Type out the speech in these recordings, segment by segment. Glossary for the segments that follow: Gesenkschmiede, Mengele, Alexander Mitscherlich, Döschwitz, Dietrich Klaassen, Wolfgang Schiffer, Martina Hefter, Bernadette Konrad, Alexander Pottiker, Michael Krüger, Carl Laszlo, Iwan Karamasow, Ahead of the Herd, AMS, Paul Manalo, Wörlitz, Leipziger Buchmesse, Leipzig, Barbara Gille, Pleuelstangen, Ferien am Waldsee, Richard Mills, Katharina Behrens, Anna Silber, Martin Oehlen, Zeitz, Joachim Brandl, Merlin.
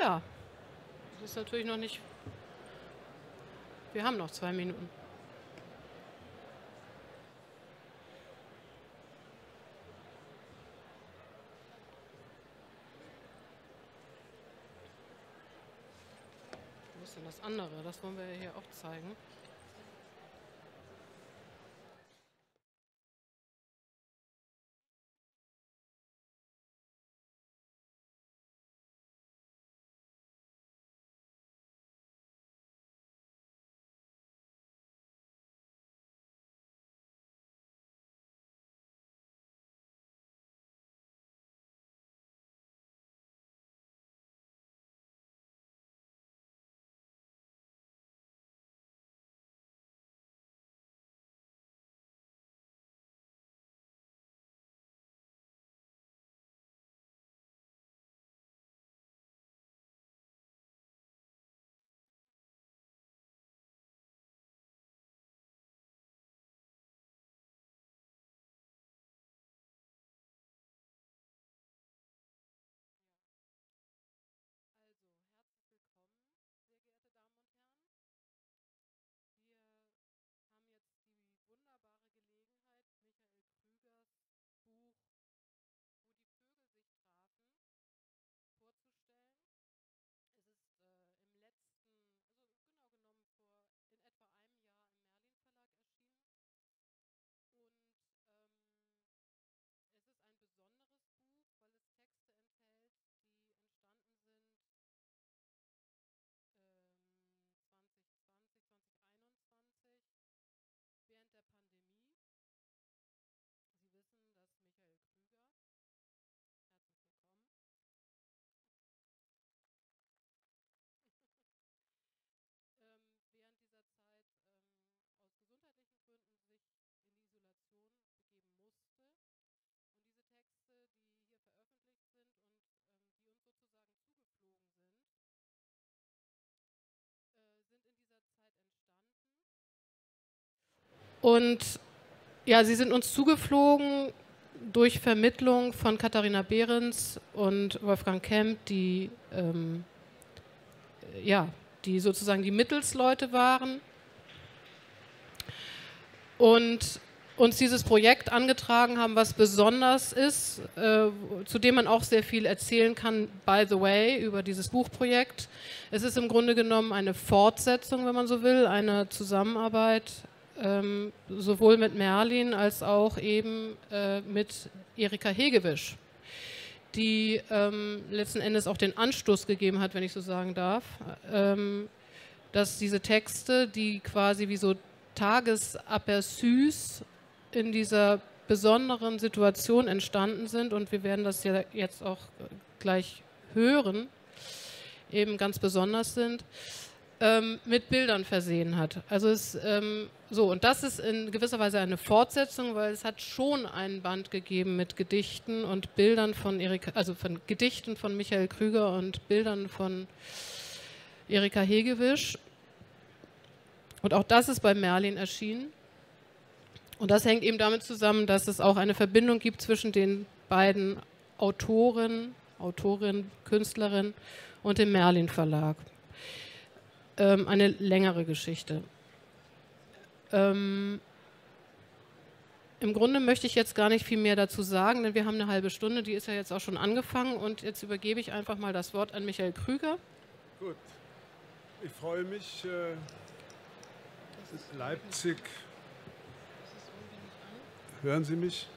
Ja, das ist natürlich noch nicht... Wir haben noch 2 Minuten. Wo ist denn das andere? Das wollen wir hier auch zeigen. Und ja, sie sind uns zugeflogen durch Vermittlung von Katharina Behrens und Wolfgang Kemp, die, die sozusagen die Mittelsleute waren und uns dieses Projekt angetragen haben, was besonders ist, zu dem man auch sehr viel erzählen kann, by the way, über dieses Buchprojekt. Es ist im Grunde genommen eine Fortsetzung, wenn man so will, eine Zusammenarbeit, sowohl mit Merlin als auch eben mit Erika Hegewisch, die letzten Endes auch den Anstoß gegeben hat, wenn ich so sagen darf, dass diese Texte, die quasi wie so Tagesaperçus in dieser besonderen Situation entstanden sind, und wir werden das ja jetzt auch gleich hören, eben ganz besonders sind, mit Bildern versehen hat. Also es, so, und das ist in gewisser Weise eine Fortsetzung, weil es hat schon einen Band gegeben mit Gedichten und Bildern von Erika, also von Gedichten von Michael Krüger und Bildern von Erika Hegewisch. Und auch das ist bei Merlin erschienen. Und das hängt eben damit zusammen, dass es auch eine Verbindung gibt zwischen den beiden Autorin, Künstlerin und dem Merlin Verlag. Eine längere Geschichte. Im Grunde möchte ich jetzt gar nicht viel mehr dazu sagen, denn wir haben eine halbe Stunde, die ist ja jetzt auch schon angefangen, und jetzt übergebe ich einfach mal das Wort an Michael Krüger. Gut, ich freue mich, Leipzig, hören Sie mich?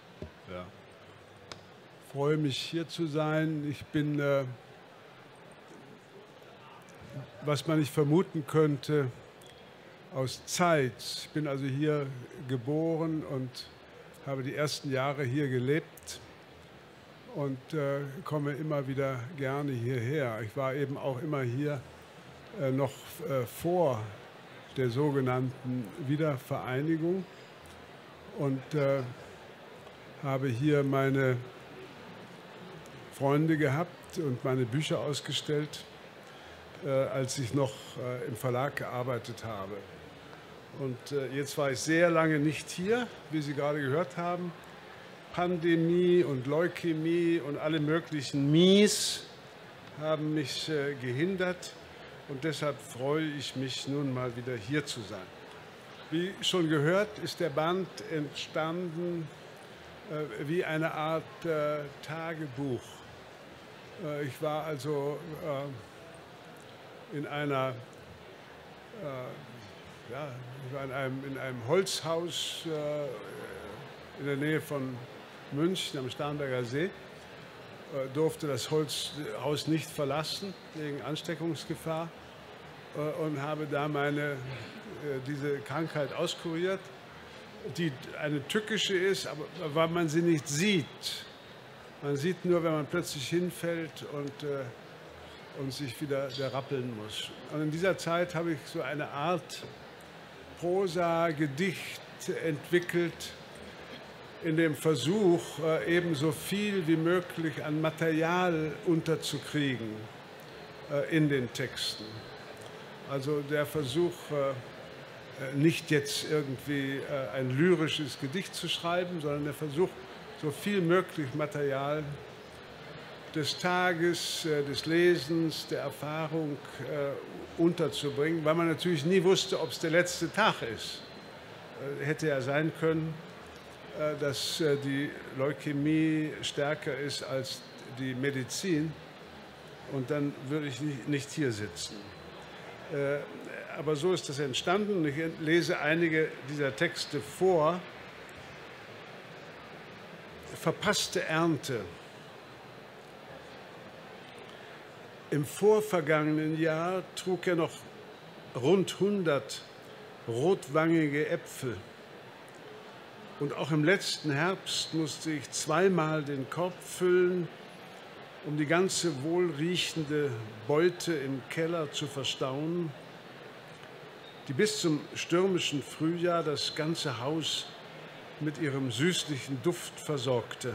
Ja. Ich freue mich, hier zu sein. Ich bin... was man nicht vermuten könnte, aus Zeit. Ich bin also hier geboren und habe die ersten Jahre hier gelebt und komme immer wieder gerne hierher. Ich war eben auch immer hier noch vor der sogenannten Wiedervereinigung und habe hier meine Freunde gehabt und meine Bücher ausgestellt, als ich noch im Verlag gearbeitet habe. Und jetzt war ich sehr lange nicht hier, wie Sie gerade gehört haben. Pandemie und Leukämie und alle möglichen Mies haben mich gehindert und deshalb freue ich mich nun mal wieder hier zu sein. Wie schon gehört, ist der Band entstanden wie eine Art Tagebuch. Ich war also in einer in einem Holzhaus in der Nähe von München am Starnberger See, durfte das Holzhaus nicht verlassen wegen Ansteckungsgefahr und habe da diese Krankheit auskuriert, die eine tückische ist, aber weil man sie nicht sieht. Man sieht nur, wenn man plötzlich hinfällt und sich wieder rappeln muss. Und in dieser Zeit habe ich so eine Art Prosa-Gedicht entwickelt, in dem Versuch, eben so viel wie möglich an Material unterzukriegen in den Texten. Also der Versuch, nicht jetzt irgendwie ein lyrisches Gedicht zu schreiben, sondern der Versuch, so viel möglich Material des Tages, des Lesens, der Erfahrung unterzubringen, weil man natürlich nie wusste, ob es der letzte Tag ist. Hätte ja sein können, dass die Leukämie stärker ist als die Medizin und dann würde ich nicht hier sitzen. Aber so ist das entstanden. Ich lese einige dieser Texte vor. Verpasste Ernte. Im vorvergangenen Jahr trug er noch rund 100 rotwangige Äpfel. Und auch im letzten Herbst musste ich zweimal den Korb füllen, um die ganze wohlriechende Beute im Keller zu verstauen, die bis zum stürmischen Frühjahr das ganze Haus mit ihrem süßlichen Duft versorgte.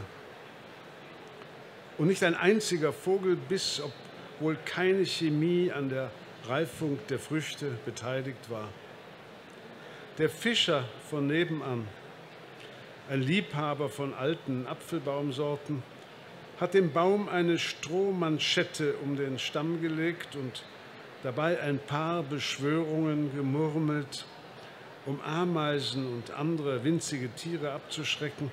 Und nicht ein einziger Vogel biss, obwohl keine Chemie an der Reifung der Früchte beteiligt war. Der Fischer von nebenan, ein Liebhaber von alten Apfelbaumsorten, hat dem Baum eine Strohmanschette um den Stamm gelegt und dabei ein paar Beschwörungen gemurmelt, um Ameisen und andere winzige Tiere abzuschrecken,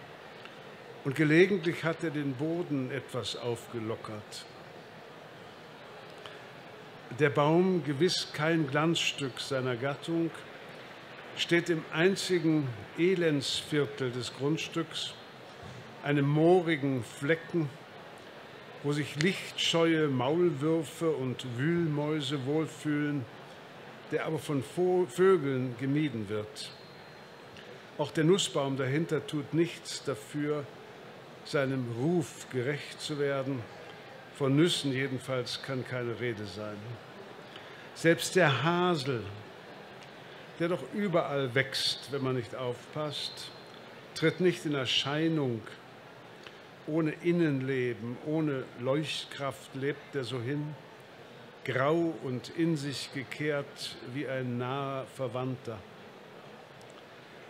und gelegentlich hat er den Boden etwas aufgelockert. Der Baum, gewiss kein Glanzstück seiner Gattung, steht im einzigen Elendsviertel des Grundstücks, einem moorigen Flecken, wo sich lichtscheue Maulwürfe und Wühlmäuse wohlfühlen, der aber von Vögeln gemieden wird. Auch der Nussbaum dahinter tut nichts dafür, seinem Ruf gerecht zu werden. Von Nüssen jedenfalls kann keine Rede sein. Selbst der Hasel, der doch überall wächst, wenn man nicht aufpasst, tritt nicht in Erscheinung. Ohne Innenleben, ohne Leuchtkraft lebt er so hin, grau und in sich gekehrt wie ein naher Verwandter.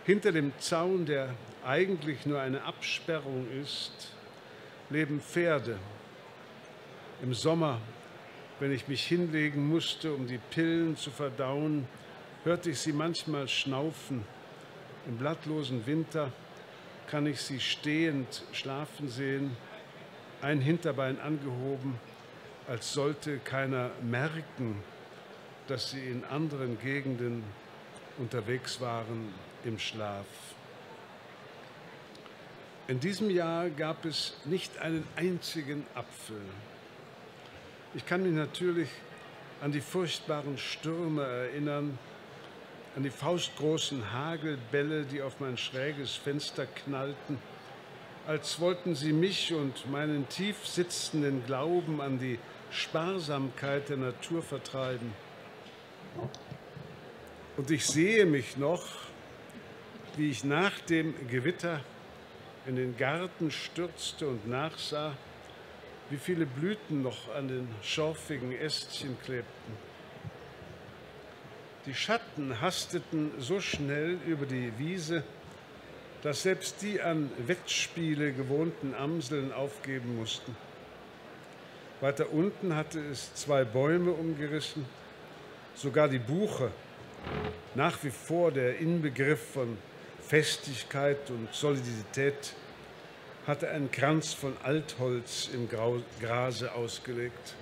Hinter dem Zaun, der eigentlich nur eine Absperrung ist, leben Pferde. Im Sommer, wenn ich mich hinlegen musste, um die Pillen zu verdauen, hörte ich sie manchmal schnaufen. Im blattlosen Winter kann ich sie stehend schlafen sehen, ein Hinterbein angehoben, als sollte keiner merken, dass sie in anderen Gegenden unterwegs waren im Schlaf. In diesem Jahr gab es nicht einen einzigen Apfel. Ich kann mich natürlich an die furchtbaren Stürme erinnern, an die faustgroßen Hagelbälle, die auf mein schräges Fenster knallten, als wollten sie mich und meinen tief sitzenden Glauben an die Sparsamkeit der Natur vertreiben. Und ich sehe mich noch, wie ich nach dem Gewitter in den Garten stürzte und nachsah, wie viele Blüten noch an den schorfigen Ästchen klebten. Die Schatten hasteten so schnell über die Wiese, dass selbst die an Wettspiele gewohnten Amseln aufgeben mussten. Weiter unten hatte es zwei Bäume umgerissen. Sogar die Buche, nach wie vor der Inbegriff von Festigkeit und Solidität, hatte einen Kranz von Altholz im Grase ausgelegt.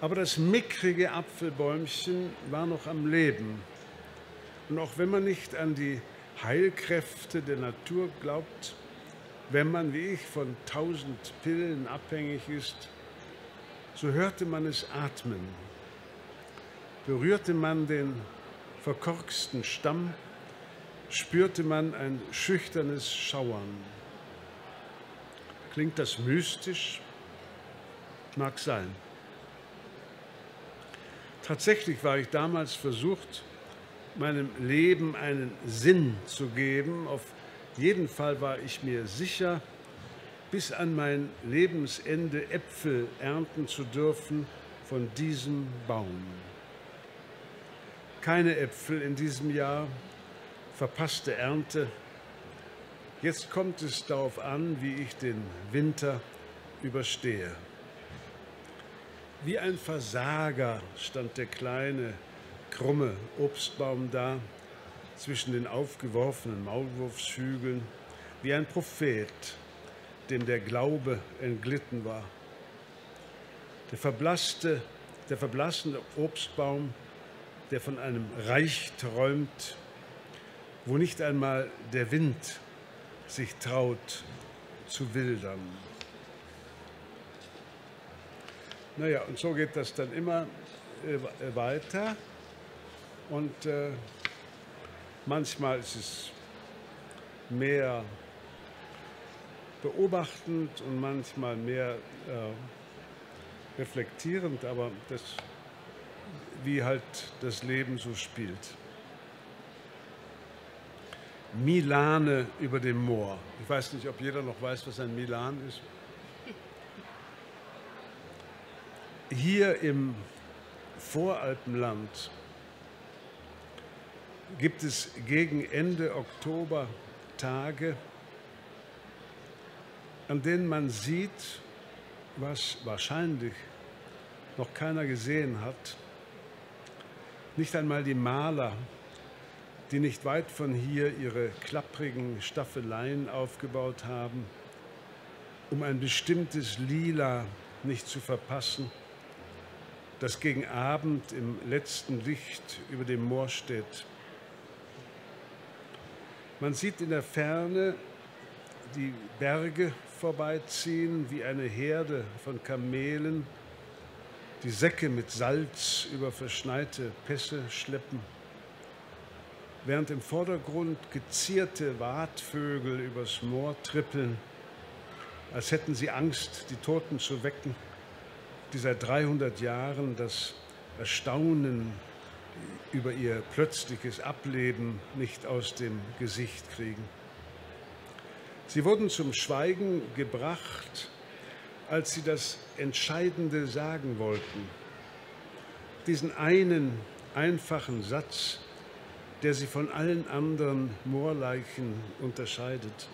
Aber das mickrige Apfelbäumchen war noch am Leben. Und auch wenn man nicht an die Heilkräfte der Natur glaubt, wenn man, wie ich, von 1000 Pillen abhängig ist, so hörte man es atmen. Berührte man den verkorksten Stamm, spürte man ein schüchternes Schauern. Klingt das mystisch? Mag sein. Tatsächlich war ich damals versucht, meinem Leben einen Sinn zu geben. Auf jeden Fall war ich mir sicher, bis an mein Lebensende Äpfel ernten zu dürfen von diesem Baum. Keine Äpfel in diesem Jahr, verpasste Ernte. Jetzt kommt es darauf an, wie ich den Winter überstehe. Wie ein Versager stand der kleine, krumme Obstbaum da, zwischen den aufgeworfenen Maulwurfshügeln, wie ein Prophet, dem der Glaube entglitten war. Der verblassende Obstbaum, der von einem Reich träumt, wo nicht einmal der Wind sich traut zu wildern. Naja, und so geht das dann immer weiter. Und manchmal ist es mehr beobachtend und manchmal mehr reflektierend, aber das, wie halt das Leben so spielt. Milane über dem Moor. Ich weiß nicht, ob jeder noch weiß, was ein Milan ist. Hier im Voralpenland gibt es gegen Ende Oktober Tage, an denen man sieht, was wahrscheinlich noch keiner gesehen hat. Nicht einmal die Maler, die nicht weit von hier ihre klapprigen Staffeleien aufgebaut haben, um ein bestimmtes Lila nicht zu verpassen, das gegen Abend im letzten Licht über dem Moor steht. Man sieht in der Ferne die Berge vorbeiziehen, wie eine Herde von Kamelen, die Säcke mit Salz über verschneite Pässe schleppen, während im Vordergrund gezierte Wartvögel übers Moor trippeln, als hätten sie Angst, die Toten zu wecken, die seit 300 Jahren das Erstaunen über ihr plötzliches Ableben nicht aus dem Gesicht kriegen. Sie wurden zum Schweigen gebracht, als sie das Entscheidende sagen wollten. Diesen einen einfachen Satz, der sie von allen anderen Moorleichen unterscheidet.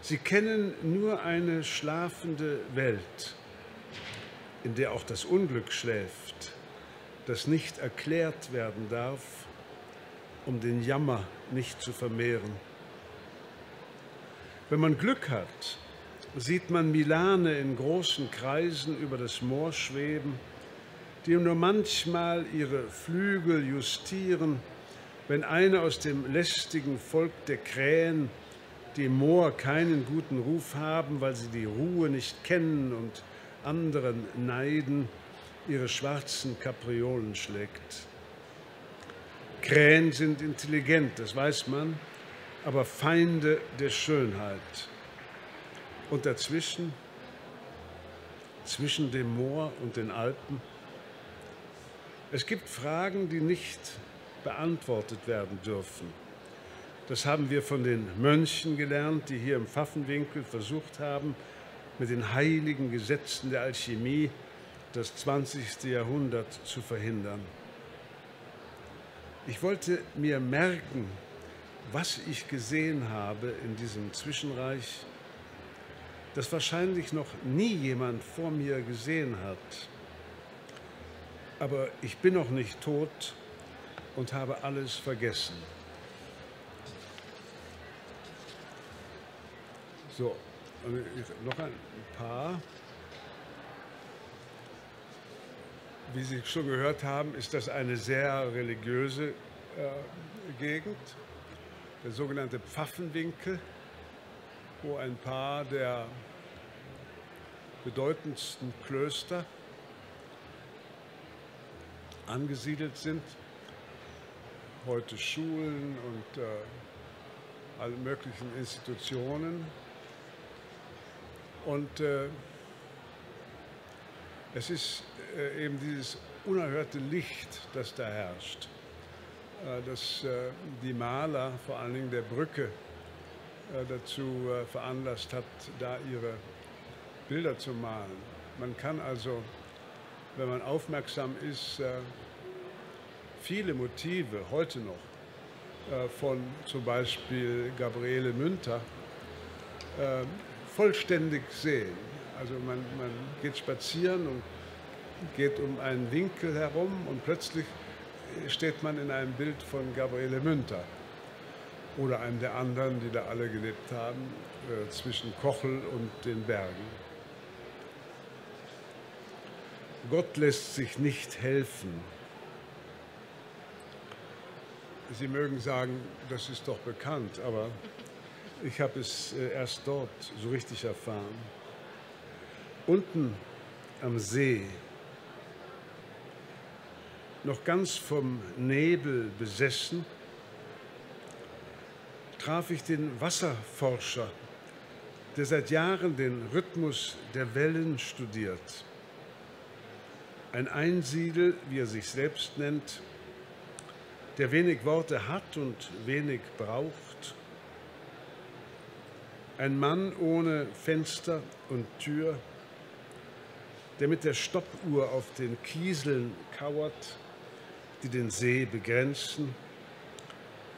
Sie kennen nur eine schlafende Welt, in der auch das Unglück schläft, das nicht erklärt werden darf, um den Jammer nicht zu vermehren. Wenn man Glück hat, sieht man Milane in großen Kreisen über das Moor schweben, die nur manchmal ihre Flügel justieren, wenn eine aus dem lästigen Volk der Krähen, die im Moor keinen guten Ruf haben, weil sie die Ruhe nicht kennen und anderen neiden, ihre schwarzen Kapriolen schlägt. Krähen sind intelligent, das weiß man, aber Feinde der Schönheit. Und dazwischen, zwischen dem Moor und den Alpen, es gibt Fragen, die nicht beantwortet werden dürfen. Das haben wir von den Mönchen gelernt, die hier im Pfaffenwinkel versucht haben, mit den heiligen Gesetzen der Alchemie das 20. Jahrhundert zu verhindern. Ich wollte mir merken, was ich gesehen habe in diesem Zwischenreich, das wahrscheinlich noch nie jemand vor mir gesehen hat. Aber ich bin noch nicht tot und habe alles vergessen. So, noch ein paar. Wie Sie schon gehört haben, ist das eine sehr religiöse Gegend, der sogenannte Pfaffenwinkel, wo ein paar der bedeutendsten Klöster angesiedelt sind. Heute Schulen und alle möglichen Institutionen. Und es ist eben dieses unerhörte Licht, das da herrscht, das die Maler, vor allen Dingen der Brücke, dazu veranlasst hat, da ihre Bilder zu malen. Man kann also, wenn man aufmerksam ist, viele Motive heute noch von zum Beispiel Gabriele Münter vollständig sehen. Also man geht spazieren und geht um einen Winkel herum und plötzlich steht man in einem Bild von Gabriele Münter oder einem der anderen, die da alle gelebt haben, zwischen Kochel und den Bergen. Gott lässt sich nicht helfen. Sie mögen sagen, das ist doch bekannt, aber ich habe es erst dort so richtig erfahren. Unten am See, noch ganz vom Nebel besessen, traf ich den Wasserforscher, der seit Jahren den Rhythmus der Wellen studiert. Ein Einsiedel, wie er sich selbst nennt, der wenig Worte hat und wenig braucht. Ein Mann ohne Fenster und Tür, der mit der Stoppuhr auf den Kieseln kauert, die den See begrenzen,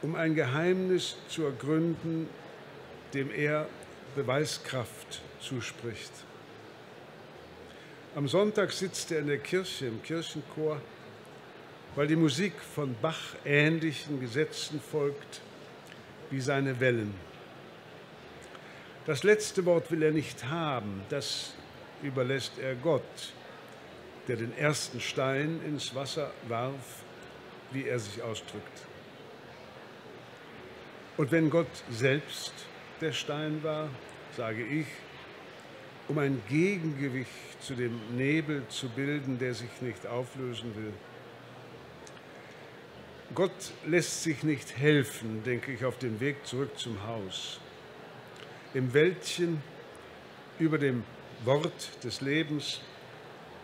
um ein Geheimnis zu ergründen, dem er Beweiskraft zuspricht. Am Sonntag sitzt er in der Kirche, im Kirchenchor, weil die Musik von Bach ähnlichen Gesetzen folgt wie seine Wellen. Das letzte Wort will er nicht haben, das überlässt er Gott, der den ersten Stein ins Wasser warf, wie er sich ausdrückt. Und wenn Gott selbst der Stein war, sage ich, um ein Gegengewicht zu dem Nebel zu bilden, der sich nicht auflösen will. Gott lässt sich nicht helfen, denke ich auf dem Weg zurück zum Haus. Im Wäldchen über dem Wort des Lebens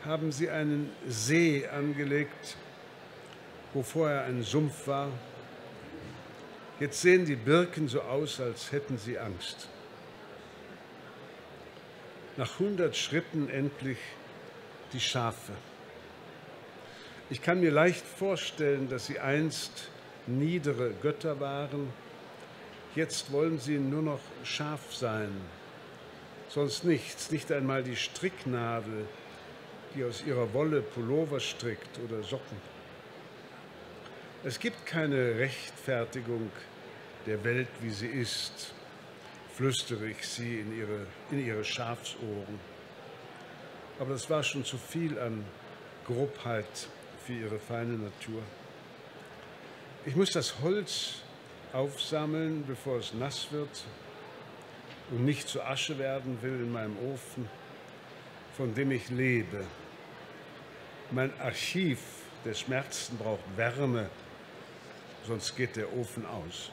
haben sie einen See angelegt, wo vorher ein Sumpf war. Jetzt sehen die Birken so aus, als hätten sie Angst. Nach 100 Schritten endlich die Schafe. Ich kann mir leicht vorstellen, dass sie einst niedere Götter waren. Jetzt wollen sie nur noch Schaf sein. Sonst nichts, nicht einmal die Stricknadel, die aus ihrer Wolle Pullover strickt oder Socken. Es gibt keine Rechtfertigung der Welt, wie sie ist, flüstere ich sie in ihre Schafsohren. Aber das war schon zu viel an Grobheit für ihre feine Natur. Ich muss das Holz aufsammeln, bevor es nass wird und nicht zu Asche werden will in meinem Ofen, von dem ich lebe. Mein Archiv der Schmerzen braucht Wärme, sonst geht der Ofen aus.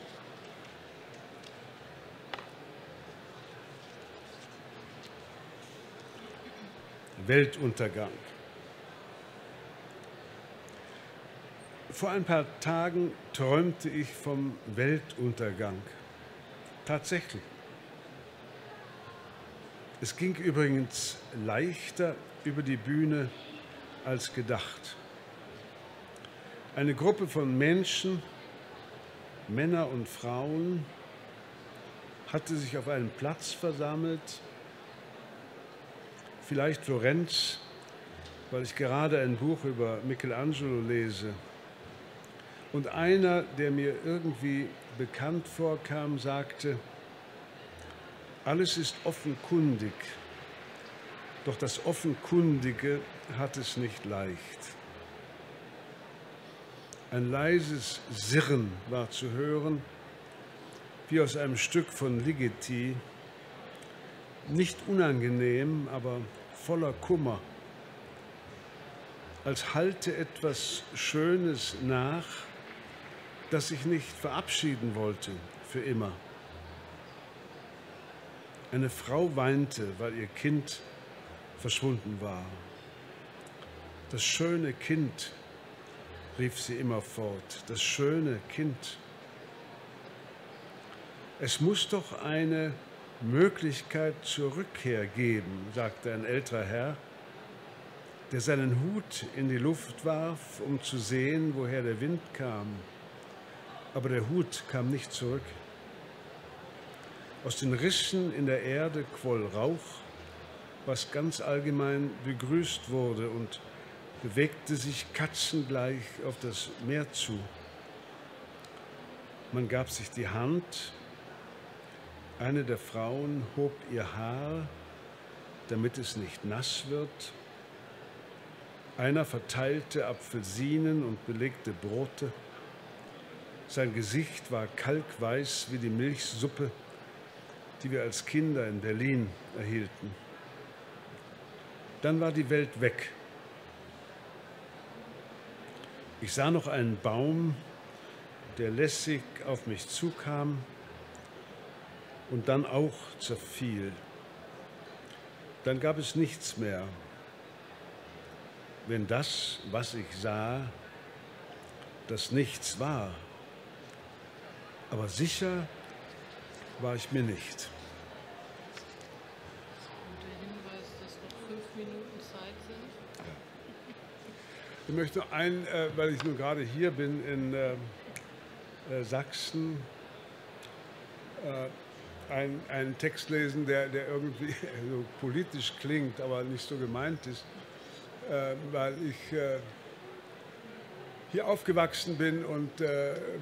Weltuntergang. Vor ein paar Tagen träumte ich vom Weltuntergang. Tatsächlich. Es ging übrigens leichter über die Bühne als gedacht. Eine Gruppe von Menschen, Männer und Frauen, hatte sich auf einem Platz versammelt, vielleicht Florenz, weil ich gerade ein Buch über Michelangelo lese. Und einer, der mir irgendwie bekannt vorkam, sagte, alles ist offenkundig, doch das Offenkundige hat es nicht leicht. Ein leises Sirren war zu hören, wie aus einem Stück von Ligeti, nicht unangenehm, aber voller Kummer, als halte etwas Schönes nach, das ich nicht verabschieden wollte für immer. Eine Frau weinte, weil ihr Kind verschwunden war. Das schöne Kind, rief sie immer fort, das schöne Kind. Es muss doch eine Möglichkeit zur Rückkehr geben, sagte ein älterer Herr, der seinen Hut in die Luft warf, um zu sehen, woher der Wind kam. Aber der Hut kam nicht zurück. Aus den Rissen in der Erde quoll Rauch, was ganz allgemein begrüßt wurde, und bewegte sich katzengleich auf das Meer zu. Man gab sich die Hand. Eine der Frauen hob ihr Haar, damit es nicht nass wird. Einer verteilte Apfelsinen und belegte Brote. Sein Gesicht war kalkweiß wie die Milchsuppe, die wir als Kinder in Berlin erhielten. Dann war die Welt weg. Ich sah noch einen Baum, der lässig auf mich zukam und dann auch zerfiel. Dann gab es nichts mehr, wenn das, was ich sah, das Nichts war. Aber sicher war ich mir nicht. Unter Hinweis, dass noch 5 Minuten Zeit sind. Ja. Ich möchte noch einen, weil ich nur gerade hier bin in Sachsen, einen Text lesen, der irgendwie so politisch klingt, aber nicht so gemeint ist. Weil ich hier aufgewachsen bin und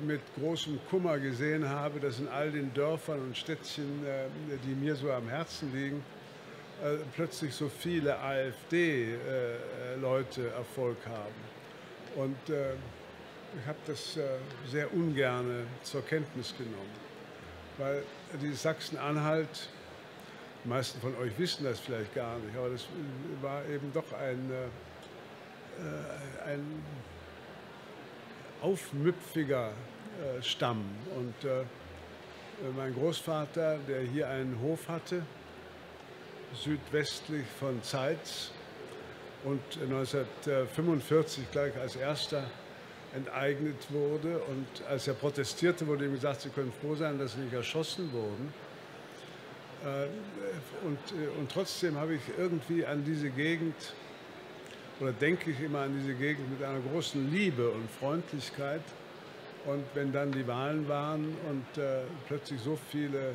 mit großem Kummer gesehen habe, dass in all den Dörfern und Städtchen, die mir so am Herzen liegen, plötzlich so viele AfD-Leute Erfolg haben. Und ich habe das sehr ungern zur Kenntnis genommen, weil dieses Sachsen-Anhalt, die meisten von euch wissen das vielleicht gar nicht, aber das war eben doch ein aufmüpfiger Stamm. Und mein Großvater, der hier einen Hof hatte, südwestlich von Zeitz, und 1945 gleich als erster enteignet wurde, und als er protestierte, wurde ihm gesagt, Sie können froh sein, dass Sie nicht erschossen wurden. Und trotzdem habe ich irgendwie an diese Gegend, oder denke ich immer an diese Gegend mit einer großen Liebe und Freundlichkeit. Und wenn dann die Wahlen waren und plötzlich so viele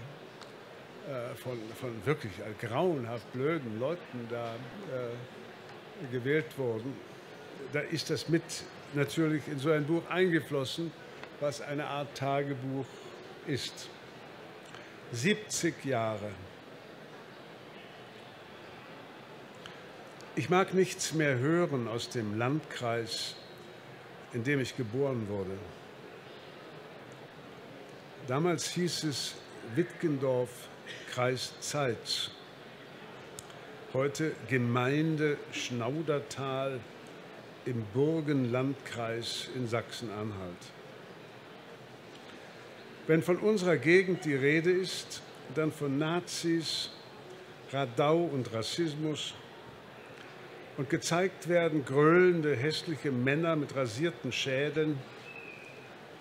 von wirklich grauenhaft blöden Leuten da gewählt wurden, da ist das mit natürlich in so ein Buch eingeflossen, was eine Art Tagebuch ist. 70 Jahre. Ich mag nichts mehr hören aus dem Landkreis, in dem ich geboren wurde. Damals hieß es Wittgendorf, Kreis Zeitz. Heute Gemeinde Schnaudertal im Burgenlandkreis in Sachsen-Anhalt. Wenn von unserer Gegend die Rede ist, dann von Nazis, Radau und Rassismus, und gezeigt werden gröhlende, hässliche Männer mit rasierten Schädeln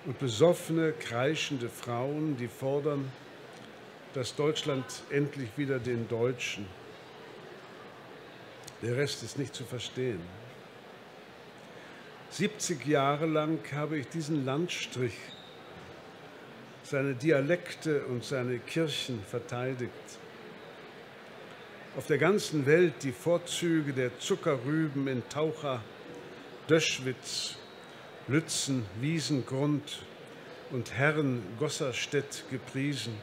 und besoffene, kreischende Frauen, die fordern, dass Deutschland endlich wieder den Deutschen. Der Rest ist nicht zu verstehen. 70 Jahre lang habe ich diesen Landstrich, seine Dialekte und seine Kirchen verteidigt. auf der ganzen Welt die Vorzüge der Zuckerrüben in Taucher, Döschwitz, Lützen, Wiesengrund und Herren-Gosserstedt gepriesen.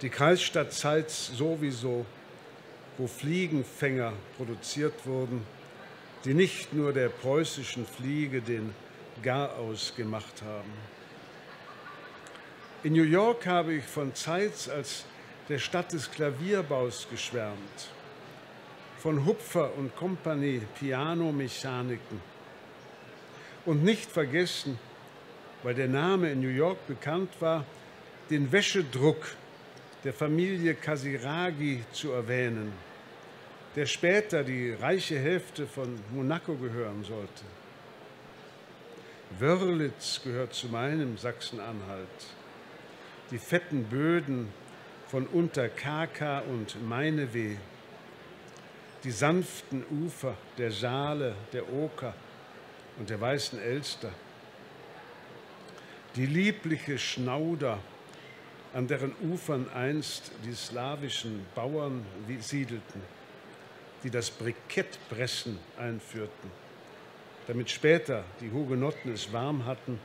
Die Kreisstadt Zeitz sowieso, wo Fliegenfänger produziert wurden, die nicht nur der preußischen Fliege den Garaus gemacht haben. In New York habe ich von Zeitz als der Stadt des Klavierbaus geschwärmt, von Hupfer und Kompanie, Pianomechaniken. Und nicht vergessen, weil der Name in New York bekannt war, den Wäschedruck der Familie Casiraghi zu erwähnen, der später die reiche Hälfte von Monaco gehören sollte. Wörlitz gehört zu meinem Sachsen-Anhalt. Die fetten Böden von Unterkaka und Meineweh, die sanften Ufer der Saale, der Oker und der Weißen Elster, die liebliche Schnauder, an deren Ufern einst die slawischen Bauern siedelten, die das Brikettpressen einführten, damit später die Hugenotten es warm hatten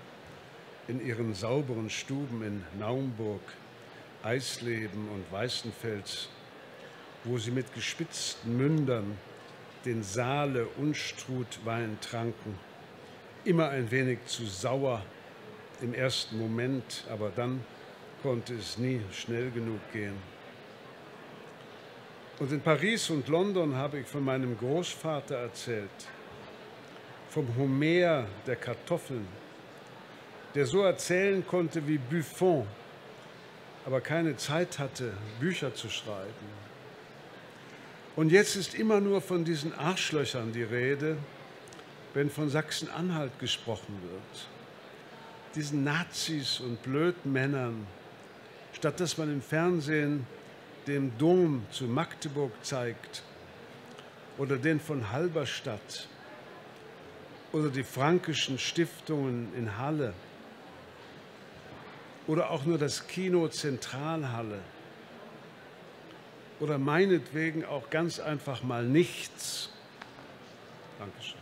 in ihren sauberen Stuben in Naumburg, Eisleben und Weißenfels, wo sie mit gespitzten Mündern den Saale-Unstrutwein tranken, immer ein wenig zu sauer im ersten Moment, aber dann konnte es nie schnell genug gehen. Und in Paris und London habe ich von meinem Großvater erzählt, vom Homer der Kartoffeln, der so erzählen konnte wie Buffon, aber keine Zeit hatte, Bücher zu schreiben. Und jetzt ist immer nur von diesen Arschlöchern die Rede, wenn von Sachsen-Anhalt gesprochen wird. Diesen Nazis und Blödmännern, statt dass man im Fernsehen den Dom zu Magdeburg zeigt oder den von Halberstadt oder die frankischen Stiftungen in Halle oder auch nur das Kino Zentralhalle oder meinetwegen auch ganz einfach mal nichts. Dankeschön.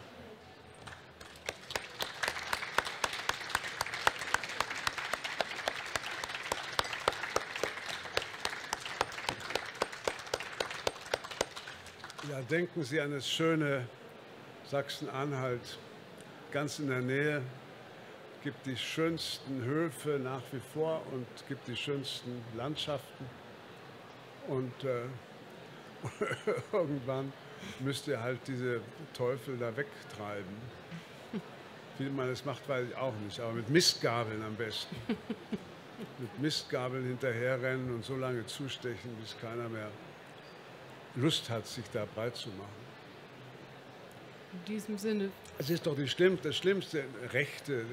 Ja, denken Sie an das schöne Sachsen-Anhalt. Ganz in der Nähe gibt die schönsten Höfe nach wie vor und gibt die schönsten Landschaften. Und irgendwann müsst ihr halt diese Teufel da wegtreiben. Wie man das macht, weiß ich auch nicht, aber mit Mistgabeln am besten. Mit Mistgabeln hinterherrennen und so lange zustechen, bis keiner mehr Lust hat, sich da breit zu machen. In diesem Sinne. Es ist doch das schlimmste Rechte,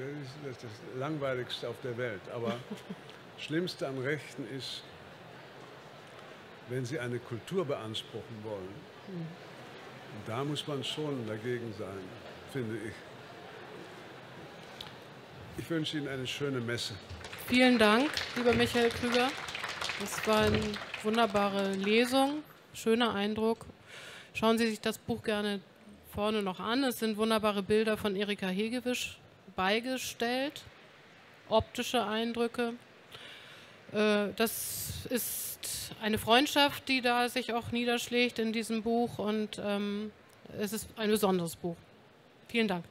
das ist das Langweiligste auf der Welt. Aber das Schlimmste an Rechten ist, wenn sie eine Kultur beanspruchen wollen. Und da muss man schon dagegen sein, finde ich. Ich wünsche Ihnen eine schöne Messe. Vielen Dank, lieber Michael Krüger. Das war eine wunderbare Lesung. Schöner Eindruck. Schauen Sie sich das Buch gerne vorne noch an. Es sind wunderbare Bilder von Erika Hegewisch beigestellt. Optische Eindrücke. Das ist eine Freundschaft, die da sich auch niederschlägt in diesem Buch. Und es ist ein besonderes Buch. Vielen Dank.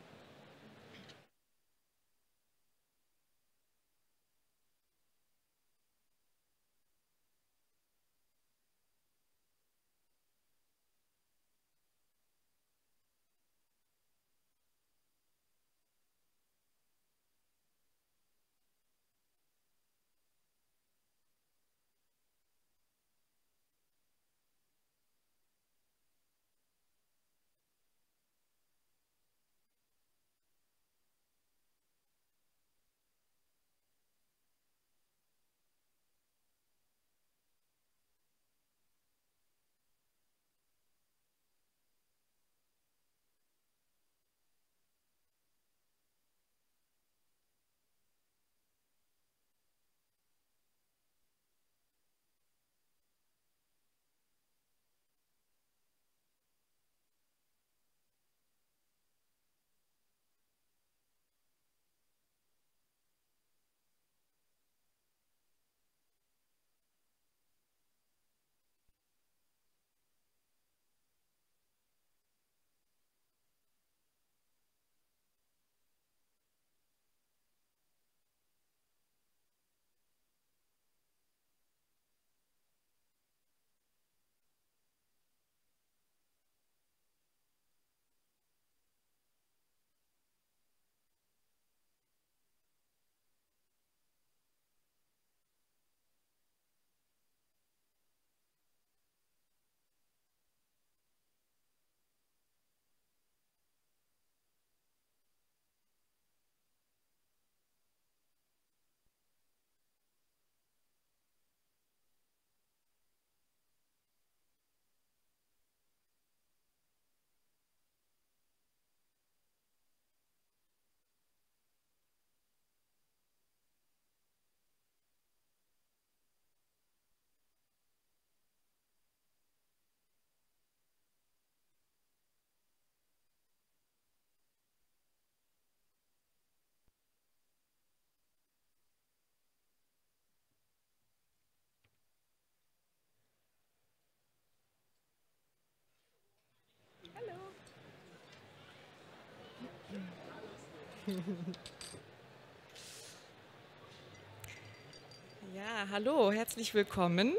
Ja, hallo, herzlich willkommen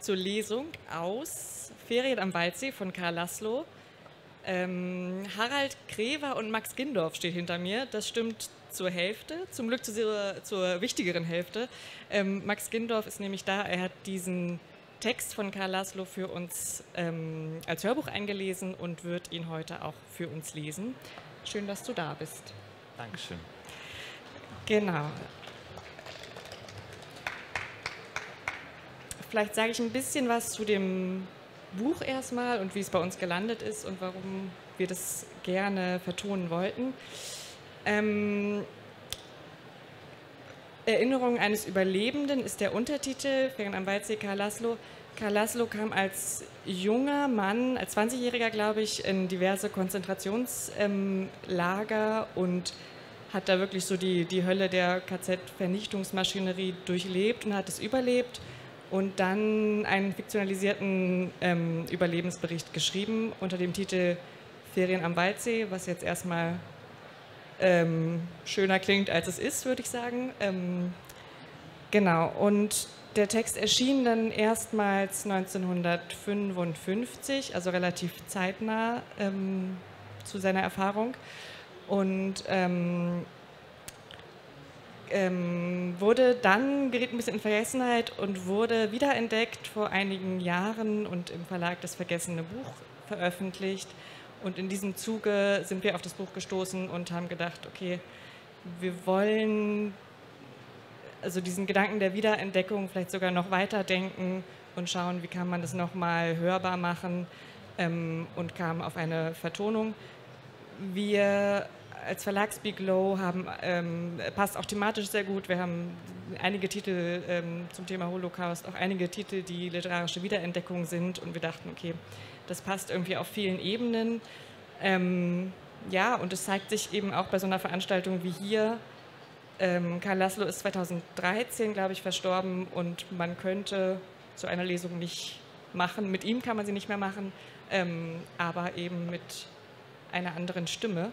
zur Lesung aus Ferien am Waldsee von Carl Laszlo. Harald Krewer und Max Gindorf steht hinter mir, das stimmt zur Hälfte, zum Glück zur wichtigeren Hälfte. Max Gindorf ist nämlich da, er hat diesen Text von Carl Laszlo für uns als Hörbuch eingelesen und wird ihn heute auch für uns lesen. Schön, dass du da bist. Dankeschön. Genau. Vielleicht sage ich ein bisschen was zu dem Buch erstmal und wie es bei uns gelandet ist und warum wir das gerne vertonen wollten. Erinnerung eines Überlebenden ist der Untertitel, Ferien am Waldsee, Carl Laszlo. Carl Laszlo kam als junger Mann, als 20-Jähriger, glaube ich, in diverse Konzentrationslager und hat da wirklich so die Hölle der KZ-Vernichtungsmaschinerie durchlebt und hat es überlebt. Und dann einen fiktionalisierten Überlebensbericht geschrieben unter dem Titel Ferien am Waldsee, was jetzt erstmal schöner klingt, als es ist, würde ich sagen. Genau, und der Text erschien dann erstmals 1955, also relativ zeitnah zu seiner Erfahrung. Und wurde dann, geriet ein bisschen in Vergessenheit und wurde wiederentdeckt vor einigen Jahren und im Verlag Das Vergessene Buch veröffentlicht. Und in diesem Zuge sind wir auf das Buch gestoßen und haben gedacht, okay, wir wollen also diesen Gedanken der Wiederentdeckung vielleicht sogar noch weiterdenken und schauen, wie kann man das nochmal hörbar machen, und kamen auf eine Vertonung. Wir als Verlag Speak Low haben, passt auch thematisch sehr gut. Wir haben einige Titel zum Thema Holocaust, auch einige Titel, die literarische Wiederentdeckung sind. Und wir dachten, okay, das passt irgendwie auf vielen Ebenen. Ja, und es zeigt sich eben auch bei so einer Veranstaltung wie hier. Carl Laszlo ist 2013, glaube ich, verstorben und man könnte so eine Lesung nicht machen. Mit ihm kann man sie nicht mehr machen, aber eben mit einer anderen Stimme.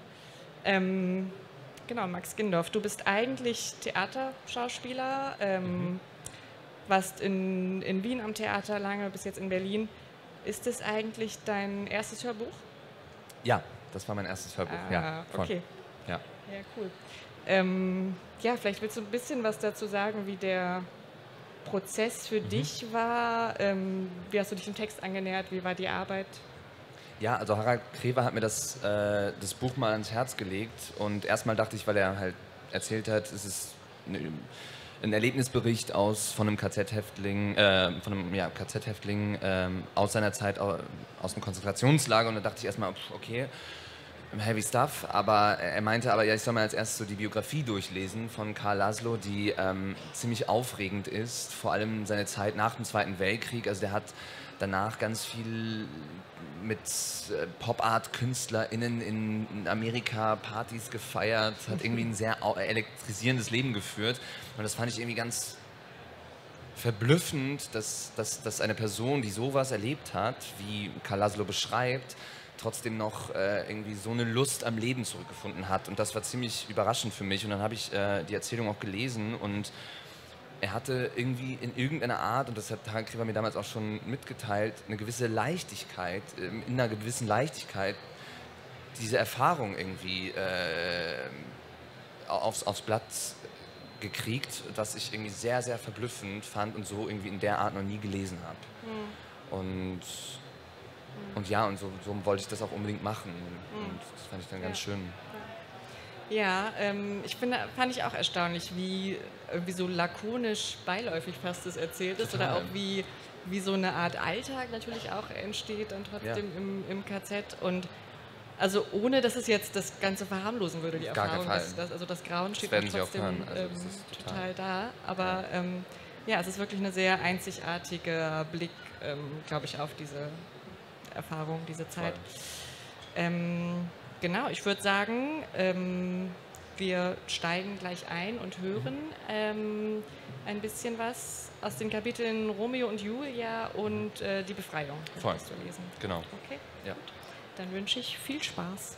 Genau, Max Gindorf, du bist eigentlich Theaterschauspieler, warst in Wien am Theater lange, bis jetzt in Berlin. Ist das eigentlich dein erstes Hörbuch? Ja, das war mein erstes Hörbuch. Ja, okay. Ja. Ja, cool. Ja, vielleicht willst du ein bisschen was dazu sagen, wie der Prozess für dich war. Wie hast du dich dem Text angenähert? Wie war die Arbeit? Ja, also Harald Krewer hat mir das Buch mal ans Herz gelegt und erstmal dachte ich, weil er halt erzählt hat, es ist ein Erlebnisbericht von einem KZ-Häftling aus seiner Zeit aus dem Konzentrationslager, und da dachte ich erstmal, okay, heavy stuff, aber er meinte, aber ja, ich soll mal als erstes so die Biografie durchlesen von Carl Laszlo, die ziemlich aufregend ist, vor allem seine Zeit nach dem Zweiten Weltkrieg. Also der hat danach ganz viel mit Pop-Art-KünstlerInnen in Amerika Partys gefeiert, hat irgendwie ein sehr elektrisierendes Leben geführt. Und das fand ich irgendwie ganz verblüffend, dass eine Person, die sowas erlebt hat, wie Carl Laszlo beschreibt, trotzdem noch irgendwie so eine Lust am Leben zurückgefunden hat. Und das war ziemlich überraschend für mich. Und dann habe ich die Erzählung auch gelesen und er hatte irgendwie in irgendeiner Art, und das hat Harald Krewer mir damals auch schon mitgeteilt, eine gewisse Leichtigkeit, in einer gewissen Leichtigkeit diese Erfahrung irgendwie aufs Blatt gekriegt, was ich irgendwie sehr, sehr verblüffend fand und so irgendwie in der Art noch nie gelesen habe. Mhm. Und ja, und so wollte ich das auch unbedingt machen. Mhm. Und das fand ich dann ganz schön. Ja, fand ich auch erstaunlich, wie irgendwie so lakonisch beiläufig fast das erzählt ist. Total. Oder auch wie so eine Art Alltag natürlich auch entsteht dann trotzdem im KZ. Und also ohne, dass es jetzt das Ganze verharmlosen würde, die Erfahrung. Also das Grauen steht trotzdem total da. Aber ja, es ist wirklich ein sehr einzigartiger Blick, glaube ich, auf diese Erfahrung, diese Zeit. Genau, ich würde sagen, wir steigen gleich ein und hören ein bisschen was aus den Kapiteln Romeo und Julia und die Befreiung. Voll. Das du lesen. Genau. Okay, ja. Gut. Dann wünsche ich viel Spaß.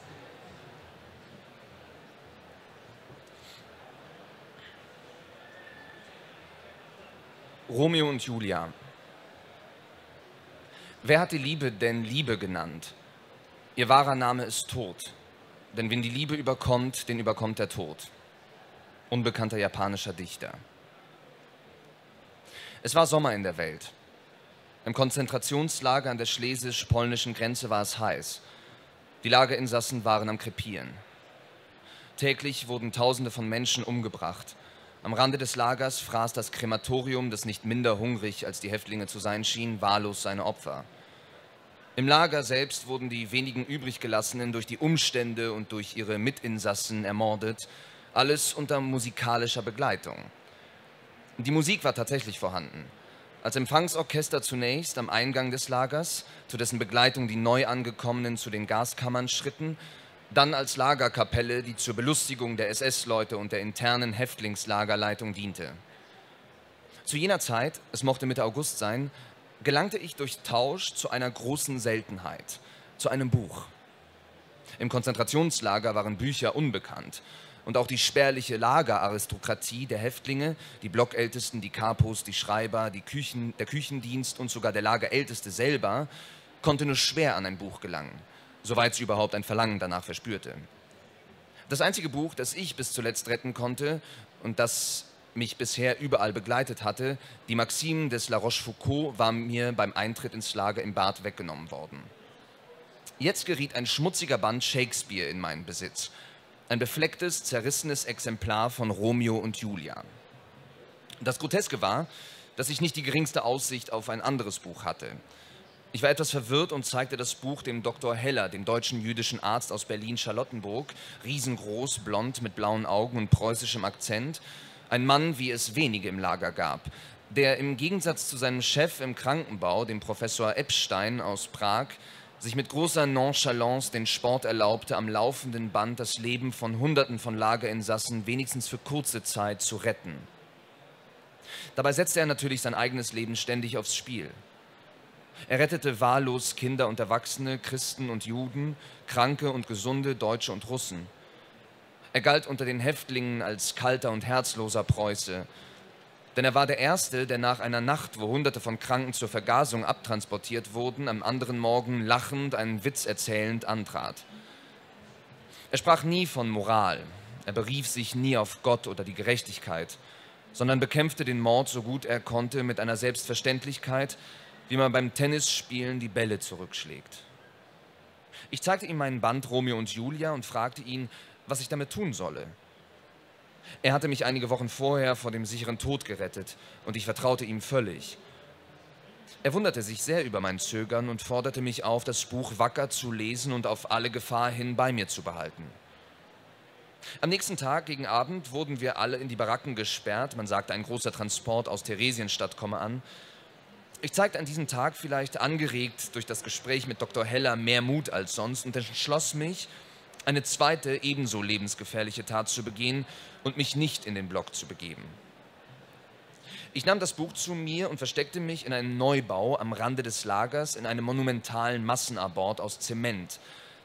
Romeo und Julia. Wer hat die Liebe denn Liebe genannt? Ihr wahrer Name ist Tod. Denn wen die Liebe überkommt, den überkommt der Tod. Unbekannter japanischer Dichter. Es war Sommer in der Welt. Im Konzentrationslager an der schlesisch-polnischen Grenze war es heiß. Die Lagerinsassen waren am krepieren. Täglich wurden Tausende von Menschen umgebracht. Am Rande des Lagers fraß das Krematorium, das nicht minder hungrig als die Häftlinge zu sein schien, wahllos seine Opfer. Im Lager selbst wurden die wenigen Übriggelassenen durch die Umstände und durch ihre Mitinsassen ermordet, alles unter musikalischer Begleitung. Die Musik war tatsächlich vorhanden. Als Empfangsorchester zunächst am Eingang des Lagers, zu dessen Begleitung die Neuangekommenen zu den Gaskammern schritten, dann als Lagerkapelle, die zur Belustigung der SS-Leute und der internen Häftlingslagerleitung diente. Zu jener Zeit, es mochte Mitte August sein, gelangte ich durch Tausch zu einer großen Seltenheit, zu einem Buch. Im Konzentrationslager waren Bücher unbekannt und auch die spärliche Lageraristokratie der Häftlinge, die Blockältesten, die Kapos, die Schreiber, der Küchendienst und sogar der Lagerälteste selber, konnte nur schwer an ein Buch gelangen, soweit sie überhaupt ein Verlangen danach verspürte. Das einzige Buch, das ich bis zuletzt retten konnte und das mich bisher überall begleitet hatte, die Maxime des La Rochefoucauld, war mir beim Eintritt ins Lager im Bad weggenommen worden. Jetzt geriet ein schmutziger Band Shakespeare in meinen Besitz, ein beflecktes, zerrissenes Exemplar von Romeo und Julia. Das Groteske war, dass ich nicht die geringste Aussicht auf ein anderes Buch hatte. Ich war etwas verwirrt und zeigte das Buch dem Dr. Heller, dem deutschen jüdischen Arzt aus Berlin-Charlottenburg, riesengroß, blond, mit blauen Augen und preußischem Akzent, ein Mann, wie es wenige im Lager gab, der im Gegensatz zu seinem Chef im Krankenbau, dem Professor Epstein aus Prag, sich mit großer Nonchalance den Sport erlaubte, am laufenden Band das Leben von Hunderten von Lagerinsassen wenigstens für kurze Zeit zu retten. Dabei setzte er natürlich sein eigenes Leben ständig aufs Spiel. Er rettete wahllos Kinder und Erwachsene, Christen und Juden, Kranke und Gesunde, Deutsche und Russen. Er galt unter den Häftlingen als kalter und herzloser Preuße, denn er war der Erste, der nach einer Nacht, wo Hunderte von Kranken zur Vergasung abtransportiert wurden, am anderen Morgen lachend, einen Witz erzählend antrat. Er sprach nie von Moral, er berief sich nie auf Gott oder die Gerechtigkeit, sondern bekämpfte den Mord so gut er konnte mit einer Selbstverständlichkeit, wie man beim Tennisspielen die Bälle zurückschlägt. Ich zeigte ihm meinen Band Romeo und Julia und fragte ihn, was ich damit tun solle. Er hatte mich einige Wochen vorher vor dem sicheren Tod gerettet und ich vertraute ihm völlig. Er wunderte sich sehr über mein Zögern und forderte mich auf, das Buch wacker zu lesen und auf alle Gefahr hin bei mir zu behalten. Am nächsten Tag gegen Abend wurden wir alle in die Baracken gesperrt, man sagte, ein großer Transport aus Theresienstadt komme an. Ich zeigte an diesem Tag, vielleicht angeregt durch das Gespräch mit Dr. Heller, mehr Mut als sonst und entschloss mich, eine zweite, ebenso lebensgefährliche Tat zu begehen und mich nicht in den Block zu begeben. Ich nahm das Buch zu mir und versteckte mich in einem Neubau am Rande des Lagers in einem monumentalen Massenabort aus Zement,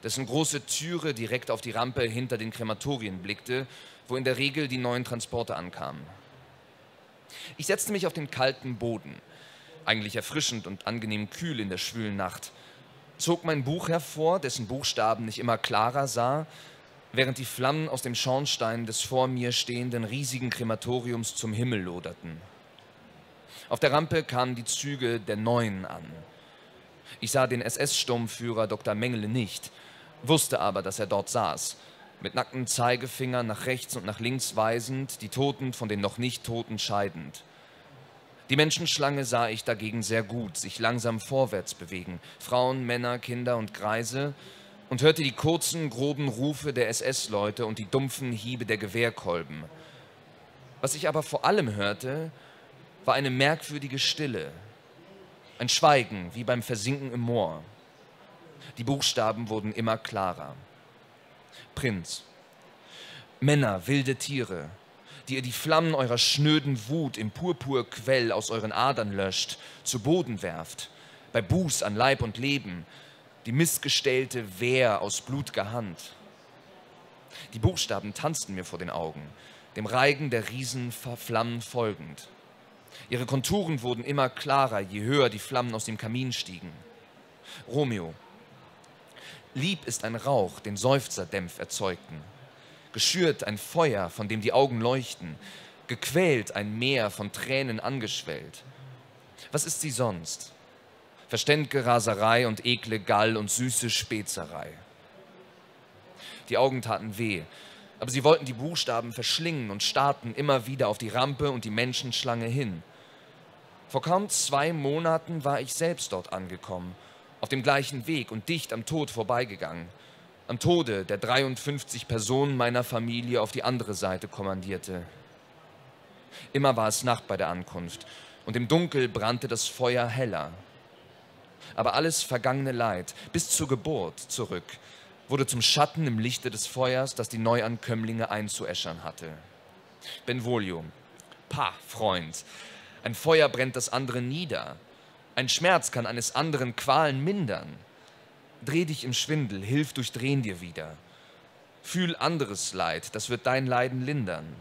dessen große Türe direkt auf die Rampe hinter den Krematorien blickte, wo in der Regel die neuen Transporte ankamen. Ich setzte mich auf den kalten Boden, eigentlich erfrischend und angenehm kühl in der schwülen Nacht, zog mein Buch hervor, dessen Buchstaben ich immer klarer sah, während die Flammen aus dem Schornstein des vor mir stehenden riesigen Krematoriums zum Himmel loderten. Auf der Rampe kamen die Züge der Neuen an. Ich sah den SS-Sturmführer Dr. Mengele nicht, wusste aber, dass er dort saß, mit nackten Zeigefingern nach rechts und nach links weisend, die Toten von den noch nicht Toten scheidend. Die Menschenschlange sah ich dagegen sehr gut, sich langsam vorwärts bewegen, Frauen, Männer, Kinder und Greise, und hörte die kurzen, groben Rufe der SS-Leute und die dumpfen Hiebe der Gewehrkolben. Was ich aber vor allem hörte, war eine merkwürdige Stille, ein Schweigen wie beim Versinken im Moor. Die Buchstaben wurden immer klarer. Prinz, Männer, wilde Tiere, die ihr die Flammen eurer schnöden Wut im Purpurquell aus euren Adern löscht, zu Boden werft, bei Buß an Leib und Leben, die missgestellte Wehr aus blutger Hand. Die Buchstaben tanzten mir vor den Augen, dem Reigen der Riesenflammen folgend. Ihre Konturen wurden immer klarer, je höher die Flammen aus dem Kamin stiegen. Romeo. Lieb ist ein Rauch, den Seufzerdämpf erzeugten. Geschürt ein Feuer, von dem die Augen leuchten. Gequält ein Meer, von Tränen angeschwellt. Was ist sie sonst? Verständ'ge Raserei und ekle Gall und süße Spezerei. Die Augen taten weh, aber sie wollten die Buchstaben verschlingen und starrten immer wieder auf die Rampe und die Menschenschlange hin. Vor kaum 2 Monaten war ich selbst dort angekommen, auf dem gleichen Weg und dicht am Tod vorbeigegangen. Am Tode, der 53 Personen meiner Familie auf die andere Seite kommandierte. Immer war es Nacht bei der Ankunft und im Dunkel brannte das Feuer heller. Aber alles vergangene Leid, bis zur Geburt zurück, wurde zum Schatten im Lichte des Feuers, das die Neuankömmlinge einzuäschern hatte. Benvolio. Pa, Freund. Ein Feuer brennt das andere nieder. Ein Schmerz kann eines anderen Qualen mindern. Dreh dich im Schwindel, hilf durchdrehen dir wieder. Fühl anderes Leid, das wird dein Leiden lindern.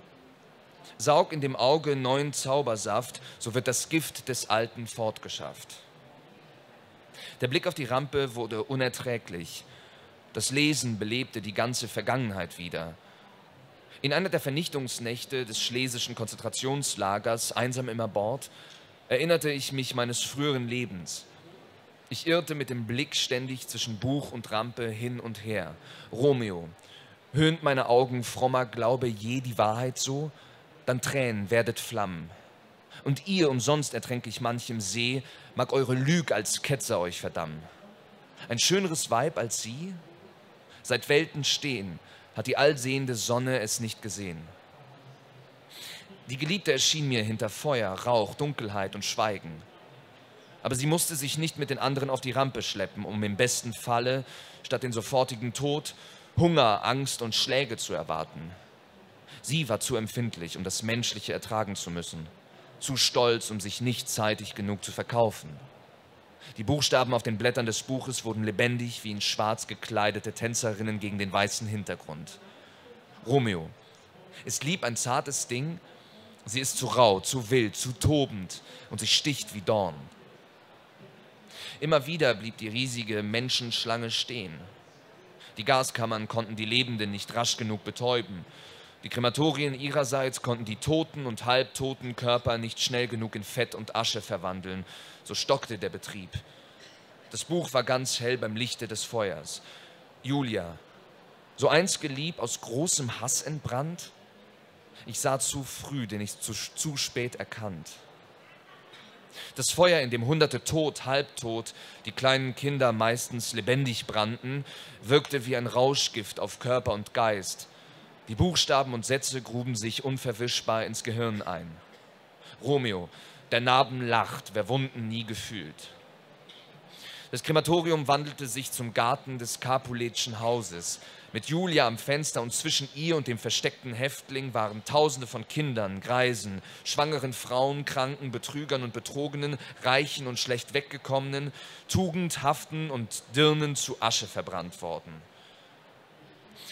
Saug in dem Auge neuen Zaubersaft, so wird das Gift des Alten fortgeschafft. Der Blick auf die Rampe wurde unerträglich. Das Lesen belebte die ganze Vergangenheit wieder. In einer der Vernichtungsnächte des schlesischen Konzentrationslagers, einsam im Abort, erinnerte ich mich meines früheren Lebens. Ich irrte mit dem Blick ständig zwischen Buch und Rampe hin und her. Romeo, höhnt meine Augen frommer Glaube je die Wahrheit so? Dann Tränen werdet Flammen. Und ihr, umsonst ertränk ich manchem See, mag eure Lüg als Ketzer euch verdammen. Ein schöneres Weib als sie? Seit Welten stehen, hat die allsehende Sonne es nicht gesehen. Die Geliebte erschien mir hinter Feuer, Rauch, Dunkelheit und Schweigen. Aber sie musste sich nicht mit den anderen auf die Rampe schleppen, um im besten Falle, statt den sofortigen Tod, Hunger, Angst und Schläge zu erwarten. Sie war zu empfindlich, um das Menschliche ertragen zu müssen. Zu stolz, um sich nicht zeitig genug zu verkaufen. Die Buchstaben auf den Blättern des Buches wurden lebendig wie in schwarz gekleidete Tänzerinnen gegen den weißen Hintergrund. Romeo. Ist lieb ein zartes Ding? Sie ist zu rau, zu wild, zu tobend und sie sticht wie Dorn. Immer wieder blieb die riesige Menschenschlange stehen. Die Gaskammern konnten die Lebenden nicht rasch genug betäuben. Die Krematorien ihrerseits konnten die toten und halbtoten Körper nicht schnell genug in Fett und Asche verwandeln. So stockte der Betrieb. Das Buch war ganz hell beim Lichte des Feuers. Julia, so einst geliebt, aus großem Hass entbrannt? Ich sah zu früh, den ich zu spät erkannt. Das Feuer, in dem Hunderte tot, halbtot, die kleinen Kinder meistens lebendig brannten, wirkte wie ein Rauschgift auf Körper und Geist. Die Buchstaben und Sätze gruben sich unverwischbar ins Gehirn ein. Romeo, der Narben lacht, wer Wunden nie gefühlt. Das Krematorium wandelte sich zum Garten des Capuletschen Hauses. Mit Julia am Fenster und zwischen ihr und dem versteckten Häftling waren Tausende von Kindern, Greisen, schwangeren Frauen, Kranken, Betrügern und Betrogenen, Reichen und schlecht weggekommenen, Tugendhaften und Dirnen zu Asche verbrannt worden.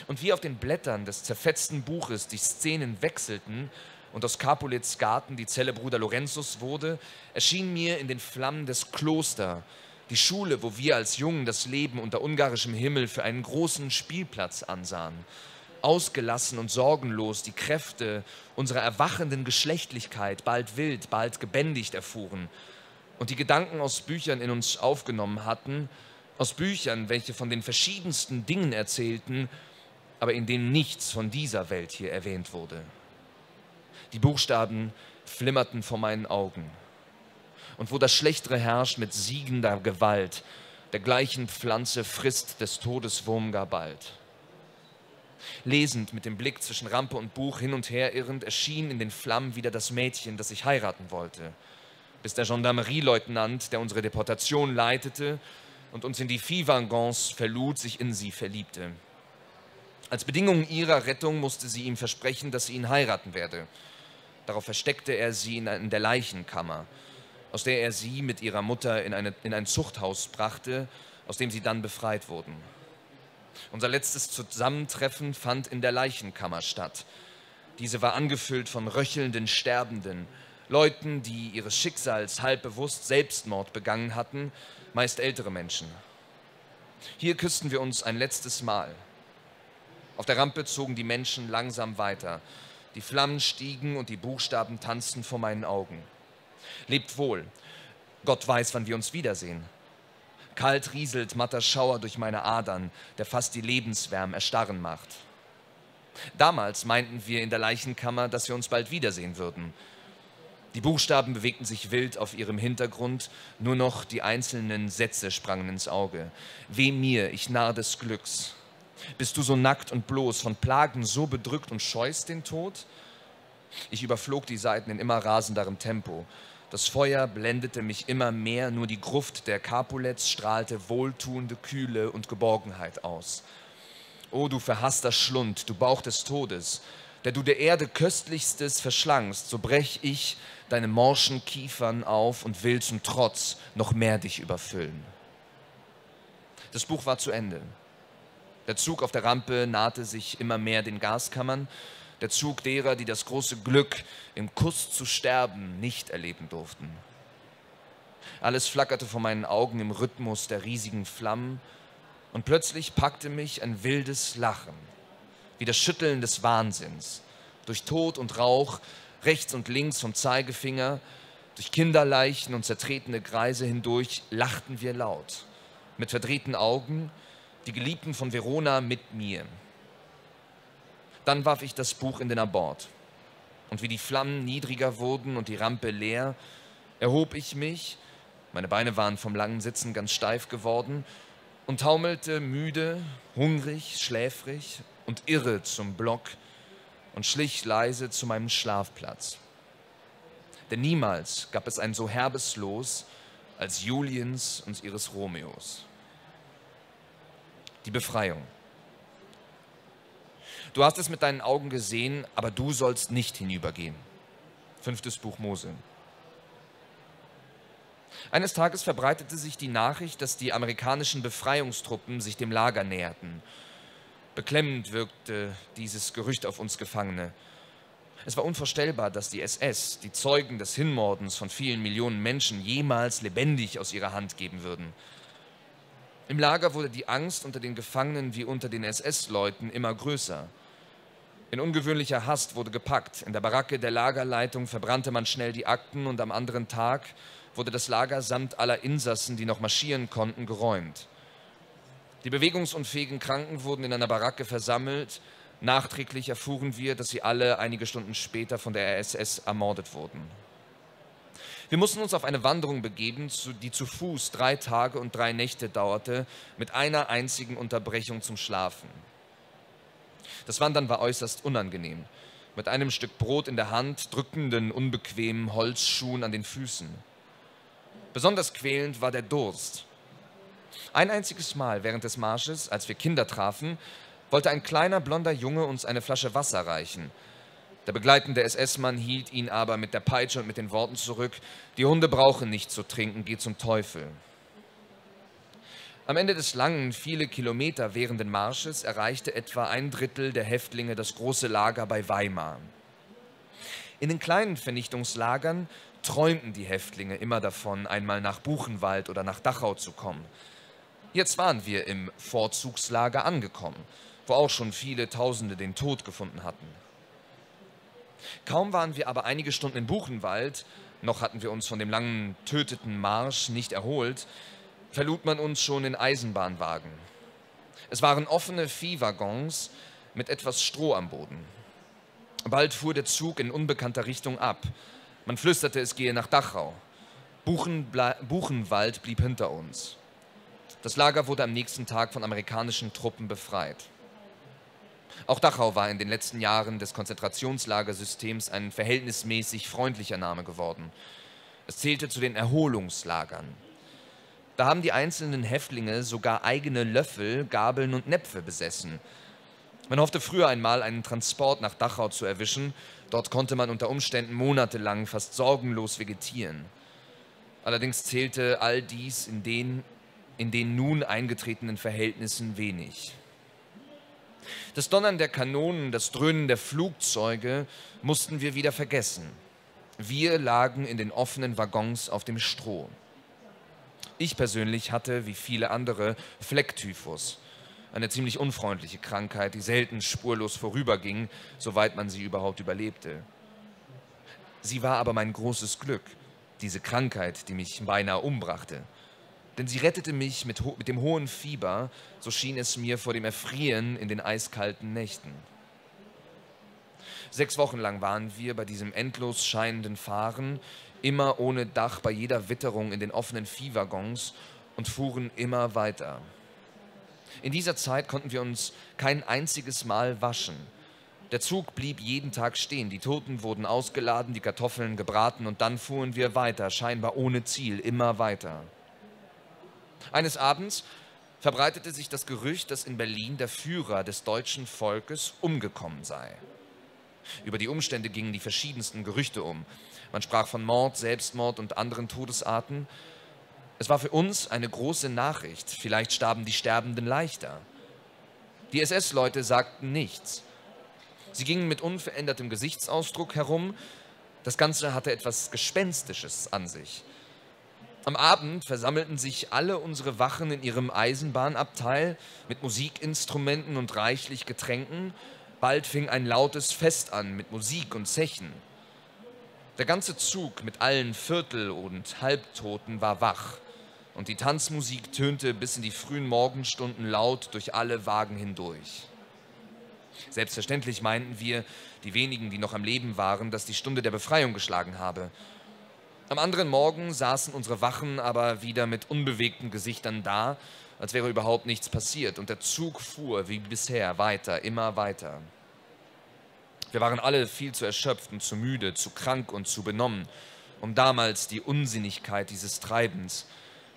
Und wie auf den Blättern des zerfetzten Buches die Szenen wechselten und aus Capulets Garten die Zelle Bruder Lorenzus wurde, erschien mir in den Flammen das Kloster, die Schule, wo wir als Jungen das Leben unter ungarischem Himmel für einen großen Spielplatz ansahen. Ausgelassen und sorgenlos die Kräfte unserer erwachenden Geschlechtlichkeit, bald wild, bald gebändigt erfuhren und die Gedanken aus Büchern in uns aufgenommen hatten, aus Büchern, welche von den verschiedensten Dingen erzählten, aber in denen nichts von dieser Welt hier erwähnt wurde. Die Buchstaben flimmerten vor meinen Augen. Und wo das Schlechtere herrscht mit siegender Gewalt, der gleichen Pflanze frisst des Todes Wurm gar bald. Lesend, mit dem Blick zwischen Rampe und Buch hin und her irrend, erschien in den Flammen wieder das Mädchen, das ich heiraten wollte, bis der Gendarmerieleutnant, der unsere Deportation leitete, und uns in die Viehwaggons verlud, sich in sie verliebte. Als Bedingung ihrer Rettung musste sie ihm versprechen, dass sie ihn heiraten werde. Darauf versteckte er sie in der Leichenkammer, aus der er sie mit ihrer Mutter in ein Zuchthaus brachte, aus dem sie dann befreit wurden. Unser letztes Zusammentreffen fand in der Leichenkammer statt. Diese war angefüllt von röchelnden Sterbenden, Leuten, die ihres Schicksals halb bewusst Selbstmord begangen hatten, meist ältere Menschen. Hier küssten wir uns ein letztes Mal. Auf der Rampe zogen die Menschen langsam weiter. Die Flammen stiegen und die Buchstaben tanzten vor meinen Augen. Lebt wohl. Gott weiß, wann wir uns wiedersehen. Kalt rieselt matter Schauer durch meine Adern, der fast die Lebenswärme erstarren macht. Damals meinten wir in der Leichenkammer, dass wir uns bald wiedersehen würden. Die Buchstaben bewegten sich wild auf ihrem Hintergrund, nur noch die einzelnen Sätze sprangen ins Auge. Weh mir, ich Narr des Glücks. Bist du so nackt und bloß, von Plagen so bedrückt und scheust den Tod? Ich überflog die Seiten in immer rasenderem Tempo. Das Feuer blendete mich immer mehr, nur die Gruft der Capulets strahlte wohltuende Kühle und Geborgenheit aus. O, du verhasster Schlund, du Bauch des Todes, der du der Erde Köstlichstes verschlangst, so brech ich deine morschen Kiefern auf und will zum Trotz noch mehr dich überfüllen. Das Buch war zu Ende. Der Zug auf der Rampe nahte sich immer mehr den Gaskammern, der Zug derer, die das große Glück, im Kuss zu sterben, nicht erleben durften. Alles flackerte vor meinen Augen im Rhythmus der riesigen Flammen, und plötzlich packte mich ein wildes Lachen, wie das Schütteln des Wahnsinns, durch Tod und Rauch, rechts und links vom Zeigefinger, durch Kinderleichen und zertretene Greise hindurch lachten wir laut, mit verdrehten Augen, die Geliebten von Verona mit mir. Dann warf ich das Buch in den Abort. Und wie die Flammen niedriger wurden und die Rampe leer, erhob ich mich, meine Beine waren vom langen Sitzen ganz steif geworden, und taumelte müde, hungrig, schläfrig und irre zum Block und schlich leise zu meinem Schlafplatz. Denn niemals gab es ein so herbes Los als Juliens und ihres Romeos. Die Befreiung. Du hast es mit deinen Augen gesehen, aber du sollst nicht hinübergehen. 5. Buch Mose. Eines Tages verbreitete sich die Nachricht, dass die amerikanischen Befreiungstruppen sich dem Lager näherten. Beklemmend wirkte dieses Gerücht auf uns Gefangene. Es war unvorstellbar, dass die SS, die Zeugen des Hinmordens von vielen Millionen Menschen, jemals lebendig aus ihrer Hand geben würden. Im Lager wurde die Angst unter den Gefangenen wie unter den SS-Leuten immer größer. In ungewöhnlicher Hast wurde gepackt. In der Baracke der Lagerleitung verbrannte man schnell die Akten und am anderen Tag wurde das Lager samt aller Insassen, die noch marschieren konnten, geräumt. Die bewegungsunfähigen Kranken wurden in einer Baracke versammelt. Nachträglich erfuhren wir, dass sie alle einige Stunden später von der SS ermordet wurden. Wir mussten uns auf eine Wanderung begeben, die zu Fuß 3 Tage und 3 Nächte dauerte, mit einer einzigen Unterbrechung zum Schlafen. Das Wandern war äußerst unangenehm. Mit einem Stück Brot in der Hand, drückenden, unbequemen Holzschuhen an den Füßen. Besonders quälend war der Durst. Ein einziges Mal während des Marsches, als wir Kinder trafen, wollte ein kleiner, blonder Junge uns eine Flasche Wasser reichen. Der begleitende SS-Mann hielt ihn aber mit der Peitsche und mit den Worten zurück, die Hunde brauchen nichts zu trinken, geh zum Teufel. Am Ende des langen, viele Kilometer währenden Marsches erreichte etwa 1/3 der Häftlinge das große Lager bei Weimar. In den kleinen Vernichtungslagern träumten die Häftlinge immer davon, einmal nach Buchenwald oder nach Dachau zu kommen. Jetzt waren wir im Vorzugslager angekommen, wo auch schon viele Tausende den Tod gefunden hatten. Kaum waren wir aber einige Stunden in Buchenwald, noch hatten wir uns von dem langen, töteten Marsch nicht erholt, verlud man uns schon in Eisenbahnwagen. Es waren offene Viehwaggons mit etwas Stroh am Boden. Bald fuhr der Zug in unbekannter Richtung ab. Man flüsterte, es gehe nach Dachau. Buchenwald blieb hinter uns. Das Lager wurde am nächsten Tag von amerikanischen Truppen befreit. Auch Dachau war in den letzten Jahren des Konzentrationslagersystems ein verhältnismäßig freundlicher Name geworden. Es zählte zu den Erholungslagern. Da haben die einzelnen Häftlinge sogar eigene Löffel, Gabeln und Näpfe besessen. Man hoffte früher einmal, einen Transport nach Dachau zu erwischen. Dort konnte man unter Umständen monatelang fast sorgenlos vegetieren. Allerdings zählte all dies in den nun eingetretenen Verhältnissen wenig. Das Donnern der Kanonen, das Dröhnen der Flugzeuge mussten wir wieder vergessen. Wir lagen in den offenen Waggons auf dem Stroh. Ich persönlich hatte, wie viele andere, Flecktyphus. Eine ziemlich unfreundliche Krankheit, die selten spurlos vorüberging, soweit man sie überhaupt überlebte. Sie war aber mein großes Glück, diese Krankheit, die mich beinahe umbrachte. Denn sie rettete mich mit dem hohen Fieber, so schien es mir, vor dem Erfrieren in den eiskalten Nächten. 6 Wochen lang waren wir bei diesem endlos scheinenden Fahren, immer ohne Dach, bei jeder Witterung in den offenen Viehwaggons, und fuhren immer weiter. In dieser Zeit konnten wir uns kein einziges Mal waschen. Der Zug blieb jeden Tag stehen, die Toten wurden ausgeladen, die Kartoffeln gebraten, und dann fuhren wir weiter, scheinbar ohne Ziel, immer weiter. Eines Abends verbreitete sich das Gerücht, dass in Berlin der Führer des deutschen Volkes umgekommen sei. Über die Umstände gingen die verschiedensten Gerüchte um. Man sprach von Mord, Selbstmord und anderen Todesarten. Es war für uns eine große Nachricht. Vielleicht starben die Sterbenden leichter. Die SS-Leute sagten nichts. Sie gingen mit unverändertem Gesichtsausdruck herum. Das Ganze hatte etwas Gespenstisches an sich. Am Abend versammelten sich alle unsere Wachen in ihrem Eisenbahnabteil mit Musikinstrumenten und reichlich Getränken. Bald fing ein lautes Fest an mit Musik und Zechen. Der ganze Zug mit allen Viertel- und Halbtoten war wach, und die Tanzmusik tönte bis in die frühen Morgenstunden laut durch alle Wagen hindurch. Selbstverständlich meinten wir, die wenigen, die noch am Leben waren, dass die Stunde der Befreiung geschlagen habe. Am anderen Morgen saßen unsere Wachen aber wieder mit unbewegten Gesichtern da, als wäre überhaupt nichts passiert, und der Zug fuhr wie bisher weiter, immer weiter. Wir waren alle viel zu erschöpft und zu müde, zu krank und zu benommen, um damals die Unsinnigkeit dieses Treibens,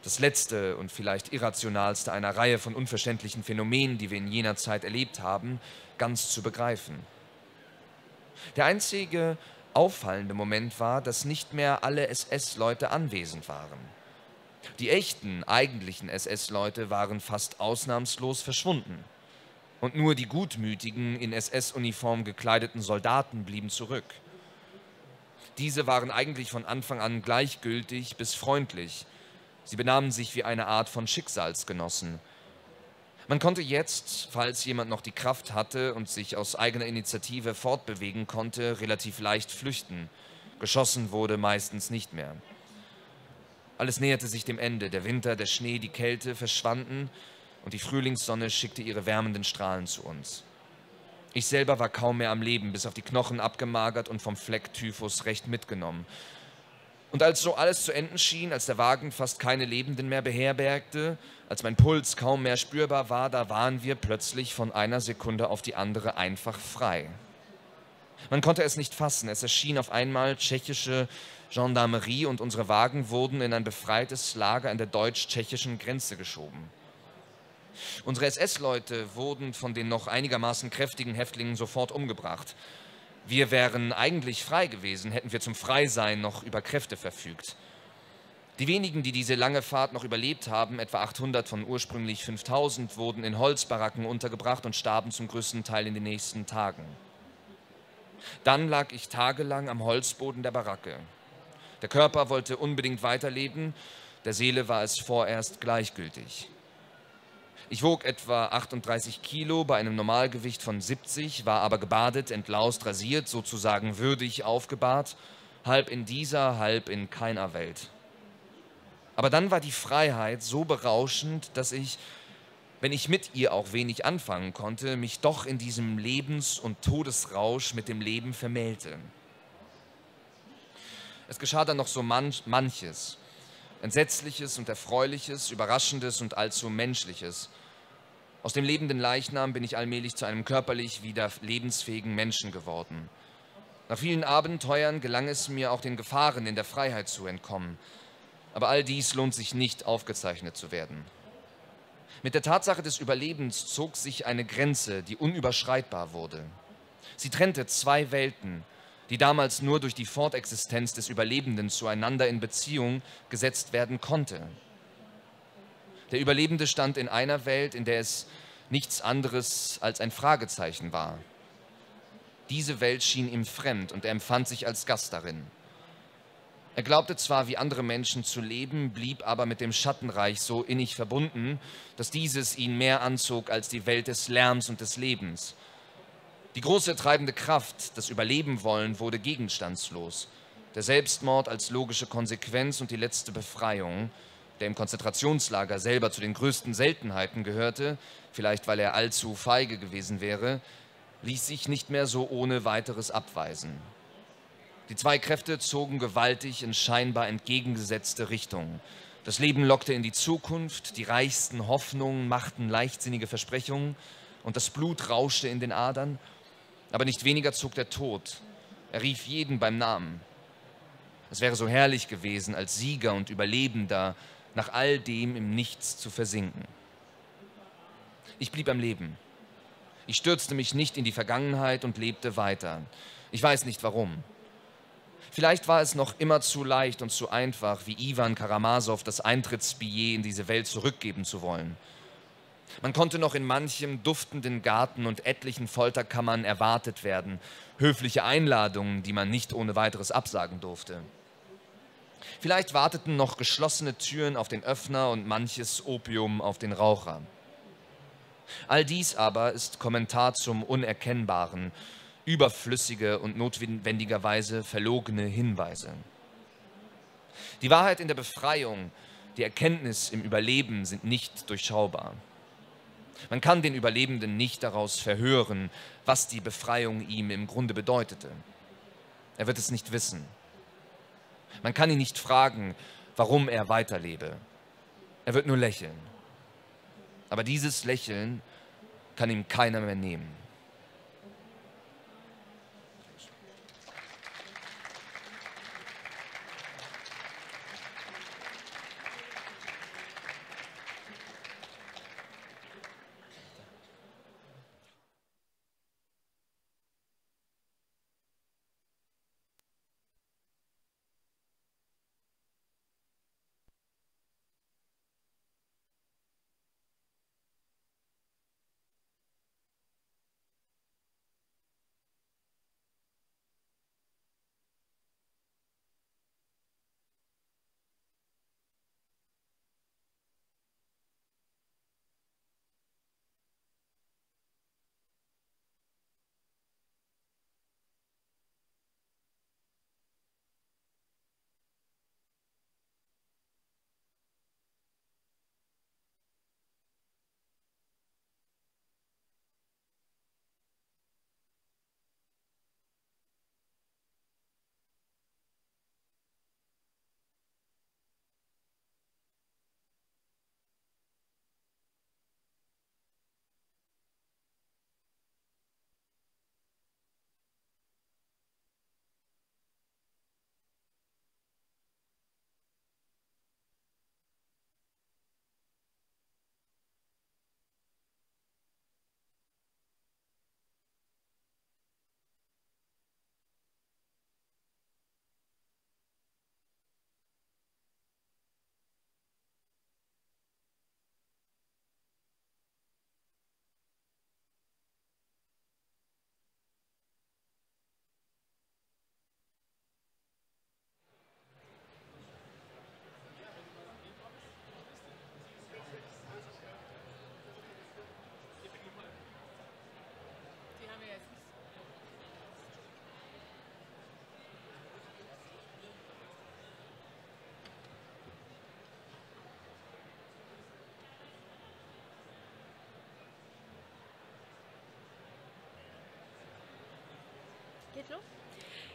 das letzte und vielleicht irrationalste einer Reihe von unverständlichen Phänomenen, die wir in jener Zeit erlebt haben, ganz zu begreifen. Der einzige auffallende Moment war, dass nicht mehr alle SS-Leute anwesend waren. Die echten, eigentlichen SS-Leute waren fast ausnahmslos verschwunden. Und nur die gutmütigen, in SS-Uniform gekleideten Soldaten blieben zurück. Diese waren eigentlich von Anfang an gleichgültig bis freundlich. Sie benahmen sich wie eine Art von Schicksalsgenossen. Man konnte jetzt, falls jemand noch die Kraft hatte und sich aus eigener Initiative fortbewegen konnte, relativ leicht flüchten. Geschossen wurde meistens nicht mehr. Alles näherte sich dem Ende. Der Winter, der Schnee, die Kälte verschwanden, und die Frühlingssonne schickte ihre wärmenden Strahlen zu uns. Ich selber war kaum mehr am Leben, bis auf die Knochen abgemagert und vom Flecktyphus recht mitgenommen. Und als so alles zu enden schien, als der Wagen fast keine Lebenden mehr beherbergte, als mein Puls kaum mehr spürbar war, da waren wir plötzlich von einer Sekunde auf die andere einfach frei. Man konnte es nicht fassen. Es erschien auf einmal tschechische Gendarmerie, und unsere Wagen wurden in ein befreites Lager an der deutsch-tschechischen Grenze geschoben. Unsere SS-Leute wurden von den noch einigermaßen kräftigen Häftlingen sofort umgebracht. Wir wären eigentlich frei gewesen, hätten wir zum Freisein noch über Kräfte verfügt. Die wenigen, die diese lange Fahrt noch überlebt haben, etwa 800 von ursprünglich 5000, wurden in Holzbaracken untergebracht und starben zum größten Teil in den nächsten Tagen. Dann lag ich tagelang am Holzboden der Baracke. Der Körper wollte unbedingt weiterleben, der Seele war es vorerst gleichgültig. Ich wog etwa 38 Kilo, bei einem Normalgewicht von 70, war aber gebadet, entlaust, rasiert, sozusagen würdig aufgebahrt, halb in dieser, halb in keiner Welt. Aber dann war die Freiheit so berauschend, dass ich, wenn ich mit ihr auch wenig anfangen konnte, mich doch in diesem Lebens- und Todesrausch mit dem Leben vermählte. Es geschah dann noch so manches, Entsetzliches und Erfreuliches, Überraschendes und allzu Menschliches. Aus dem lebenden Leichnam bin ich allmählich zu einem körperlich wieder lebensfähigen Menschen geworden. Nach vielen Abenteuern gelang es mir, auch den Gefahren in der Freiheit zu entkommen. Aber all dies lohnt sich nicht, aufgezeichnet zu werden. Mit der Tatsache des Überlebens zog sich eine Grenze, die unüberschreitbar wurde. Sie trennte zwei Welten, die damals nur durch die Fortexistenz des Überlebenden zueinander in Beziehung gesetzt werden konnte. Der Überlebende stand in einer Welt, in der es nichts anderes als ein Fragezeichen war. Diese Welt schien ihm fremd, und er empfand sich als Gast darin. Er glaubte zwar, wie andere Menschen zu leben, blieb aber mit dem Schattenreich so innig verbunden, dass dieses ihn mehr anzog als die Welt des Lärms und des Lebens. Die große treibende Kraft, das Überlebenwollen, wurde gegenstandslos. Der Selbstmord als logische Konsequenz und die letzte Befreiung, der im Konzentrationslager selber zu den größten Seltenheiten gehörte, vielleicht weil er allzu feige gewesen wäre, ließ sich nicht mehr so ohne weiteres abweisen. Die zwei Kräfte zogen gewaltig in scheinbar entgegengesetzte Richtungen. Das Leben lockte in die Zukunft, die reichsten Hoffnungen machten leichtsinnige Versprechungen und das Blut rauschte in den Adern. Aber nicht weniger zog der Tod. Er rief jeden beim Namen. Es wäre so herrlich gewesen, als Sieger und Überlebender nach all dem im Nichts zu versinken. Ich blieb am Leben. Ich stürzte mich nicht in die Vergangenheit und lebte weiter. Ich weiß nicht warum. Vielleicht war es noch immer zu leicht und zu einfach, wie Iwan Karamasow das Eintrittsbillet in diese Welt zurückgeben zu wollen. Man konnte noch in manchem duftenden Garten und etlichen Folterkammern erwartet werden, höfliche Einladungen, die man nicht ohne weiteres absagen durfte. Vielleicht warteten noch geschlossene Türen auf den Öffner und manches Opium auf den Raucher. All dies aber ist Kommentar zum Unerkennbaren, überflüssige und notwendigerweise verlogene Hinweise. Die Wahrheit in der Befreiung, die Erkenntnis im Überleben sind nicht durchschaubar. Man kann den Überlebenden nicht daraus verhören, was die Befreiung ihm im Grunde bedeutete. Er wird es nicht wissen. Man kann ihn nicht fragen, warum er weiterlebe. Er wird nur lächeln. Aber dieses Lächeln kann ihm keiner mehr nehmen.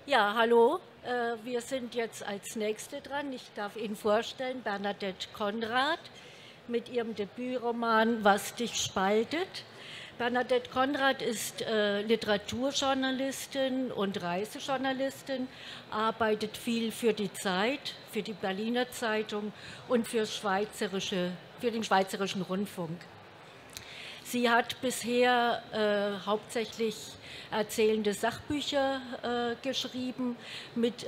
Ja, hallo, wir sind jetzt als Nächste dran. Ich darf Ihnen vorstellen, Bernadette Konrad mit ihrem Debütroman Was dich spaltet. Bernadette Konrad ist Literaturjournalistin und Reisejournalistin, arbeitet viel für die Zeit, für die Berliner Zeitung und für den Schweizerischen Rundfunk. Sie hat bisher hauptsächlich erzählende Sachbücher geschrieben. Mit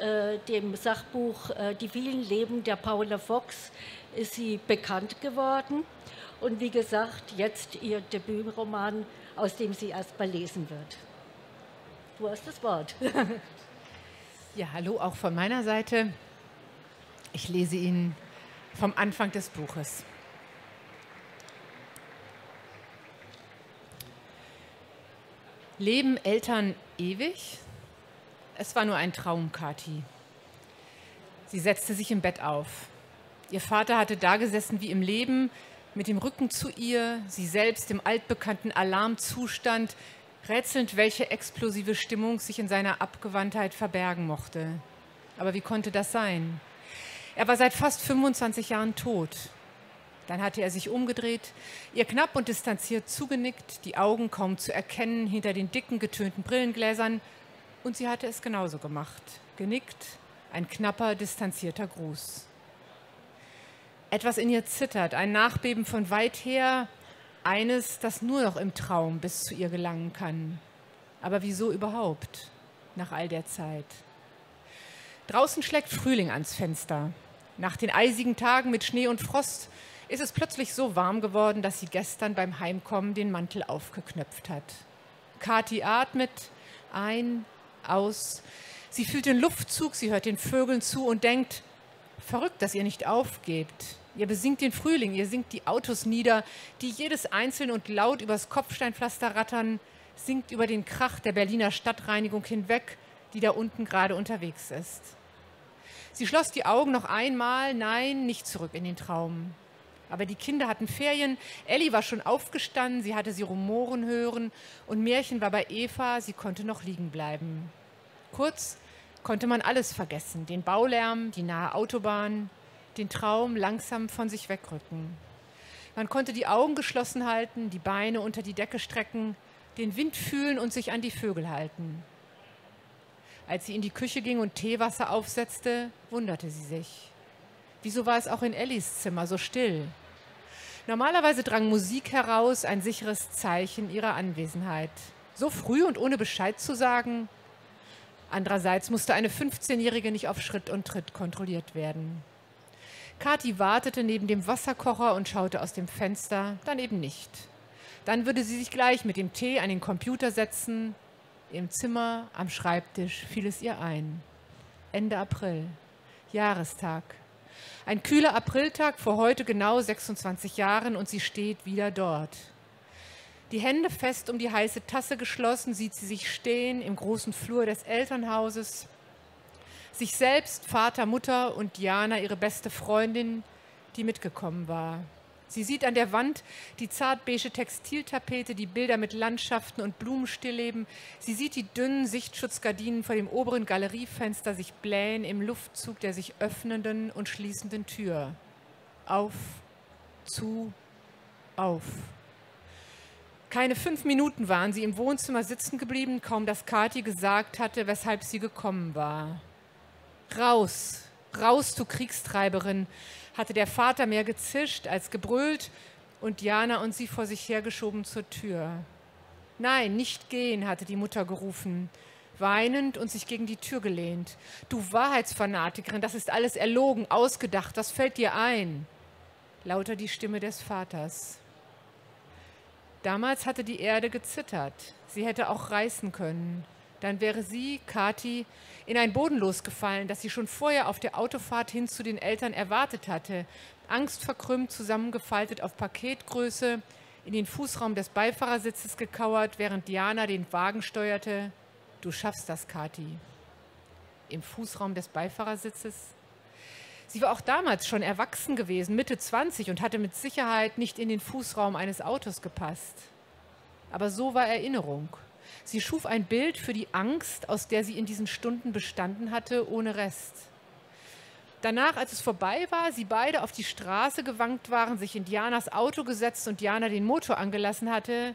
dem Sachbuch Die vielen Leben der Paula Fox ist sie bekannt geworden. Und wie gesagt, jetzt ihr Debütroman, aus dem sie erst mal lesen wird. Du hast das Wort. Ja, hallo auch von meiner Seite. Ich lese Ihnen vom Anfang des Buches. Leben Eltern ewig? Es war nur ein Traum, Kathi. Sie setzte sich im Bett auf. Ihr Vater hatte dagesessen wie im Leben, mit dem Rücken zu ihr, sie selbst im altbekannten Alarmzustand, rätselnd, welche explosive Stimmung sich in seiner Abgewandtheit verbergen mochte. Aber wie konnte das sein? Er war seit fast 25 Jahren tot. Dann hatte er sich umgedreht, ihr knapp und distanziert zugenickt, die Augen kaum zu erkennen hinter den dicken, getönten Brillengläsern. Und sie hatte es genauso gemacht. Genickt, ein knapper, distanzierter Gruß. Etwas in ihr zittert, ein Nachbeben von weit her, eines, das nur noch im Traum bis zu ihr gelangen kann. Aber wieso überhaupt, nach all der Zeit? Draußen schlägt Frühling ans Fenster. Nach den eisigen Tagen mit Schnee und Frost ist es plötzlich so warm geworden, dass sie gestern beim Heimkommen den Mantel aufgeknöpft hat. Kathi atmet ein, aus. Sie fühlt den Luftzug, sie hört den Vögeln zu und denkt, verrückt, dass ihr nicht aufgebt. Ihr besingt den Frühling, ihr singt die Autos nieder, die jedes einzeln und laut übers Kopfsteinpflaster rattern, singt über den Krach der Berliner Stadtreinigung hinweg, die da unten gerade unterwegs ist. Sie schloss die Augen noch einmal, nein, nicht zurück in den Traum. Aber die Kinder hatten Ferien, Elli war schon aufgestanden, sie hatte sie rumoren hören und Märchen war bei Eva, sie konnte noch liegen bleiben. Kurz konnte man alles vergessen, den Baulärm, die nahe Autobahn, den Traum langsam von sich wegrücken. Man konnte die Augen geschlossen halten, die Beine unter die Decke strecken, den Wind fühlen und sich an die Vögel halten. Als sie in die Küche ging und Teewasser aufsetzte, wunderte sie sich. Wieso war es auch in Ellis Zimmer so still? Normalerweise drang Musik heraus, ein sicheres Zeichen ihrer Anwesenheit. So früh und ohne Bescheid zu sagen. Andererseits musste eine 15-Jährige nicht auf Schritt und Tritt kontrolliert werden. Kathi wartete neben dem Wasserkocher und schaute aus dem Fenster, dann eben nicht. Dann würde sie sich gleich mit dem Tee an den Computer setzen. Im Zimmer, am Schreibtisch fiel es ihr ein. Ende April, Jahrestag. Ein kühler Apriltag vor heute genau 26 Jahren und sie steht wieder dort. Die Hände fest um die heiße Tasse geschlossen, sieht sie sich stehen im großen Flur des Elternhauses. Sich selbst, Vater, Mutter und Diana, ihre beste Freundin, die mitgekommen war. Sie sieht an der Wand die zartbeige Textiltapete, die Bilder mit Landschaften und Blumenstillleben. Sie sieht die dünnen Sichtschutzgardinen vor dem oberen Galeriefenster sich blähen im Luftzug der sich öffnenden und schließenden Tür. Auf, zu, auf. Keine 5 Minuten waren sie im Wohnzimmer sitzen geblieben, kaum dass Kathi gesagt hatte, weshalb sie gekommen war. Raus, raus, du Kriegstreiberin, hatte der Vater mehr gezischt als gebrüllt und Diana und sie vor sich hergeschoben zur Tür. Nein, nicht gehen, hatte die Mutter gerufen, weinend und sich gegen die Tür gelehnt. Du Wahrheitsfanatikerin, das ist alles erlogen, ausgedacht, was fällt dir ein? Lauter die Stimme des Vaters. Damals hatte die Erde gezittert. Sie hätte auch reißen können. Dann wäre sie, Kathi, in ein Bodenlos gefallen, das sie schon vorher auf der Autofahrt hin zu den Eltern erwartet hatte. Angstverkrümmt, zusammengefaltet auf Paketgröße, in den Fußraum des Beifahrersitzes gekauert, während Diana den Wagen steuerte. Du schaffst das, Kathi. Im Fußraum des Beifahrersitzes? Sie war auch damals schon erwachsen gewesen, Mitte 20, und hatte mit Sicherheit nicht in den Fußraum eines Autos gepasst. Aber so war Erinnerung. Sie schuf ein Bild für die Angst, aus der sie in diesen Stunden bestanden hatte, ohne Rest. Danach, als es vorbei war, sie beide auf die Straße gewankt waren, sich in Dianas Auto gesetzt und Diana den Motor angelassen hatte,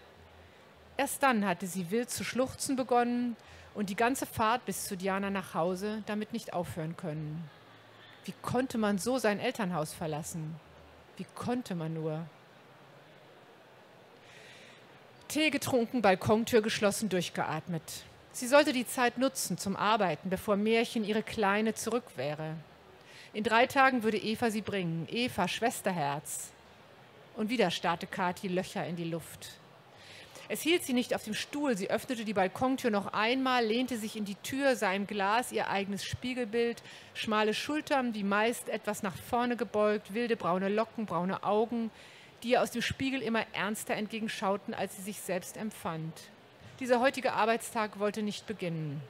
erst dann hatte sie wild zu schluchzen begonnen und die ganze Fahrt bis zu Diana nach Hause damit nicht aufhören können. Wie konnte man so sein Elternhaus verlassen? Wie konnte man nur? Tee getrunken, Balkontür geschlossen, durchgeatmet. Sie sollte die Zeit nutzen zum Arbeiten, bevor Märchen ihre Kleine zurück wäre. In 3 Tagen würde Eva sie bringen. Eva, Schwesterherz. Und wieder starrte Kathi Löcher in die Luft. Es hielt sie nicht auf dem Stuhl, sie öffnete die Balkontür noch einmal, lehnte sich in die Tür, sah im Glas ihr eigenes Spiegelbild, schmale Schultern, die meist etwas nach vorne gebeugt, wilde braune Locken, braune Augen, die ihr aus dem Spiegel immer ernster entgegenschauten, als sie sich selbst empfand. Dieser heutige Arbeitstag wollte nicht beginnen.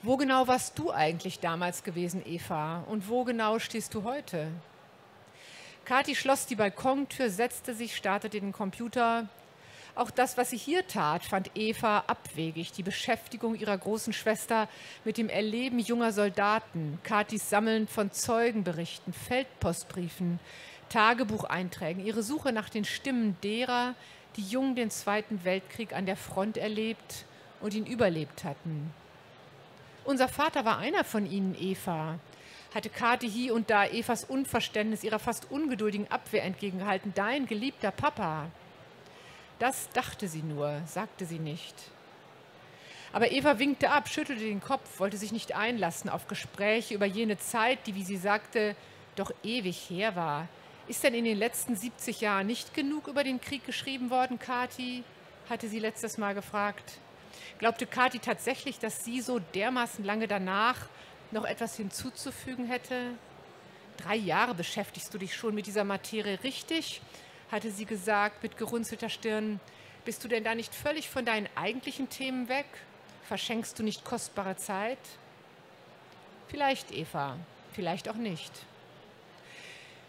Wo genau warst du eigentlich damals gewesen, Eva? Und wo genau stehst du heute? Kathi schloss die Balkontür, setzte sich, startete den Computer. Auch das, was sie hier tat, fand Eva abwegig. Die Beschäftigung ihrer großen Schwester mit dem Erleben junger Soldaten, Kathis Sammeln von Zeugenberichten, Feldpostbriefen, Tagebucheinträgen, ihre Suche nach den Stimmen derer, die jung den Zweiten Weltkrieg an der Front erlebt und ihn überlebt hatten. Unser Vater war einer von ihnen, Eva, hatte Kathi hier und da Evas Unverständnis, ihrer fast ungeduldigen Abwehr entgegengehalten. Dein geliebter Papa. Das dachte sie nur, sagte sie nicht. Aber Eva winkte ab, schüttelte den Kopf, wollte sich nicht einlassen auf Gespräche über jene Zeit, die, wie sie sagte, doch ewig her war. Ist denn in den letzten 70 Jahren nicht genug über den Krieg geschrieben worden, Kathi? Hatte sie letztes Mal gefragt. Glaubte Kathi tatsächlich, dass sie so dermaßen lange danach noch etwas hinzuzufügen hätte? 3 Jahre beschäftigst du dich schon mit dieser Materie, richtig? Hatte sie gesagt mit gerunzelter Stirn. Bist du denn da nicht völlig von deinen eigentlichen Themen weg? Verschenkst du nicht kostbare Zeit? Vielleicht, Eva, vielleicht auch nicht.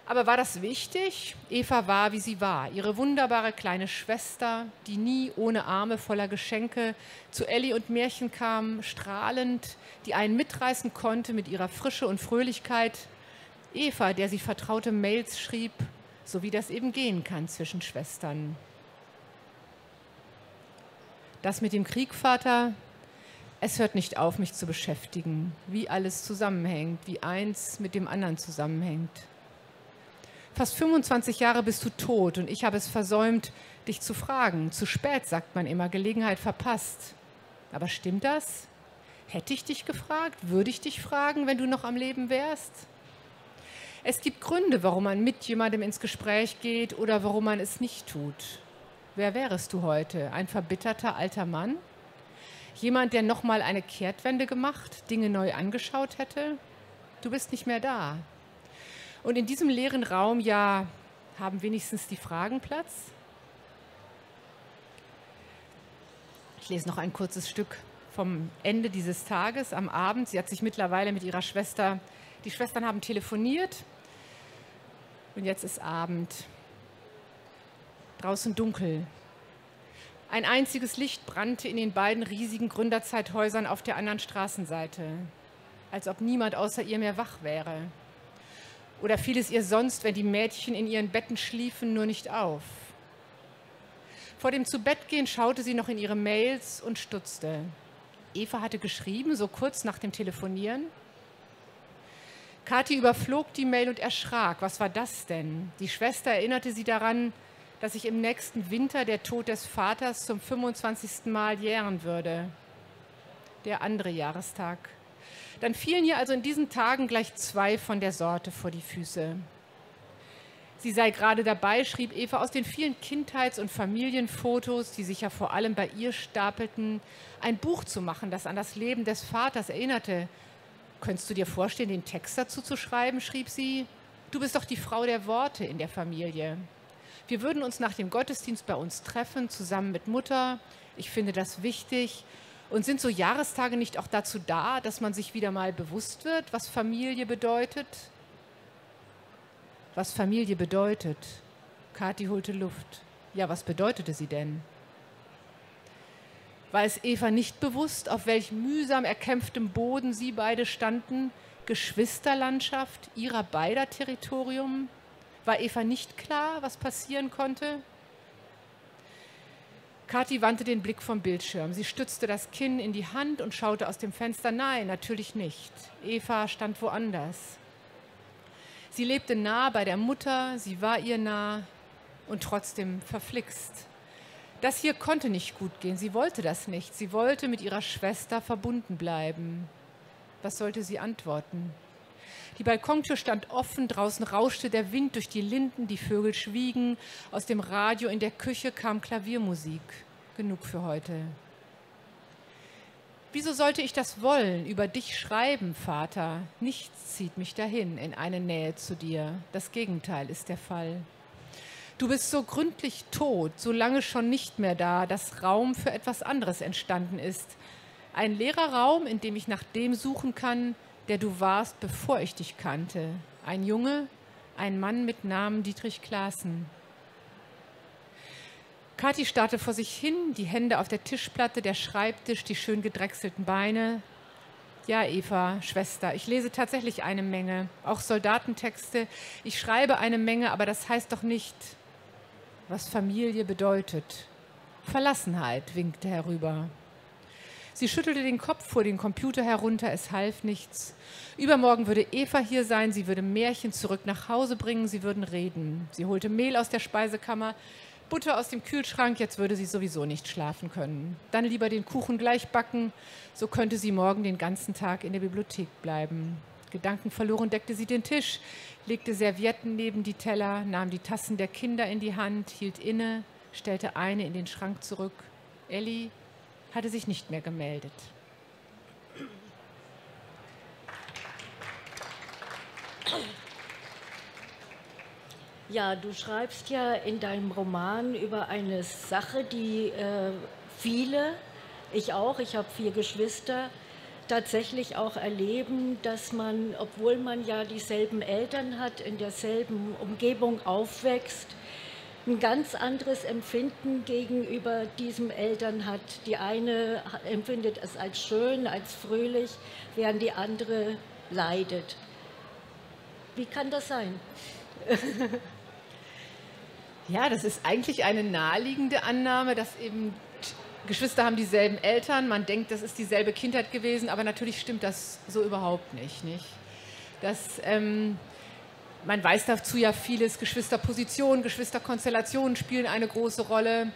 Aber war das wichtig? Eva war, wie sie war, ihre wunderbare kleine Schwester, die nie ohne Arme voller Geschenke zu Elli und Märchen kam, strahlend, die einen mitreißen konnte mit ihrer Frische und Fröhlichkeit. Eva, der sie vertraute Mails schrieb, so wie das eben gehen kann zwischen Schwestern. Das mit dem Krieg, Vater, es hört nicht auf, mich zu beschäftigen, wie alles zusammenhängt, wie eins mit dem anderen zusammenhängt. Fast 25 Jahre bist du tot und ich habe es versäumt, dich zu fragen. Zu spät, sagt man immer, Gelegenheit verpasst. Aber stimmt das? Hätte ich dich gefragt? Würde ich dich fragen, wenn du noch am Leben wärst? Es gibt Gründe, warum man mit jemandem ins Gespräch geht oder warum man es nicht tut. Wer wärst du heute? Ein verbitterter alter Mann? Jemand, der nochmal eine Kehrtwende gemacht, Dinge neu angeschaut hätte? Du bist nicht mehr da. Und in diesem leeren Raum, ja, haben wenigstens die Fragen Platz? Ich lese noch ein kurzes Stück vom Ende dieses Tages, am Abend. Sie hat sich mittlerweile mit ihrer Schwester, die Schwestern haben telefoniert und jetzt ist Abend. Draußen dunkel. Ein einziges Licht brannte in den beiden riesigen Gründerzeithäusern auf der anderen Straßenseite, als ob niemand außer ihr mehr wach wäre. Oder fiel es ihr sonst, wenn die Mädchen in ihren Betten schliefen, nur nicht auf? Vor dem Zubettgehen schaute sie noch in ihre Mails und stutzte. Eva hatte geschrieben, so kurz nach dem Telefonieren. Kathi überflog die Mail und erschrak. Was war das denn? Die Schwester erinnerte sie daran, dass sich im nächsten Winter der Tod des Vaters zum 25. Mal jähren würde. Der andere Jahrestag. Dann fielen ihr also in diesen Tagen gleich 2 von der Sorte vor die Füße. Sie sei gerade dabei, schrieb Eva, aus den vielen Kindheits- und Familienfotos, die sich ja vor allem bei ihr stapelten, ein Buch zu machen, das an das Leben des Vaters erinnerte. Könntest du dir vorstellen, den Text dazu zu schreiben, schrieb sie. Du bist doch die Frau der Worte in der Familie. Wir würden uns nach dem Gottesdienst bei uns treffen, zusammen mit Mutter. Ich finde das wichtig. Und sind so Jahrestage nicht auch dazu da, dass man sich wieder mal bewusst wird, was Familie bedeutet? Was Familie bedeutet? Kathi holte Luft. Ja, was bedeutete sie denn? War es Eva nicht bewusst, auf welch mühsam erkämpftem Boden sie beide standen? Geschwisterlandschaft, ihrer beider Territorium? War Eva nicht klar, was passieren konnte? Kathi wandte den Blick vom Bildschirm. Sie stützte das Kinn in die Hand und schaute aus dem Fenster. Nein, natürlich nicht. Eva stand woanders. Sie lebte nah bei der Mutter, sie war ihr nah und trotzdem verflixt. Das hier konnte nicht gut gehen. Sie wollte das nicht. Sie wollte mit ihrer Schwester verbunden bleiben. Was sollte sie antworten? Die Balkontür stand offen, draußen rauschte der Wind durch die Linden, die Vögel schwiegen, aus dem Radio in der Küche kam Klaviermusik. Genug für heute. Wieso sollte ich das wollen, über dich schreiben, Vater? Nichts zieht mich dahin, in eine Nähe zu dir. Das Gegenteil ist der Fall. Du bist so gründlich tot, so lange schon nicht mehr da, dass Raum für etwas anderes entstanden ist. Ein leerer Raum, in dem ich nach dem suchen kann, der du warst, bevor ich dich kannte. Ein Junge, ein Mann mit Namen Dietrich Klaassen. Kathi starrte vor sich hin, die Hände auf der Tischplatte, der Schreibtisch, die schön gedrechselten Beine. Ja, Eva, Schwester, ich lese tatsächlich eine Menge, auch Soldatentexte. Ich schreibe eine Menge, aber das heißt doch nicht, was Familie bedeutet. Verlassenheit, winkte herüber. Sie schüttelte den Kopf, fuhr den Computer herunter, es half nichts. Übermorgen würde Eva hier sein, sie würde Märchen zurück nach Hause bringen, sie würden reden. Sie holte Mehl aus der Speisekammer, Butter aus dem Kühlschrank, jetzt würde sie sowieso nicht schlafen können. Dann lieber den Kuchen gleich backen, so könnte sie morgen den ganzen Tag in der Bibliothek bleiben. Gedankenverloren deckte sie den Tisch, legte Servietten neben die Teller, nahm die Tassen der Kinder in die Hand, hielt inne, stellte eine in den Schrank zurück. Elli hatte sich nicht mehr gemeldet. Ja, du schreibst ja in deinem Roman über eine Sache, die viele, ich auch, ich habe 4 Geschwister, tatsächlich auch erleben, dass man, obwohl man ja dieselben Eltern hat, in derselben Umgebung aufwächst, ein ganz anderes Empfinden gegenüber diesen Eltern hat. Die eine empfindet es als schön, als fröhlich, während die andere leidet. Wie kann das sein? Ja, das ist eigentlich eine naheliegende Annahme, dass eben Geschwister haben dieselben Eltern, man denkt, das ist dieselbe Kindheit gewesen, aber natürlich stimmt das so überhaupt nicht. Das, man weiß dazu ja vieles, Geschwisterpositionen, Geschwisterkonstellationen spielen eine große Rolle.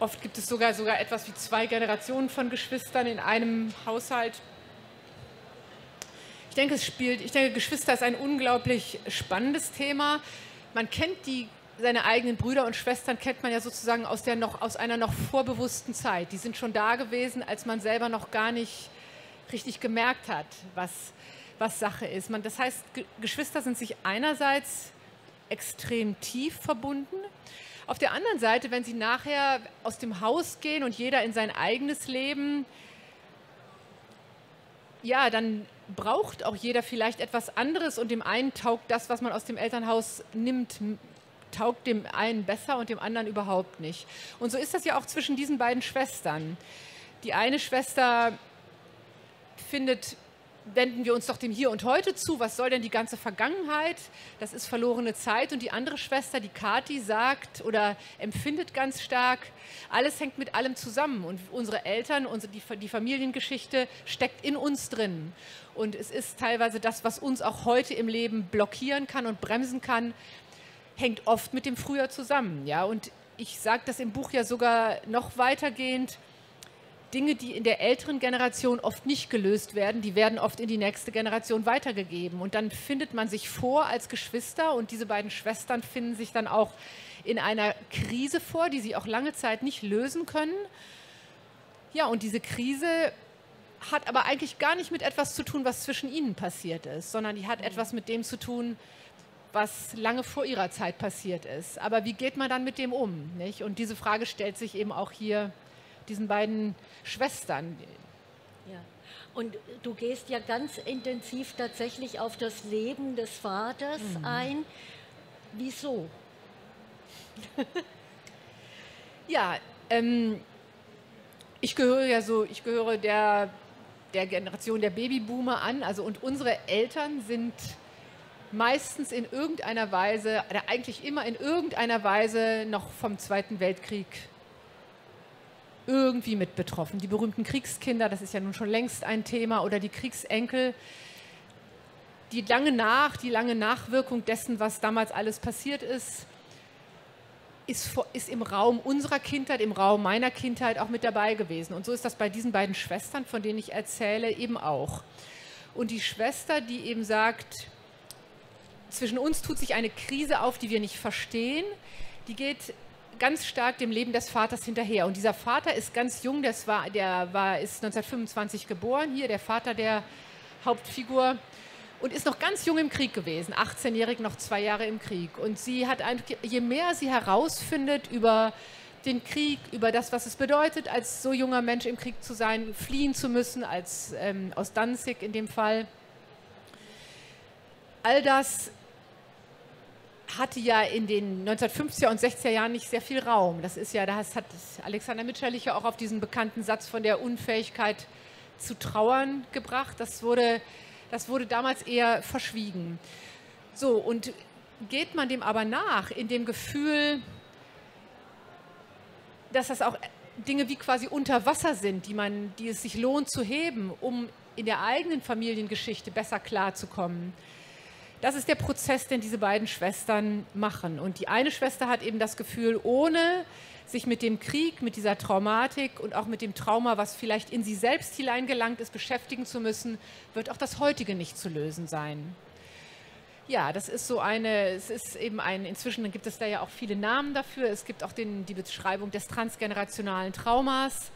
Oft gibt es sogar etwas wie 2 Generationen von Geschwistern in einem Haushalt. Ich denke, Geschwister ist ein unglaublich spannendes Thema. Man kennt seine eigenen Brüder und Schwestern kennt man ja sozusagen aus einer noch vorbewussten Zeit. Die sind schon da gewesen, als man selber noch gar nicht richtig gemerkt hat, was Sache ist. Das heißt, Geschwister sind sich einerseits extrem tief verbunden. Auf der anderen Seite, wenn sie nachher aus dem Haus gehen und jeder in sein eigenes Leben, ja, dann braucht auch jeder vielleicht etwas anderes und dem einen taugt das, was man aus dem Elternhaus nimmt, taugt dem einen besser und dem anderen überhaupt nicht. Und so ist das ja auch zwischen diesen beiden Schwestern. Die eine Schwester findet, wenden wir uns doch dem Hier und Heute zu, was soll denn die ganze Vergangenheit, das ist verlorene Zeit. Und die andere Schwester, die Kathi, sagt oder empfindet ganz stark, alles hängt mit allem zusammen und unsere Eltern, die Familiengeschichte steckt in uns drin. Und es ist teilweise das, was uns auch heute im Leben blockieren kann und bremsen kann, hängt oft mit dem Früher zusammen. Ja? Und ich sage das im Buch ja sogar noch weitergehend, Dinge, die in der älteren Generation oft nicht gelöst werden, die werden oft in die nächste Generation weitergegeben. Und dann findet man sich vor als Geschwister und diese beiden Schwestern finden sich dann auch in einer Krise vor, die sie auch lange Zeit nicht lösen können. Ja, und diese Krise hat aber eigentlich gar nicht mit etwas zu tun, was zwischen ihnen passiert ist, sondern die hat etwas mit dem zu tun, was lange vor ihrer Zeit passiert ist. Aber wie geht man dann mit dem um? Nicht? Und diese Frage stellt sich eben auch hier diesen beiden Schwestern. Ja. Und du gehst ja ganz intensiv tatsächlich auf das Leben des Vaters ein. Wieso? Ja, ich gehöre der Generation der Babyboomer an, also und unsere Eltern sind meistens in irgendeiner Weise, oder eigentlich immer in irgendeiner Weise noch vom Zweiten Weltkrieg irgendwie mit betroffen. Die berühmten Kriegskinder, das ist ja nun schon längst ein Thema, oder die Kriegsenkel, die lange Nachwirkung dessen, was damals alles passiert ist im Raum unserer Kindheit, im Raum meiner Kindheit auch mit dabei gewesen. Und so ist das bei diesen beiden Schwestern, von denen ich erzähle, eben auch. und die Schwester, die eben sagt, zwischen uns tut sich eine Krise auf, die wir nicht verstehen, die geht ganz stark dem Leben des Vaters hinterher. Und dieser Vater ist ganz jung, ist 1925 geboren, hier der Vater der Hauptfigur, und ist noch ganz jung im Krieg gewesen, 18-jährig, noch 2 Jahre im Krieg. Und sie hat, je mehr sie herausfindet über den Krieg, über das, was es bedeutet, als so junger Mensch im Krieg zu sein, fliehen zu müssen, aus Danzig in dem Fall. All das hatte ja in den 1950er und 60er Jahren nicht sehr viel Raum. Das ist ja, da hat Alexander Mitscherlich ja auch auf diesen bekannten Satz von der Unfähigkeit zu trauern gebracht. Das wurde damals eher verschwiegen. So, und geht man dem aber nach, in dem Gefühl, dass das auch Dinge wie quasi unter Wasser sind, die es sich lohnt zu heben, um in der eigenen Familiengeschichte besser klarzukommen. Das ist der Prozess, den diese beiden Schwestern machen. Und die eine Schwester hat eben das Gefühl, ohne sich mit dem Krieg, mit dieser Traumatik und auch mit dem Trauma, was vielleicht in sie selbst hineingelangt ist, beschäftigen zu müssen, wird auch das Heutige nicht zu lösen sein. Ja, das ist so inzwischen gibt es da ja auch viele Namen dafür. Es gibt auch die Beschreibung des transgenerationalen Traumas.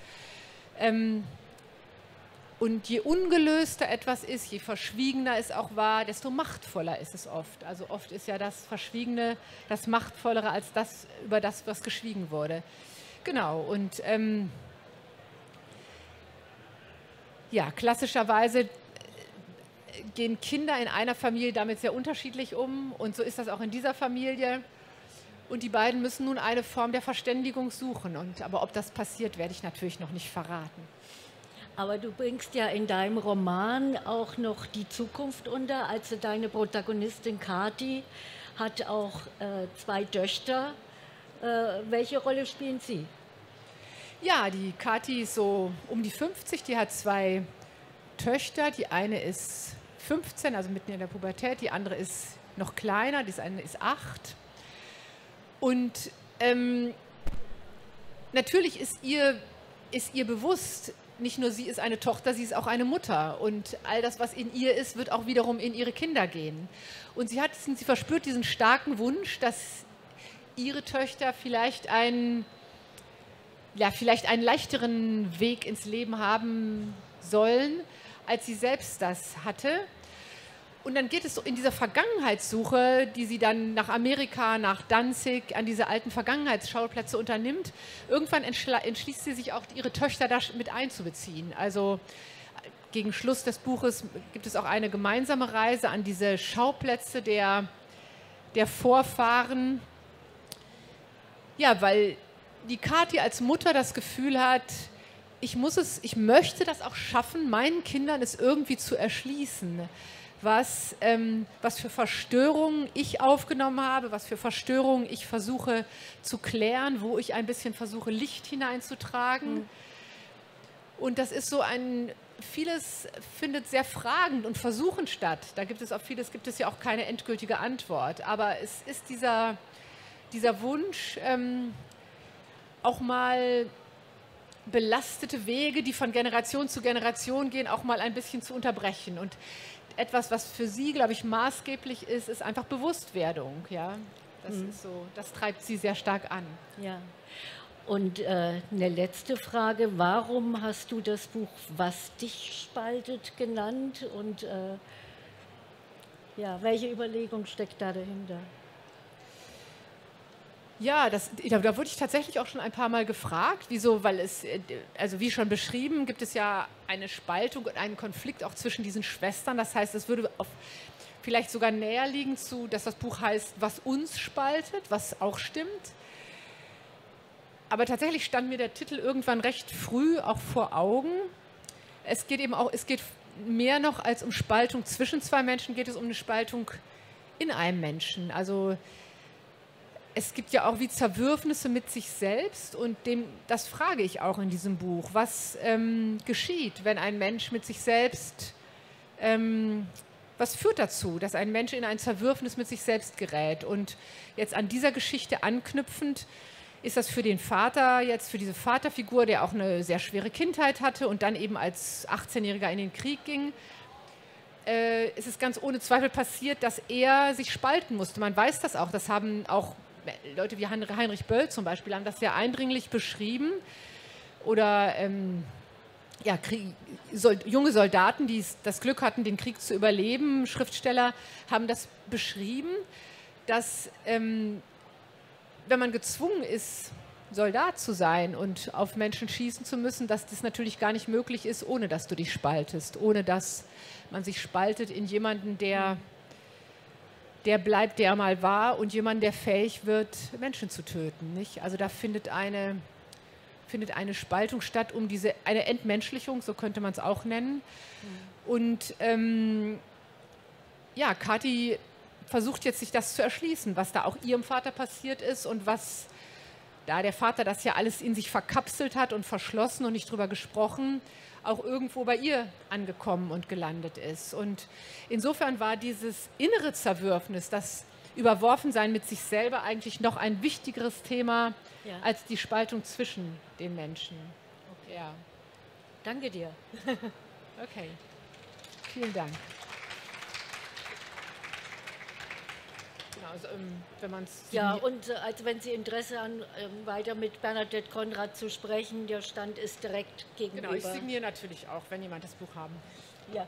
Und je ungelöster etwas ist, je verschwiegener es auch war, desto machtvoller ist es oft. Also oft ist ja das Verschwiegene das Machtvollere als das, über das, was geschwiegen wurde. Genau, und ja, klassischerweise gehen Kinder in einer Familie damit sehr unterschiedlich um, und so ist das auch in dieser Familie, und die beiden müssen nun eine Form der Verständigung suchen, aber ob das passiert, werde ich natürlich noch nicht verraten. Aber du bringst ja in deinem Roman auch noch die Zukunft unter. Also deine Protagonistin Kathi hat auch 2 Töchter. Welche Rolle spielen sie? Ja, die Kathi ist so um die 50, die hat 2 Töchter. Die eine ist 15, also mitten in der Pubertät, die andere ist noch kleiner, die eine ist 8. Und natürlich ist ihr bewusst, nicht nur sie ist eine Tochter, sie ist auch eine Mutter. Und all das, was in ihr ist, wird auch wiederum in ihre Kinder gehen. Und sie verspürt diesen starken Wunsch, dass ihre Töchter vielleicht einen leichteren Weg ins Leben haben sollen, als sie selbst das hatte. Und dann geht es in dieser Vergangenheitssuche, die sie dann nach Amerika, nach Danzig, an diese alten Vergangenheitsschauplätze unternimmt. Irgendwann entschließt sie sich auch, ihre Töchter da mit einzubeziehen. Also gegen Schluss des Buches gibt es auch eine gemeinsame Reise an diese Schauplätze der Vorfahren. Ja, weil die Kathi als Mutter das Gefühl hat, ich möchte das auch schaffen, meinen Kindern es irgendwie zu erschließen. Was für Verstörungen ich aufgenommen habe, was für Verstörungen ich versuche zu klären, wo ich ein bisschen versuche, Licht hineinzutragen. Mhm. Und das ist so vieles findet sehr fragend und versuchend statt. Da gibt es auf vieles, gibt es ja auch keine endgültige Antwort. Aber es ist dieser Wunsch, auch mal belastete Wege, die von Generation zu Generation gehen, auch mal ein bisschen zu unterbrechen. Und etwas, was für sie, glaube ich, maßgeblich ist, ist einfach Bewusstwerdung. Ja? Das treibt sie sehr stark an. Ja. Und eine letzte Frage, warum hast du das Buch "Was dich spaltet" genannt? Und ja, welche Überlegung steckt da dahinter? Ja, da wurde ich tatsächlich auch schon ein paar Mal gefragt, wieso, weil also wie schon beschrieben, gibt es ja eine Spaltung und einen Konflikt auch zwischen diesen Schwestern. Das heißt, es würde vielleicht sogar näher liegen dass das Buch heißt, was uns spaltet, was auch stimmt. Aber tatsächlich stand mir der Titel irgendwann recht früh auch vor Augen. Es geht eben auch, mehr noch als um Spaltung zwischen zwei Menschen, geht es um eine Spaltung in einem Menschen. Also es gibt ja auch wie Zerwürfnisse mit sich selbst, und das frage ich auch in diesem Buch. Was geschieht, wenn ein Mensch mit sich selbst, was führt dazu, dass ein Mensch in ein Zerwürfnis mit sich selbst gerät? Und jetzt an dieser Geschichte anknüpfend ist das für den Vater, für diese Vaterfigur, der auch eine sehr schwere Kindheit hatte und dann eben als 18-Jähriger in den Krieg ging, ist es ganz ohne Zweifel passiert, dass er sich spalten musste. Man weiß das auch. Das haben auch Leute wie Heinrich Böll zum Beispiel, haben das sehr eindringlich beschrieben. Oder ja, junge Soldaten, die das Glück hatten, den Krieg zu überleben, Schriftsteller, haben das beschrieben, dass wenn man gezwungen ist, Soldat zu sein und auf Menschen schießen zu müssen, dass das natürlich gar nicht möglich ist, ohne dass du dich spaltest, ohne dass man sich spaltet in jemanden, der bleibt, der mal war, und jemanden, der fähig wird, Menschen zu töten. Nicht? Also da findet eine Spaltung statt, um eine Entmenschlichung, so könnte man es auch nennen. Mhm. Und ja, Kathi versucht jetzt, sich das zu erschließen, was da auch ihrem Vater passiert ist und was, da der Vater das ja alles in sich verkapselt hat und verschlossen und nicht drüber gesprochen, auch irgendwo bei ihr angekommen und gelandet ist. Und insofern war dieses innere Zerwürfnis, das Überworfensein mit sich selber, eigentlich noch ein wichtigeres Thema, ja, als die Spaltung zwischen den Menschen. Okay. Ja. Danke dir. Okay. Vielen Dank. Genau, also, wenn man's, ja, und also wenn Sie Interesse haben, weiter mit Bernadette Konrad zu sprechen, der Stand ist direkt gegenüber. Genau, ich signiere natürlich auch, wenn jemand das Buch haben will. Ja.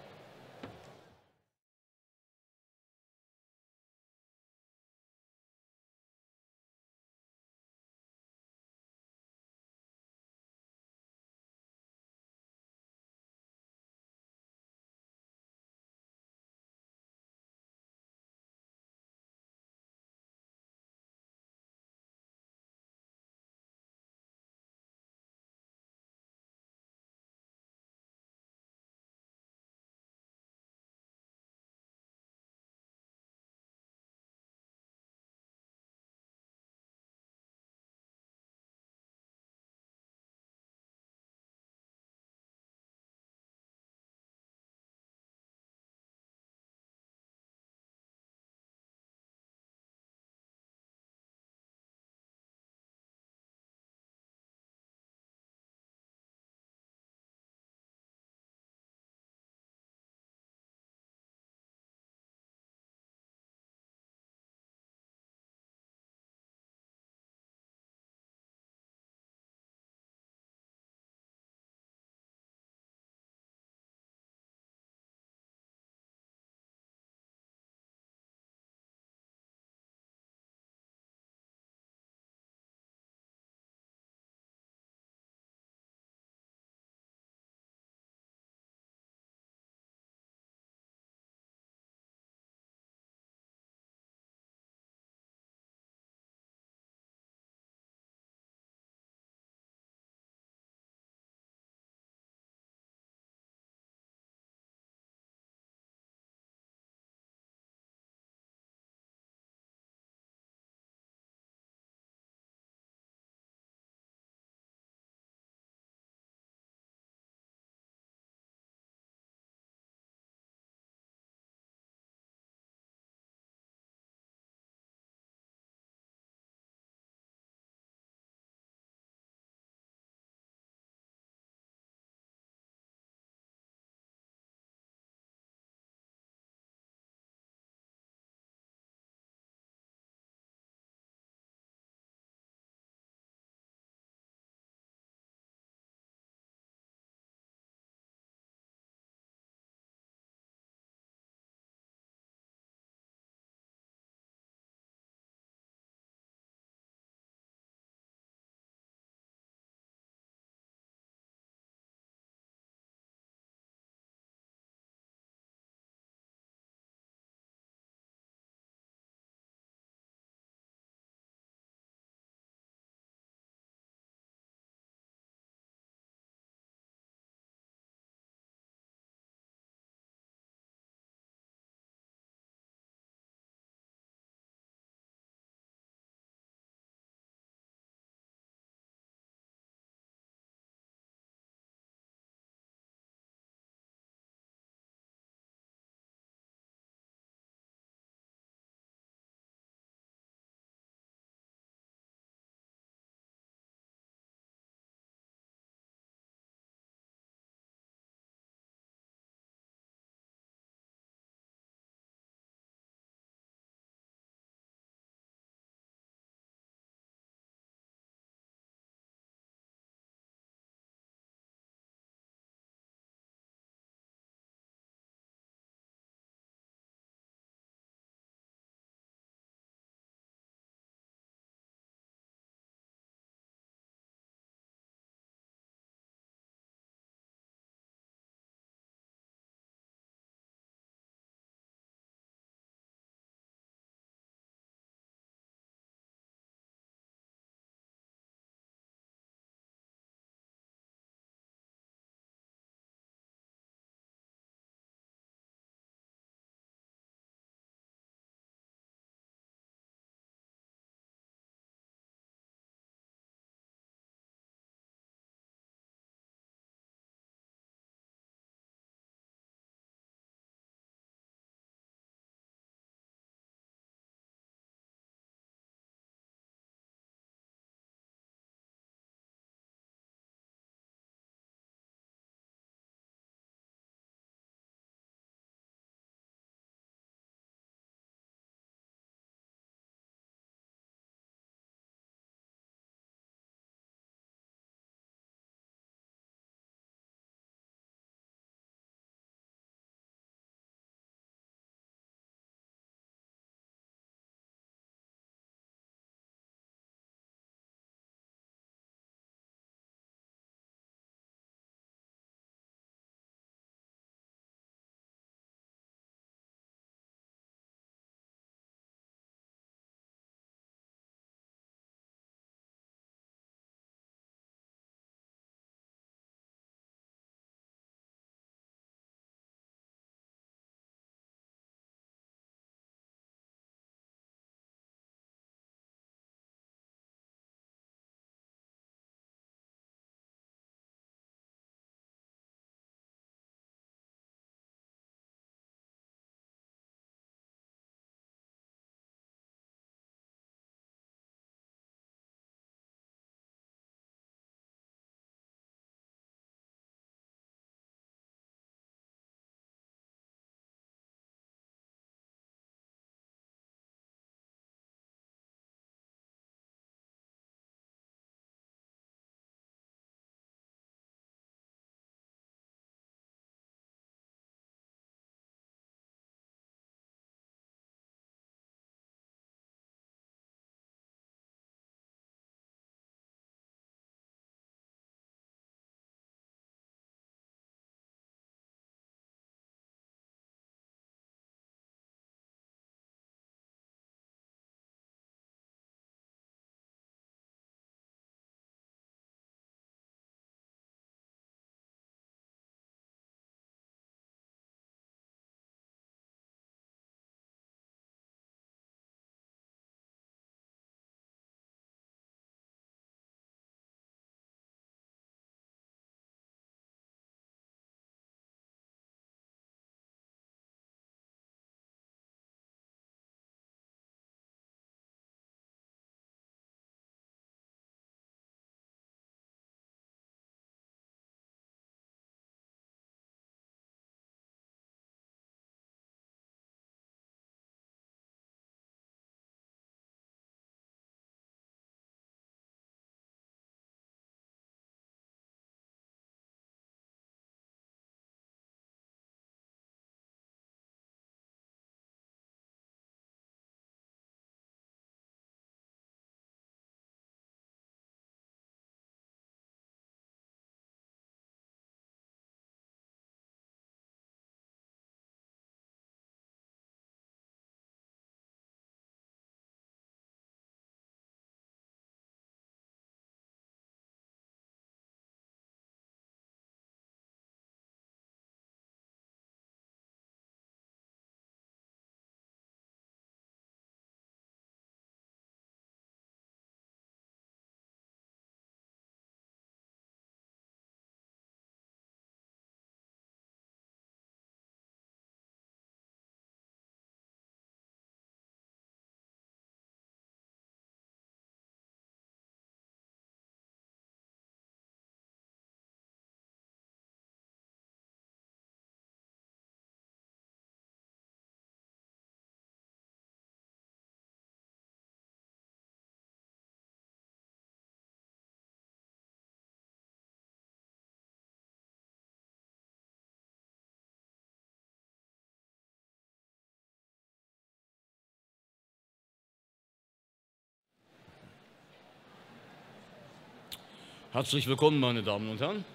Herzlich willkommen, meine Damen und Herren,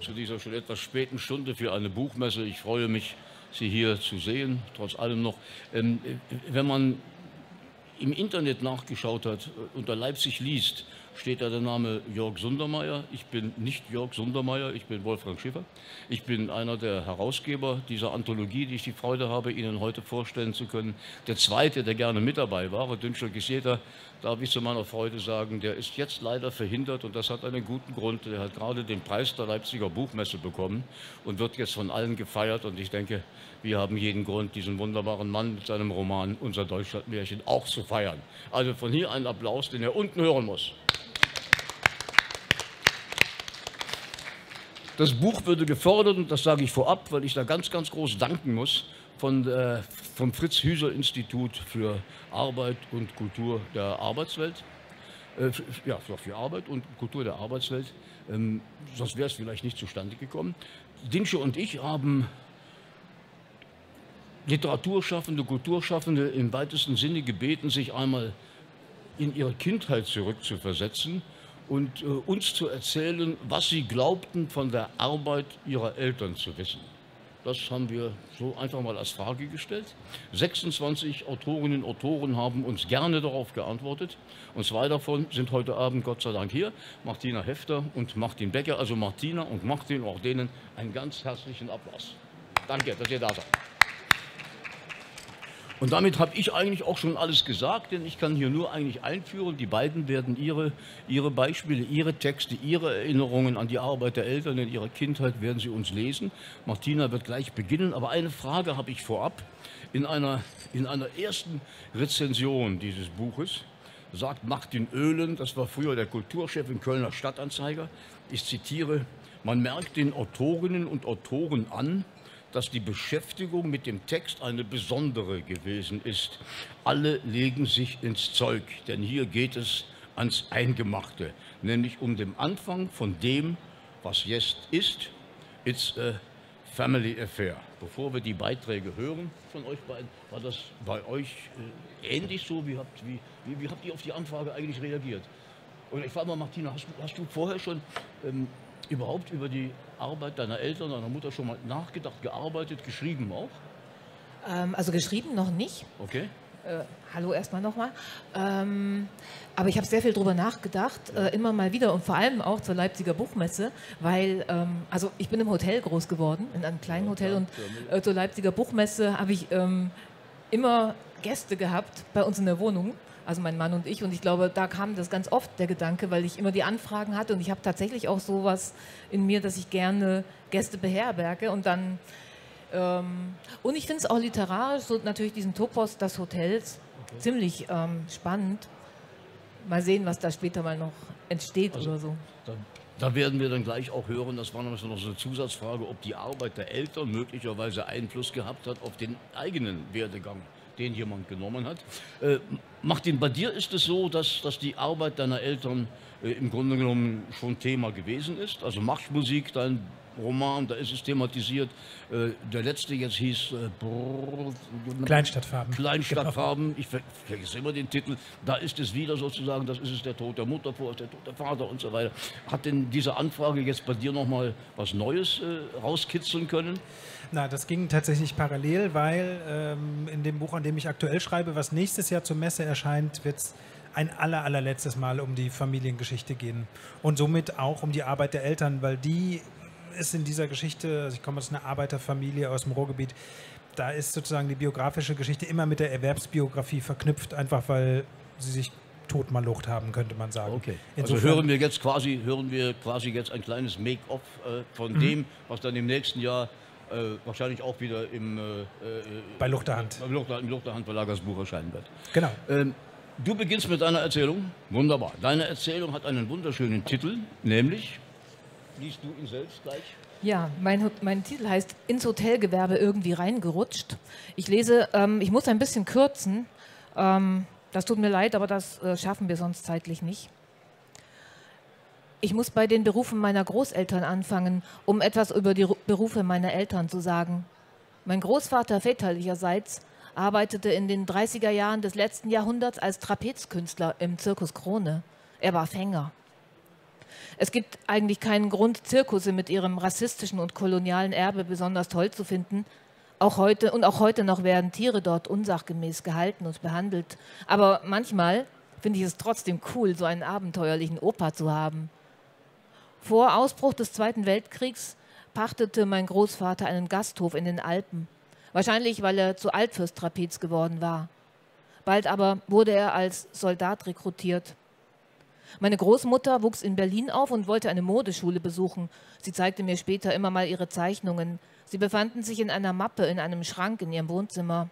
zu dieser schon etwas späten Stunde für eine Buchmesse. Ich freue mich, Sie hier zu sehen, trotz allem noch. Wenn man im Internet nachgeschaut hat, unter Leipzig liest, steht da der Name Jörg Sundermeier. Ich bin nicht Jörg Sundermeier, ich bin Wolfgang Schiffer. Ich bin einer der Herausgeber dieser Anthologie, die ich die Freude habe, Ihnen heute vorstellen zu können. Der zweite, der gerne mit dabei war, Dinçer Güçyeter, darf ich zu meiner Freude sagen, der ist jetzt leider verhindert und das hat einen guten Grund. Der hat gerade den Preis der Leipziger Buchmesse bekommen und wird jetzt von allen gefeiert. Und ich denke, wir haben jeden Grund, diesen wunderbaren Mann mit seinem Roman Unser Deutschlandmärchen auch zu feiern. Also von hier einen Applaus, den er unten hören muss. Das Buch würde gefördert, und das sage ich vorab, weil ich da ganz, ganz groß danken muss, vom Fritz-Hüser-Institut für Arbeit und Kultur der Arbeitswelt. Für Arbeit und Kultur der Arbeitswelt. Sonst wäre es vielleicht nicht zustande gekommen. Dinçer und ich haben Literaturschaffende, Kulturschaffende im weitesten Sinne gebeten, sich einmal in ihre Kindheit zurückzuversetzen und uns zu erzählen, was sie glaubten, von der Arbeit ihrer Eltern zu wissen. Das haben wir so einfach mal als Frage gestellt. 26 Autorinnen und Autoren haben uns gerne darauf geantwortet. Und zwei davon sind heute Abend Gott sei Dank hier, Martina Hefter und Martin Becker. Also Martina und Martin, auch denen einen ganz herzlichen Applaus. Danke, dass ihr da seid. Und damit habe ich eigentlich auch schon alles gesagt, denn ich kann hier nur eigentlich einführen, die beiden werden ihre Beispiele, ihre Texte, ihre Erinnerungen an die Arbeit der Eltern in ihrer Kindheit werden sie uns lesen. Martina wird gleich beginnen, aber eine Frage habe ich vorab. In einer ersten Rezension dieses Buches sagt Martin Oehlen, das war früher der Kulturchef im Kölner Stadtanzeiger, ich zitiere, man merkt den Autorinnen und Autoren an, dass die Beschäftigung mit dem Text eine besondere gewesen ist. Alle legen sich ins Zeug, denn hier geht es ans Eingemachte, nämlich um den Anfang von dem, was jetzt ist. It's a family affair. Bevor wir die Beiträge hören von euch beiden, war das bei euch ähnlich so? Wie habt ihr auf die Anfrage eigentlich reagiert? Und ich frage mal, Martina, hast du vorher schon überhaupt über die Arbeit deiner Eltern, deiner Mutter schon mal nachgedacht, gearbeitet, geschrieben auch? Also geschrieben noch nicht. Okay. Hallo erstmal nochmal. Aber ich habe sehr viel darüber nachgedacht, immer mal wieder und vor allem auch zur Leipziger Buchmesse, weil also ich bin im Hotel groß geworden, in einem kleinen Hotel, und zur Leipziger Buchmesse habe ich immer Gäste gehabt bei uns in der Wohnung. Also mein Mann und ich glaube, da kam das ganz oft, der Gedanke, weil ich immer die Anfragen hatte und ich habe tatsächlich auch sowas in mir, dass ich gerne Gäste beherberge und dann, und ich finde es auch literarisch, so natürlich diesen Topos des Hotels, okay, ziemlich spannend. Mal sehen, was da später mal noch entsteht, also, oder so. Da werden wir dann gleich auch hören, das war noch so eine Zusatzfrage, ob die Arbeit der Eltern möglicherweise Einfluss gehabt hat auf den eigenen Werdegang, den jemand genommen hat. Martin, bei dir ist es so, dass die Arbeit deiner Eltern im Grunde genommen schon Thema gewesen ist. Also Marschmusik, dein Roman, da ist es thematisiert. Der letzte jetzt hieß Kleinstadtfarben. Kleinstadtfarben, ich vergesse immer den Titel. Da ist es wieder sozusagen, das ist es der Tod der Mutter vor, der Tod der Vater und so weiter. Hat denn diese Anfrage jetzt bei dir nochmal was Neues rauskitzeln können? Na, das ging tatsächlich parallel, weil in dem Buch, an dem ich aktuell schreibe, was nächstes Jahr zur Messe erscheint, wird es ein allerletztes Mal um die Familiengeschichte gehen. Und somit auch um die Arbeit der Eltern, weil die ist in dieser Geschichte, also ich komme aus einer Arbeiterfamilie aus dem Ruhrgebiet, da ist sozusagen die biografische Geschichte immer mit der Erwerbsbiografie verknüpft, einfach weil sie sich totmalucht haben, könnte man sagen. Okay. Also hören wir jetzt ein kleines Make-up von dem, was dann im nächsten Jahr wahrscheinlich auch wieder bei Luchterhand im Luchterhand-Verlagersbuch erscheinen wird. Genau. Du beginnst mit deiner Erzählung. Wunderbar. Deine Erzählung hat einen wunderschönen Titel, nämlich... Liest du ihn selbst gleich? Ja, mein Titel heißt Ins Hotelgewerbe irgendwie reingerutscht. Ich lese, ich muss ein bisschen kürzen. Das tut mir leid, aber das schaffen wir sonst zeitlich nicht. Ich muss bei den Berufen meiner Großeltern anfangen, um etwas über die Berufe meiner Eltern zu sagen. Mein Großvater väterlicherseits arbeitete in den 30er Jahren des letzten Jahrhunderts als Trapezkünstler im Zirkus Krone. Er war Fänger. Es gibt eigentlich keinen Grund, Zirkusse mit ihrem rassistischen und kolonialen Erbe besonders toll zu finden. Auch heute noch werden Tiere dort unsachgemäß gehalten und behandelt. Aber manchmal finde ich es trotzdem cool, so einen abenteuerlichen Opa zu haben. Vor Ausbruch des Zweiten Weltkriegs pachtete mein Großvater einen Gasthof in den Alpen. Wahrscheinlich, weil er zu alt fürs Trapez geworden war. Bald aber wurde er als Soldat rekrutiert. Meine Großmutter wuchs in Berlin auf und wollte eine Modeschule besuchen. Sie zeigte mir später immer mal ihre Zeichnungen. Sie befanden sich in einer Mappe in einem Schrank in ihrem Wohnzimmer.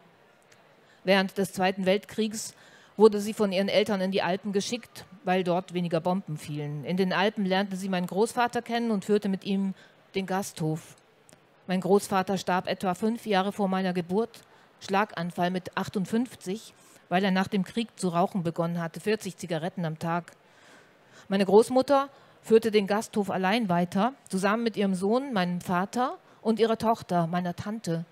Während des Zweiten Weltkriegs wurde sie von ihren Eltern in die Alpen geschickt, weil dort weniger Bomben fielen. In den Alpen lernte sie meinen Großvater kennen und führte mit ihm den Gasthof. Mein Großvater starb etwa 5 Jahre vor meiner Geburt, Schlaganfall mit 58, weil er nach dem Krieg zu rauchen begonnen hatte, 40 Zigaretten am Tag. Meine Großmutter führte den Gasthof allein weiter, zusammen mit ihrem Sohn, meinem Vater und ihrer Tochter, meiner Tante.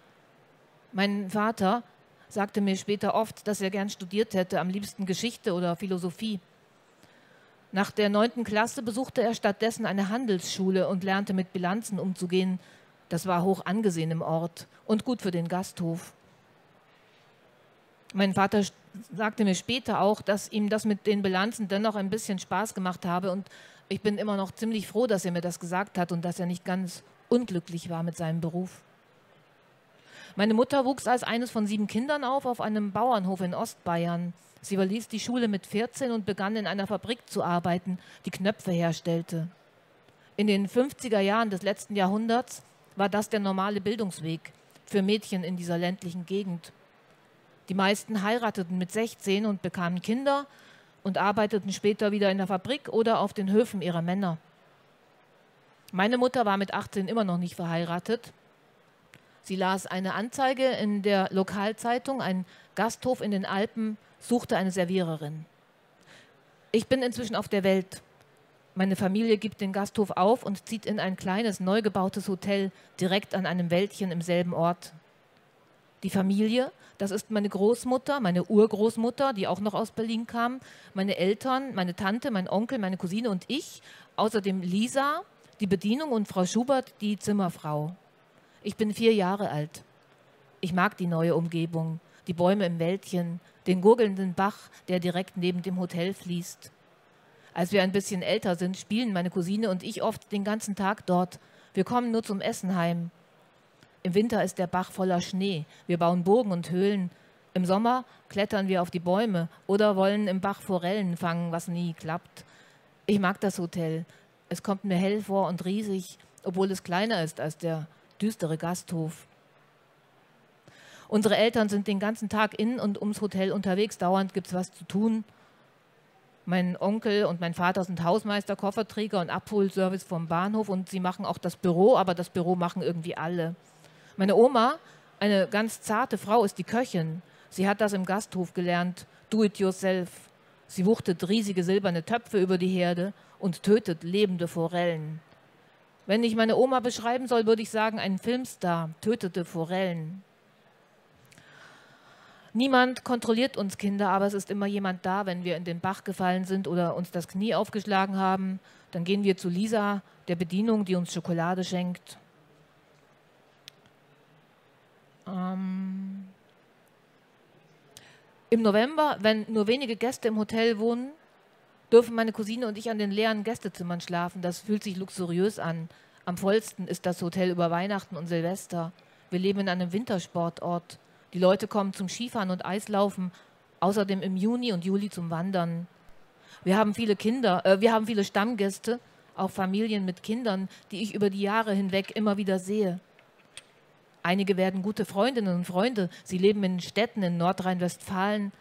Mein Vater sagte mir später oft, dass er gern studiert hätte, am liebsten Geschichte oder Philosophie. Nach der 9. Klasse besuchte er stattdessen eine Handelsschule und lernte mit Bilanzen umzugehen. Das war hoch angesehen im Ort und gut für den Gasthof. Mein Vater sagte mir später auch, dass ihm das mit den Bilanzen dennoch ein bisschen Spaß gemacht habe, und ich bin immer noch ziemlich froh, dass er mir das gesagt hat und dass er nicht ganz unglücklich war mit seinem Beruf. Meine Mutter wuchs als eines von 7 Kindern auf einem Bauernhof in Ostbayern. Sie verließ die Schule mit 14 und begann in einer Fabrik zu arbeiten, die Knöpfe herstellte. In den 50er Jahren des letzten Jahrhunderts war das der normale Bildungsweg für Mädchen in dieser ländlichen Gegend. Die meisten heirateten mit 16 und bekamen Kinder und arbeiteten später wieder in der Fabrik oder auf den Höfen ihrer Männer. Meine Mutter war mit 18 immer noch nicht verheiratet. Sie las eine Anzeige in der Lokalzeitung, ein Gasthof in den Alpen suchte eine Serviererin. Ich bin inzwischen auf der Welt. Meine Familie gibt den Gasthof auf und zieht in ein kleines, neu gebautes Hotel direkt an einem Wäldchen im selben Ort. Die Familie, das ist meine Großmutter, meine Urgroßmutter, die auch noch aus Berlin kam, meine Eltern, meine Tante, mein Onkel, meine Cousine und ich, außerdem Lisa, die Bedienung und Frau Schubert, die Zimmerfrau. Ich bin 4 Jahre alt. Ich mag die neue Umgebung, die Bäume im Wäldchen, den gurgelnden Bach, der direkt neben dem Hotel fließt. Als wir ein bisschen älter sind, spielen meine Cousine und ich oft den ganzen Tag dort. Wir kommen nur zum Essen heim. Im Winter ist der Bach voller Schnee. Wir bauen Burgen und Höhlen. Im Sommer klettern wir auf die Bäume oder wollen im Bach Forellen fangen, was nie klappt. Ich mag das Hotel. Es kommt mir hell vor und riesig, obwohl es kleiner ist als der düstere Gasthof. Unsere Eltern sind den ganzen Tag in und ums Hotel unterwegs. Dauernd gibt es was zu tun. Mein Onkel und mein Vater sind Hausmeister, Kofferträger und Abholservice vom Bahnhof, und sie machen auch das Büro, aber das Büro machen irgendwie alle. Meine Oma, eine ganz zarte Frau, ist die Köchin. Sie hat das im Gasthof gelernt, do it yourself. Sie wuchtet riesige silberne Töpfe über die Herde und tötet lebende Forellen. Wenn ich meine Oma beschreiben soll, würde ich sagen, ein Filmstar tötete Forellen. Niemand kontrolliert uns Kinder, aber es ist immer jemand da, wenn wir in den Bach gefallen sind oder uns das Knie aufgeschlagen haben. Dann gehen wir zu Lisa, der Bedienung, die uns Schokolade schenkt. Im November, wenn nur wenige Gäste im Hotel wohnen, dürfen meine Cousine und ich an den leeren Gästezimmern schlafen. Das fühlt sich luxuriös an. Am vollsten ist das Hotel über Weihnachten und Silvester. Wir leben in einem Wintersportort. Die Leute kommen zum Skifahren und Eislaufen, außerdem im Juni und Juli zum Wandern. Wir haben viele Stammgäste, auch Familien mit Kindern, die ich über die Jahre hinweg immer wieder sehe. Einige werden gute Freundinnen und Freunde. Sie leben in Städten in Nordrhein-Westfalen.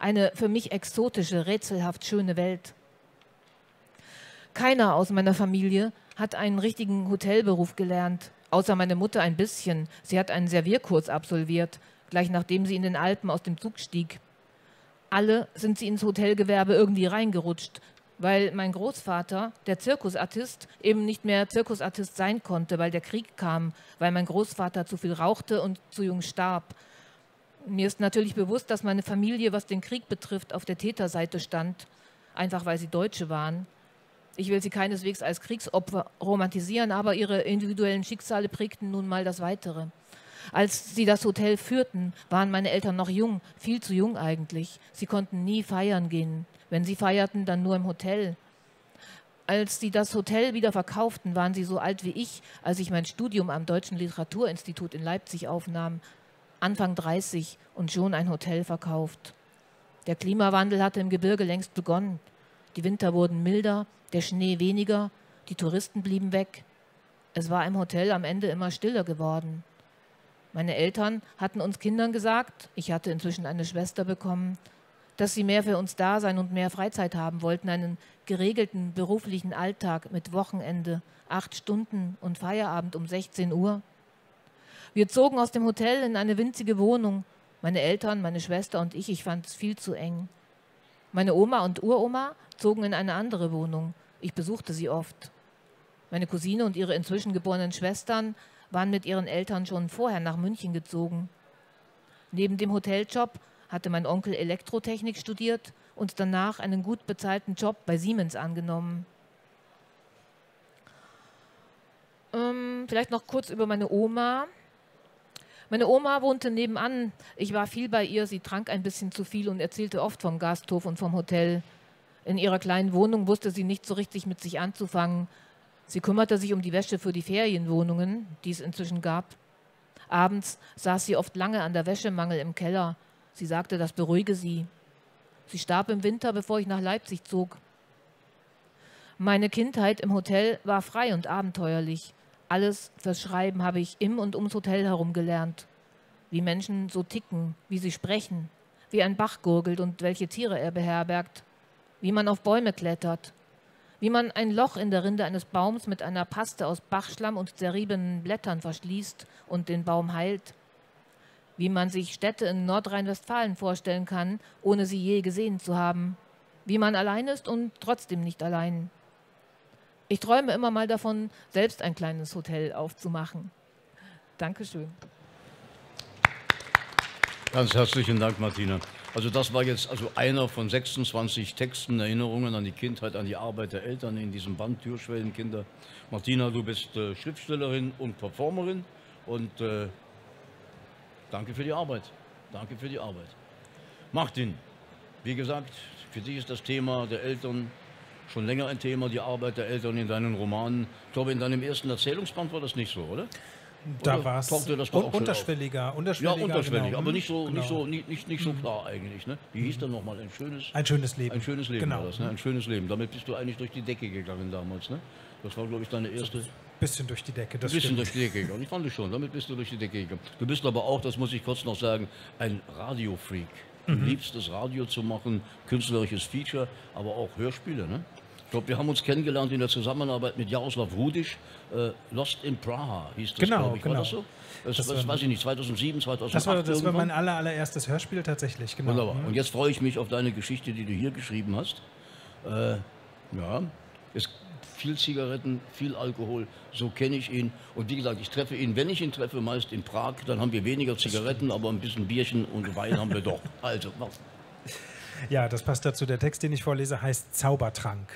Eine für mich exotische, rätselhaft schöne Welt. Keiner aus meiner Familie hat einen richtigen Hotelberuf gelernt, außer meine Mutter ein bisschen. Sie hat einen Servierkurs absolviert, gleich nachdem sie in den Alpen aus dem Zug stieg. Alle sind sie ins Hotelgewerbe irgendwie reingerutscht, weil mein Großvater, der Zirkusartist, eben nicht mehr Zirkusartist sein konnte, weil der Krieg kam, weil mein Großvater zu viel rauchte und zu jung starb. Mir ist natürlich bewusst, dass meine Familie, was den Krieg betrifft, auf der Täterseite stand, einfach weil sie Deutsche waren. Ich will sie keineswegs als Kriegsopfer romantisieren, aber ihre individuellen Schicksale prägten nun mal das Weitere. Als sie das Hotel führten, waren meine Eltern noch jung, viel zu jung eigentlich. Sie konnten nie feiern gehen. Wenn sie feierten, dann nur im Hotel. Als sie das Hotel wieder verkauften, waren sie so alt wie ich, als ich mein Studium am Deutschen Literaturinstitut in Leipzig aufnahm. Anfang 30 und schon ein Hotel verkauft. Der Klimawandel hatte im Gebirge längst begonnen. Die Winter wurden milder, der Schnee weniger, die Touristen blieben weg. Es war im Hotel am Ende immer stiller geworden. Meine Eltern hatten uns Kindern gesagt, ich hatte inzwischen eine Schwester bekommen, dass sie mehr für uns da sein und mehr Freizeit haben wollten, einen geregelten beruflichen Alltag mit Wochenende, 8 Stunden und Feierabend um 16 Uhr. Wir zogen aus dem Hotel in eine winzige Wohnung. Meine Eltern, meine Schwester und ich fand es viel zu eng. Meine Oma und Uroma zogen in eine andere Wohnung. Ich besuchte sie oft. Meine Cousine und ihre inzwischen geborenen Schwestern waren mit ihren Eltern schon vorher nach München gezogen. Neben dem Hoteljob hatte mein Onkel Elektrotechnik studiert und danach einen gut bezahlten Job bei Siemens angenommen. Vielleicht noch kurz über meine Oma. Meine Oma wohnte nebenan. Ich war viel bei ihr, sie trank ein bisschen zu viel und erzählte oft vom Gasthof und vom Hotel. In ihrer kleinen Wohnung wusste sie nicht so richtig mit sich anzufangen. Sie kümmerte sich um die Wäsche für die Ferienwohnungen, die es inzwischen gab. Abends saß sie oft lange an der Wäschemangel im Keller. Sie sagte, das beruhige sie. Sie starb im Winter, bevor ich nach Leipzig zog. Meine Kindheit im Hotel war frei und abenteuerlich. Alles fürs Schreiben habe ich im und ums Hotel herum gelernt. Wie Menschen so ticken, wie sie sprechen, wie ein Bach gurgelt und welche Tiere er beherbergt, wie man auf Bäume klettert, wie man ein Loch in der Rinde eines Baums mit einer Paste aus Bachschlamm und zerriebenen Blättern verschließt und den Baum heilt, wie man sich Städte in Nordrhein-Westfalen vorstellen kann, ohne sie je gesehen zu haben, wie man allein ist und trotzdem nicht allein. Ich träume immer mal davon, selbst ein kleines Hotel aufzumachen. Dankeschön. Ganz herzlichen Dank, Martina. Also das war jetzt also einer von 26 Texten, Erinnerungen an die Kindheit, an die Arbeit der Eltern in diesem Band Türschwellenkinder. Martina, du bist Schriftstellerin und Performerin und danke für die Arbeit. Danke für die Arbeit. Martin, wie gesagt, für dich ist das Thema der Eltern schon länger ein Thema, die Arbeit der Eltern in deinen Romanen. Ich glaube, in deinem ersten Erzählungsband war das nicht so, oder? Da war es unterschwelliger. Ja, unterschwellig, genau. Aber nicht so klar eigentlich. Ne? Wie hieß dann nochmal? Ein schönes Leben. Ein schönes Leben, genau. War das, ne? Ein schönes Leben. Damit bist du eigentlich durch die Decke gegangen damals. Ne? Das war, glaube ich, deine erste... Ein bisschen durch die Decke, das stimmt. Ein bisschen durch die Decke gegangen. Ich fand es schon. Damit bist du durch die Decke gegangen. Du bist aber auch, das muss ich kurz noch sagen, ein Radiofreak. Du liebst es, Radio zu machen, künstlerisches Feature, aber auch Hörspiele, ne? Ich glaube, wir haben uns kennengelernt in der Zusammenarbeit mit Jaroslav Rudisch. Lost in Praha hieß das, genau, glaube ich. Genau. War das so? Das weiß ich nicht, 2007, 2008. Das war mein allererstes Hörspiel tatsächlich, genau. Wunderbar. Und jetzt freue ich mich auf deine Geschichte, die du hier geschrieben hast. Ja, es viel Zigaretten, viel Alkohol, so kenne ich ihn. Und wie gesagt, ich treffe ihn, wenn ich ihn treffe, meist in Prag, dann haben wir weniger Zigaretten, aber ein bisschen Bierchen und Wein haben wir doch. Also, mach's. Ja, das passt dazu. Der Text, den ich vorlese, heißt Zaubertrank.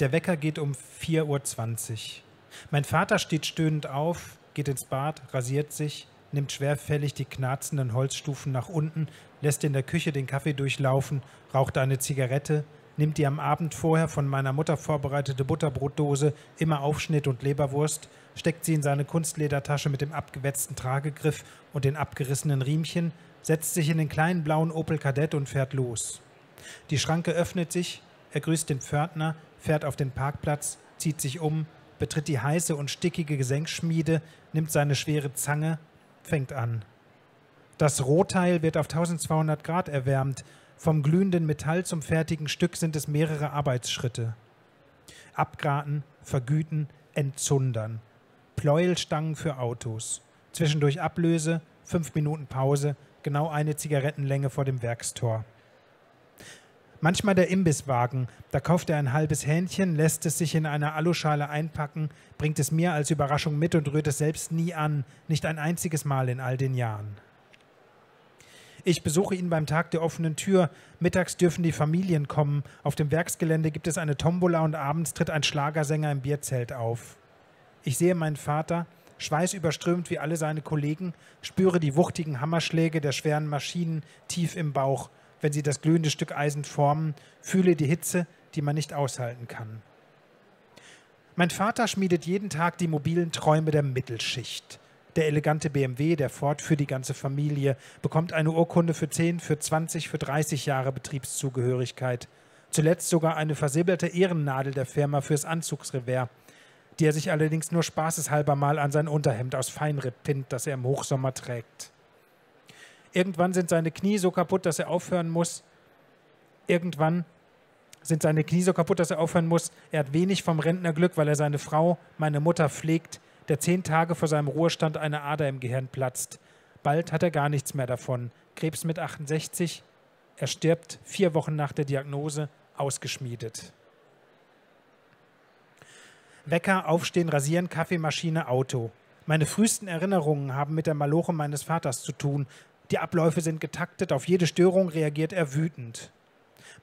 Der Wecker geht um 4:20 Uhr. Mein Vater steht stöhnend auf, geht ins Bad, rasiert sich, nimmt schwerfällig die knarzenden Holzstufen nach unten, lässt in der Küche den Kaffee durchlaufen, raucht eine Zigarette, nimmt die am Abend vorher von meiner Mutter vorbereitete Butterbrotdose, immer Aufschnitt und Leberwurst, steckt sie in seine Kunstledertasche mit dem abgewetzten Tragegriff und den abgerissenen Riemchen, setzt sich in den kleinen blauen Opel Kadett und fährt los. Die Schranke öffnet sich, er grüßt den Pförtner, fährt auf den Parkplatz, zieht sich um, betritt die heiße und stickige Gesenkschmiede, nimmt seine schwere Zange, fängt an. Das Rohteil wird auf 1200 Grad erwärmt. Vom glühenden Metall zum fertigen Stück sind es mehrere Arbeitsschritte. Abgraten, vergüten, entzündern. Pleuelstangen für Autos. Zwischendurch Ablöse, 5 Minuten Pause, genau eine Zigarettenlänge vor dem Werkstor. Manchmal der Imbisswagen, da kauft er ein halbes Hähnchen, lässt es sich in einer Aluschale einpacken, bringt es mir als Überraschung mit und rührt es selbst nie an, nicht ein einziges Mal in all den Jahren. Ich besuche ihn beim Tag der offenen Tür. Mittags dürfen die Familien kommen. Auf dem Werksgelände gibt es eine Tombola und abends tritt ein Schlagersänger im Bierzelt auf. Ich sehe meinen Vater, schweißüberströmt wie alle seine Kollegen, spüre die wuchtigen Hammerschläge der schweren Maschinen tief im Bauch, wenn sie das glühende Stück Eisen formen, fühle die Hitze, die man nicht aushalten kann. Mein Vater schmiedet jeden Tag die mobilen Träume der Mittelschicht. Der elegante BMW, der Ford für die ganze Familie, bekommt eine Urkunde für 10, für 20, für 30 Jahre Betriebszugehörigkeit. Zuletzt sogar eine versilberte Ehrennadel der Firma fürs Anzugsrevers, die er sich allerdings nur spaßeshalber mal an sein Unterhemd aus Feinripp pinnt, das er im Hochsommer trägt. Irgendwann sind seine Knie so kaputt, dass er aufhören muss. Er hat wenig vom Rentnerglück, weil er seine Frau, meine Mutter, pflegt, der 10 Tage vor seinem Ruhestand eine Ader im Gehirn platzt. Bald hat er gar nichts mehr davon. Krebs mit 68. Er stirbt 4 Wochen nach der Diagnose, ausgeschmiedet. Wecker, Aufstehen, Rasieren, Kaffeemaschine, Auto. Meine frühesten Erinnerungen haben mit der Maloche meines Vaters zu tun. Die Abläufe sind getaktet, auf jede Störung reagiert er wütend.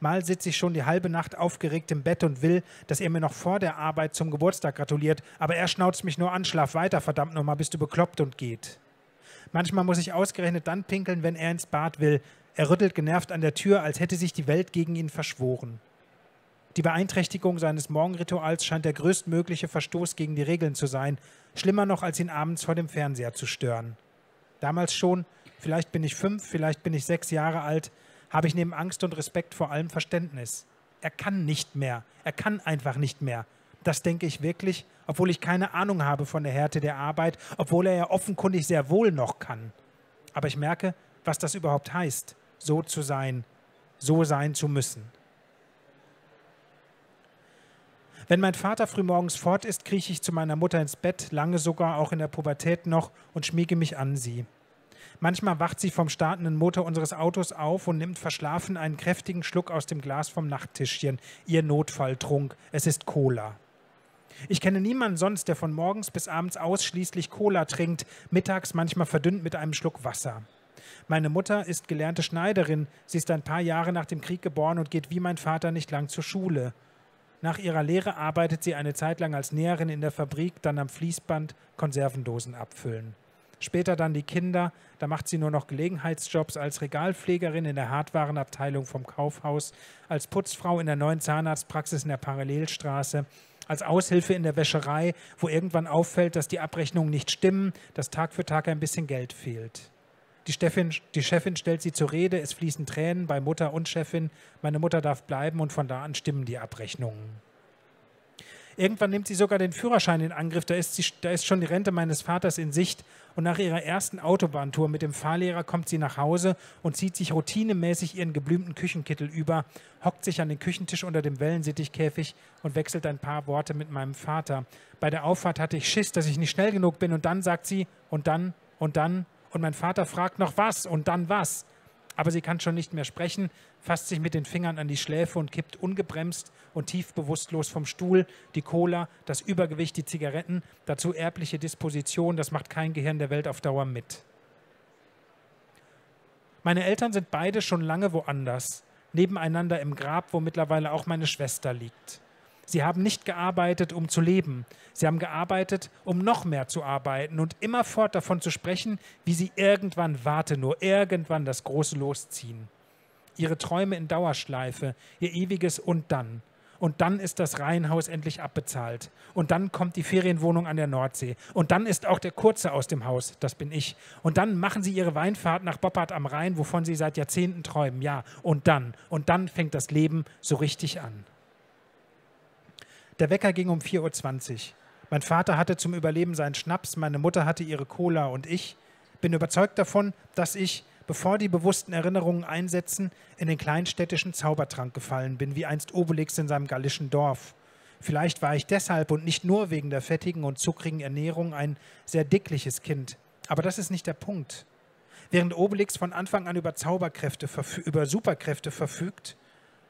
Mal sitze ich schon die halbe Nacht aufgeregt im Bett und will, dass er mir noch vor der Arbeit zum Geburtstag gratuliert, aber er schnauzt mich nur an, schlaf weiter, verdammt nochmal, bist du bekloppt, und geht. Manchmal muss ich ausgerechnet dann pinkeln, wenn er ins Bad will. Er rüttelt genervt an der Tür, als hätte sich die Welt gegen ihn verschworen. Die Beeinträchtigung seines Morgenrituals scheint der größtmögliche Verstoß gegen die Regeln zu sein, schlimmer noch, als ihn abends vor dem Fernseher zu stören. Damals schon, vielleicht bin ich 5, vielleicht bin ich 6 Jahre alt, habe ich neben Angst und Respekt vor allem Verständnis. Er kann nicht mehr. Er kann einfach nicht mehr. Das denke ich wirklich, obwohl ich keine Ahnung habe von der Härte der Arbeit, obwohl er ja offenkundig sehr wohl noch kann. Aber ich merke, was das überhaupt heißt, so zu sein, so sein zu müssen. Wenn mein Vater frühmorgens fort ist, krieche ich zu meiner Mutter ins Bett, lange sogar, auch in der Pubertät noch, und schmiege mich an sie. Manchmal wacht sie vom startenden Motor unseres Autos auf und nimmt verschlafen einen kräftigen Schluck aus dem Glas vom Nachttischchen. Ihr Notfalltrunk. Es ist Cola. Ich kenne niemanden sonst, der von morgens bis abends ausschließlich Cola trinkt, mittags manchmal verdünnt mit einem Schluck Wasser. Meine Mutter ist gelernte Schneiderin. Sie ist ein paar Jahre nach dem Krieg geboren und geht wie mein Vater nicht lang zur Schule. Nach ihrer Lehre arbeitet sie eine Zeit lang als Näherin in der Fabrik, dann am Fließband Konservendosen abfüllen. Später dann die Kinder, da macht sie nur noch Gelegenheitsjobs als Regalpflegerin in der Hartwarenabteilung vom Kaufhaus, als Putzfrau in der neuen Zahnarztpraxis in der Parallelstraße, als Aushilfe in der Wäscherei, wo irgendwann auffällt, dass die Abrechnungen nicht stimmen, dass Tag für Tag ein bisschen Geld fehlt. Die Chefin stellt sie zur Rede, es fließen Tränen bei Mutter und Chefin, meine Mutter darf bleiben und von da an stimmen die Abrechnungen. Irgendwann nimmt sie sogar den Führerschein in Angriff, da ist schon die Rente meines Vaters in Sicht, und nach ihrer ersten Autobahntour mit dem Fahrlehrer kommt sie nach Hause und zieht sich routinemäßig ihren geblümten Küchenkittel über, hockt sich an den Küchentisch unter dem Wellensittichkäfig und wechselt ein paar Worte mit meinem Vater. Bei der Auffahrt hatte ich Schiss, dass ich nicht schnell genug bin, und dann sagt sie, und mein Vater fragt noch was und dann was. Aber sie kann schon nicht mehr sprechen, fasst sich mit den Fingern an die Schläfe und kippt ungebremst und tief bewusstlos vom Stuhl. Die Cola, das Übergewicht, die Zigaretten, dazu erbliche Disposition, das macht kein Gehirn der Welt auf Dauer mit. Meine Eltern sind beide schon lange woanders, nebeneinander im Grab, wo mittlerweile auch meine Schwester liegt. Sie haben nicht gearbeitet, um zu leben. Sie haben gearbeitet, um noch mehr zu arbeiten und immerfort davon zu sprechen, wie sie irgendwann, warte nur, irgendwann das große Los ziehen. Ihre Träume in Dauerschleife, ihr ewiges und dann. Und dann ist das Reihenhaus endlich abbezahlt. Und dann kommt die Ferienwohnung an der Nordsee. Und dann ist auch der Kurze aus dem Haus, das bin ich. Und dann machen sie ihre Weinfahrt nach Boppard am Rhein, wovon sie seit Jahrzehnten träumen. Ja, und dann fängt das Leben so richtig an. Der Wecker ging um 4:20 Uhr. Mein Vater hatte zum Überleben seinen Schnaps, meine Mutter hatte ihre Cola, und ich bin überzeugt davon, dass ich, bevor die bewussten Erinnerungen einsetzen, in den kleinstädtischen Zaubertrank gefallen bin, wie einst Obelix in seinem gallischen Dorf. Vielleicht war ich deshalb und nicht nur wegen der fettigen und zuckrigen Ernährung ein sehr dickliches Kind. Aber das ist nicht der Punkt. Während Obelix von Anfang an über Superkräfte verfügt,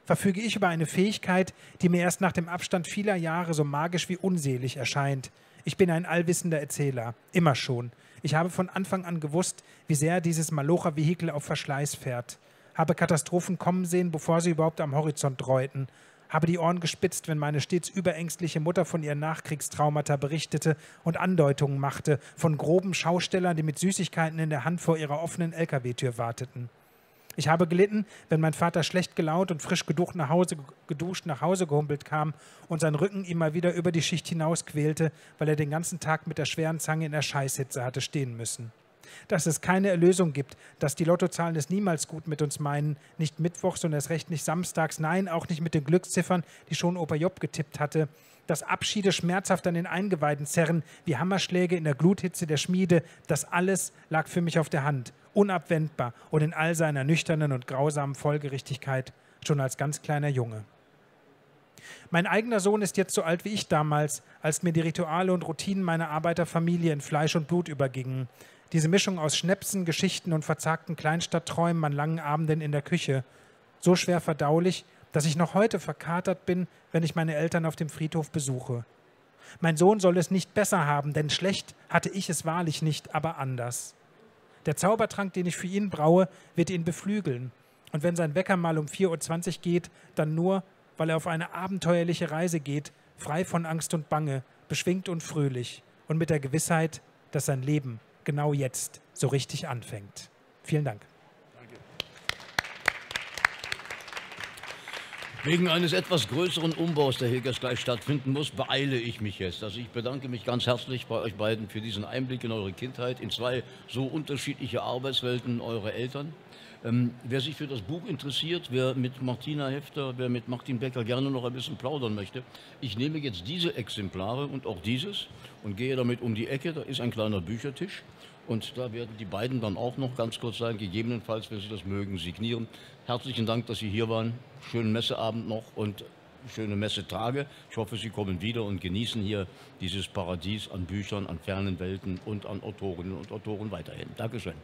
verfüge ich über eine Fähigkeit, die mir erst nach dem Abstand vieler Jahre so magisch wie unselig erscheint. Ich bin ein allwissender Erzähler. Immer schon. Ich habe von Anfang an gewusst, wie sehr dieses Malocher-Vehikel auf Verschleiß fährt. Habe Katastrophen kommen sehen, bevor sie überhaupt am Horizont dräuten. Habe die Ohren gespitzt, wenn meine stets überängstliche Mutter von ihren Nachkriegstraumata berichtete und Andeutungen machte, von groben Schaustellern, die mit Süßigkeiten in der Hand vor ihrer offenen LKW-Tür warteten. Ich habe gelitten, wenn mein Vater schlecht gelaunt und frisch geduscht nach Hause gehumpelt kam und sein Rücken ihm mal wieder über die Schicht hinaus quälte, weil er den ganzen Tag mit der schweren Zange in der Scheißhitze hatte stehen müssen. Dass es keine Erlösung gibt, dass die Lottozahlen es niemals gut mit uns meinen, nicht mittwochs und erst recht nicht samstags, nein, auch nicht mit den Glücksziffern, die schon Opa Job getippt hatte, dass Abschiede schmerzhaft an den Eingeweiden zerren, wie Hammerschläge in der Gluthitze der Schmiede, das alles lag für mich auf der Hand, unabwendbar und in all seiner nüchternen und grausamen Folgerichtigkeit, schon als ganz kleiner Junge. Mein eigener Sohn ist jetzt so alt wie ich damals, als mir die Rituale und Routinen meiner Arbeiterfamilie in Fleisch und Blut übergingen. Diese Mischung aus Schnäpsen, Geschichten und verzagten Kleinstadtträumen an langen Abenden in der Küche. So schwer verdaulich, dass ich noch heute verkatert bin, wenn ich meine Eltern auf dem Friedhof besuche. Mein Sohn soll es nicht besser haben, denn schlecht hatte ich es wahrlich nicht, aber anders. Der Zaubertrank, den ich für ihn braue, wird ihn beflügeln. Und wenn sein Wecker mal um 4:20 Uhr geht, dann nur, weil er auf eine abenteuerliche Reise geht, frei von Angst und Bange, beschwingt und fröhlich und mit der Gewissheit, dass sein Leben genau jetzt so richtig anfängt. Vielen Dank. Danke. Wegen eines etwas größeren Umbaus, der hier gleich stattfinden muss, beeile ich mich jetzt. Also ich bedanke mich ganz herzlich bei euch beiden für diesen Einblick in eure Kindheit, in zwei so unterschiedliche Arbeitswelten eurer Eltern. Wer sich für das Buch interessiert, wer mit Martina Hefter, wer mit Martin Becker gerne noch ein bisschen plaudern möchte, ich nehme jetzt diese Exemplare und auch dieses und gehe damit um die Ecke. Da ist ein kleiner Büchertisch und da werden die beiden dann auch noch ganz kurz sein, gegebenenfalls, wenn sie das mögen, signieren. Herzlichen Dank, dass Sie hier waren. Schönen Messeabend noch und schöne Messetage. Ich hoffe, Sie kommen wieder und genießen hier dieses Paradies an Büchern, an fernen Welten und an Autorinnen und Autoren weiterhin. Dankeschön.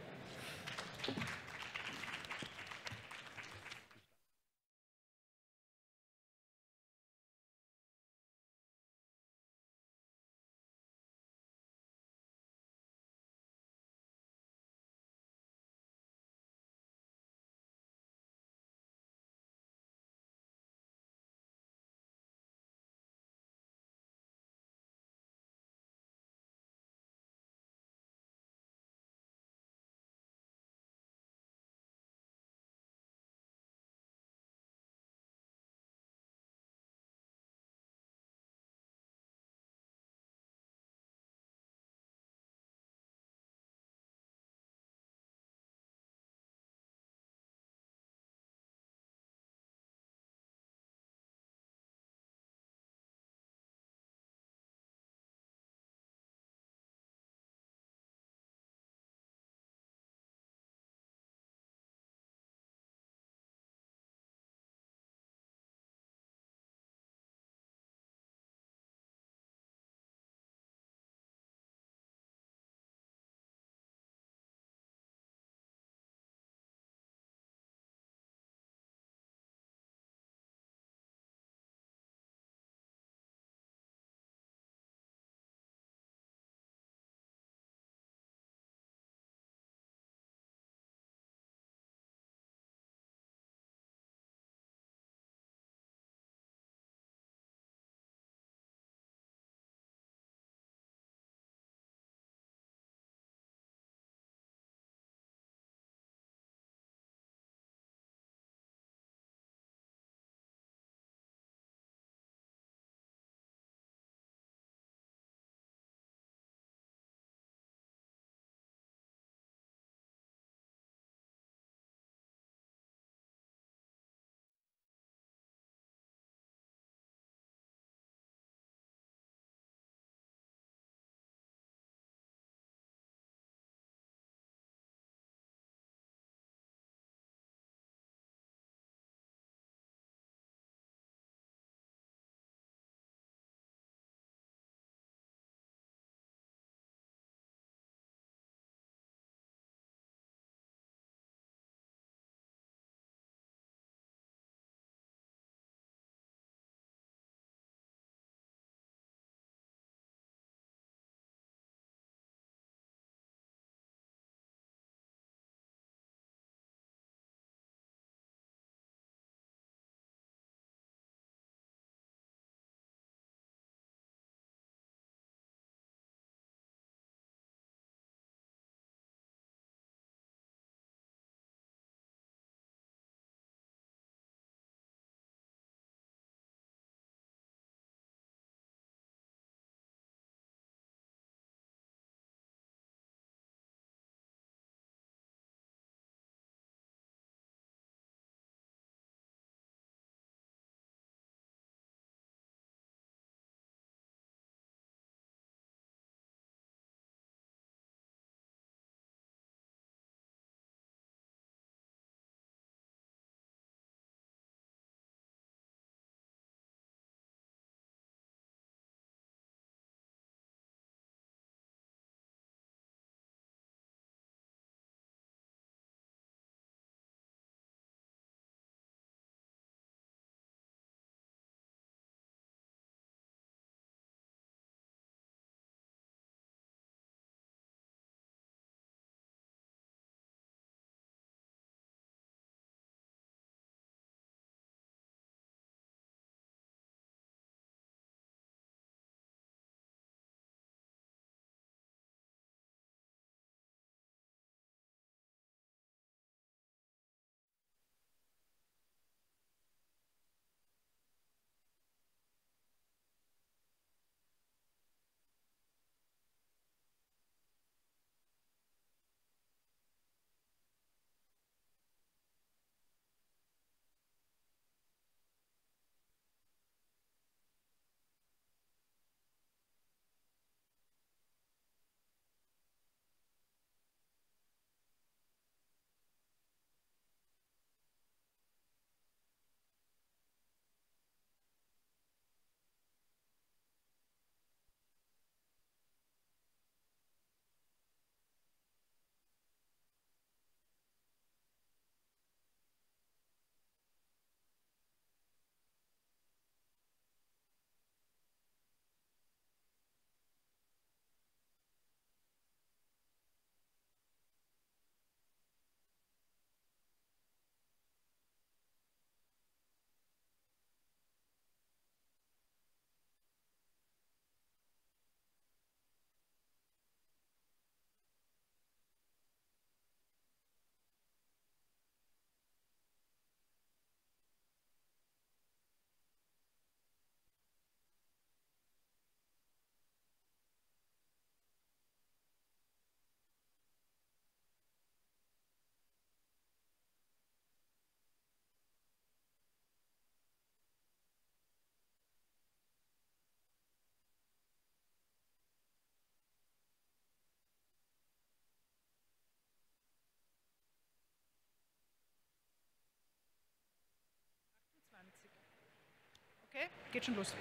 Okay, geht schon los.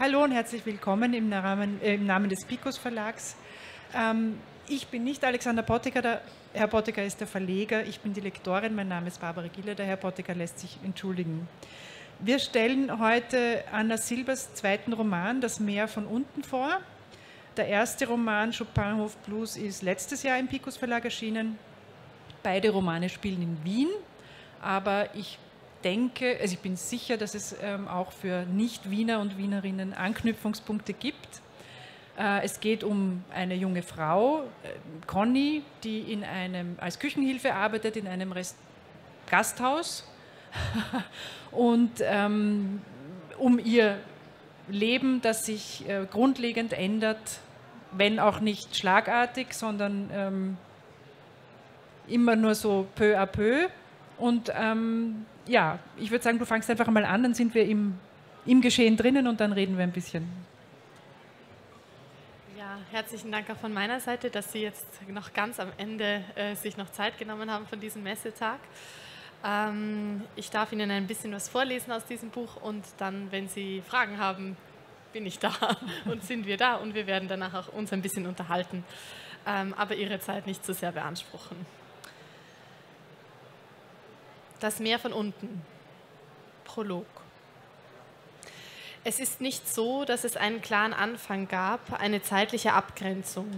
Hallo und herzlich willkommen im Namen des Picus Verlags. Ich bin nicht Alexander Pottiker, Herr Pottiker ist der Verleger, ich bin die Lektorin, mein Name ist Barbara Gille, der Herr Pottiker lässt sich entschuldigen. Wir stellen heute Anna Silbers zweiten Roman, Das Meer von unten, vor. Der erste Roman, Chopinhof Blues, ist letztes Jahr im Picus Verlag erschienen. Beide Romane spielen in Wien, aber ich bin sicher, dass es auch für Nicht-Wiener und Wienerinnen Anknüpfungspunkte gibt. Es geht um eine junge Frau, Conny, die als Küchenhilfe arbeitet in einem Gasthaus und um ihr Leben, das sich grundlegend ändert, wenn auch nicht schlagartig, sondern immer nur so peu à peu. Und ja, ich würde sagen, du fangst einfach mal an, dann sind wir im Geschehen drinnen und dann reden wir ein bisschen. Ja, herzlichen Dank auch von meiner Seite, dass Sie jetzt noch ganz am Ende sich noch Zeit genommen haben von diesem Messetag. Ich darf Ihnen ein bisschen was vorlesen aus diesem Buch und dann, wenn Sie Fragen haben, bin ich da und sind wir da und wir werden danach auch uns ein bisschen unterhalten, aber Ihre Zeit nicht zu sehr beanspruchen. Das Meer von unten. Prolog. Es ist nicht so, dass es einen klaren Anfang gab, eine zeitliche Abgrenzung.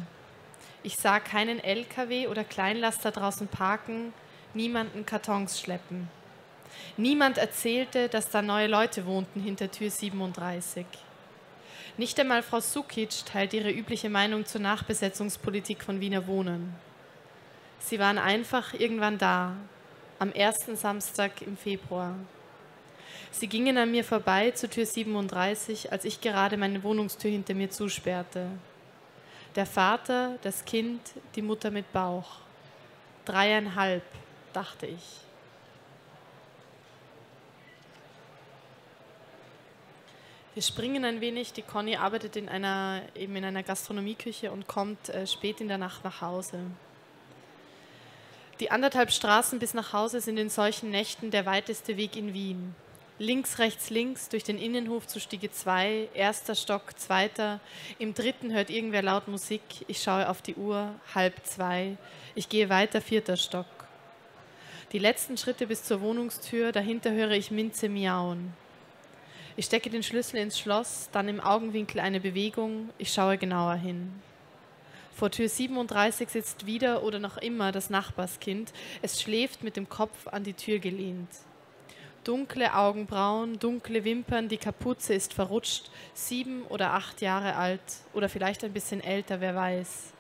Ich sah keinen LKW oder Kleinlaster draußen parken, niemanden Kartons schleppen. Niemand erzählte, dass da neue Leute wohnten hinter Tür 37. Nicht einmal Frau Sukic teilt ihre übliche Meinung zur Nachbesetzungspolitik von Wiener Wohnen. Sie waren einfach irgendwann da. Am ersten Samstag im Februar. Sie gingen an mir vorbei zur Tür 37, als ich gerade meine Wohnungstür hinter mir zusperrte. Der Vater, das Kind, die Mutter mit Bauch. 3,5, dachte ich. Wir springen ein wenig. Die Conny arbeitet in einer Gastronomieküche und kommt spät in der Nacht nach Hause. Die 1,5 Straßen bis nach Hause sind in solchen Nächten der weiteste Weg in Wien. Links, rechts, links, durch den Innenhof zu Stiege 2, erster Stock, zweiter. Im dritten hört irgendwer laut Musik. Ich schaue auf die Uhr, 1:30. Ich gehe weiter, vierter Stock. Die letzten Schritte bis zur Wohnungstür, dahinter höre ich Minze miauen. Ich stecke den Schlüssel ins Schloss, dann im Augenwinkel eine Bewegung. Ich schaue genauer hin. Vor Tür 37 sitzt wieder oder noch immer das Nachbarskind. Es schläft mit dem Kopf an die Tür gelehnt. Dunkle Augenbrauen, dunkle Wimpern, die Kapuze ist verrutscht, 7 oder 8 Jahre alt oder vielleicht ein bisschen älter, wer weiß.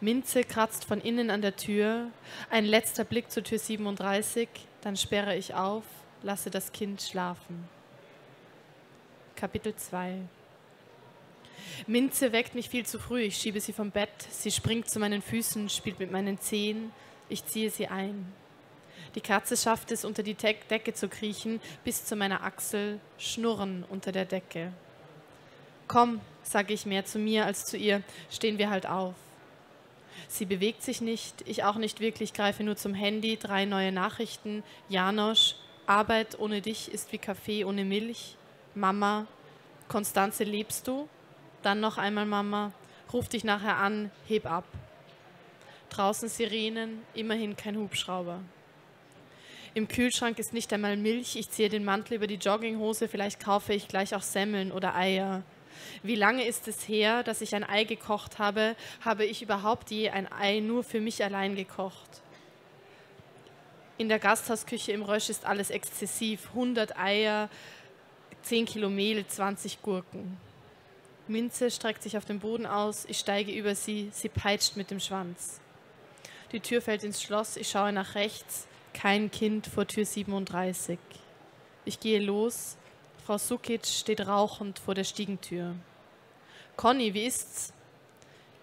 Minze kratzt von innen an der Tür, ein letzter Blick zur Tür 37, dann sperre ich auf, lasse das Kind schlafen. Kapitel 2. Minze weckt mich viel zu früh, ich schiebe sie vom Bett, sie springt zu meinen Füßen, spielt mit meinen Zehen, ich ziehe sie ein. Die Katze schafft es, unter die Decke zu kriechen, bis zu meiner Achsel, schnurren unter der Decke. Komm, sage ich mehr zu mir als zu ihr, stehen wir halt auf. Sie bewegt sich nicht, ich auch nicht wirklich, greife nur zum Handy, 3 neue Nachrichten, Janosch, Arbeit ohne dich ist wie Kaffee ohne Milch, Mama, Konstanze, lebst du? Dann noch einmal Mama, ruf dich nachher an, heb ab. Draußen Sirenen, immerhin kein Hubschrauber. Im Kühlschrank ist nicht einmal Milch, ich ziehe den Mantel über die Jogginghose, vielleicht kaufe ich gleich auch Semmeln oder Eier. Wie lange ist es her, dass ich ein Ei gekocht habe? Habe ich überhaupt je ein Ei nur für mich allein gekocht? In der Gasthausküche im Rösch ist alles exzessiv, 100 Eier, 10 Kilo Mehl, 20 Gurken. Minze streckt sich auf dem Boden aus, ich steige über sie, sie peitscht mit dem Schwanz. Die Tür fällt ins Schloss, ich schaue nach rechts, kein Kind vor Tür 37. Ich gehe los, Frau Sukic steht rauchend vor der Stiegentür. Conny, wie ist's?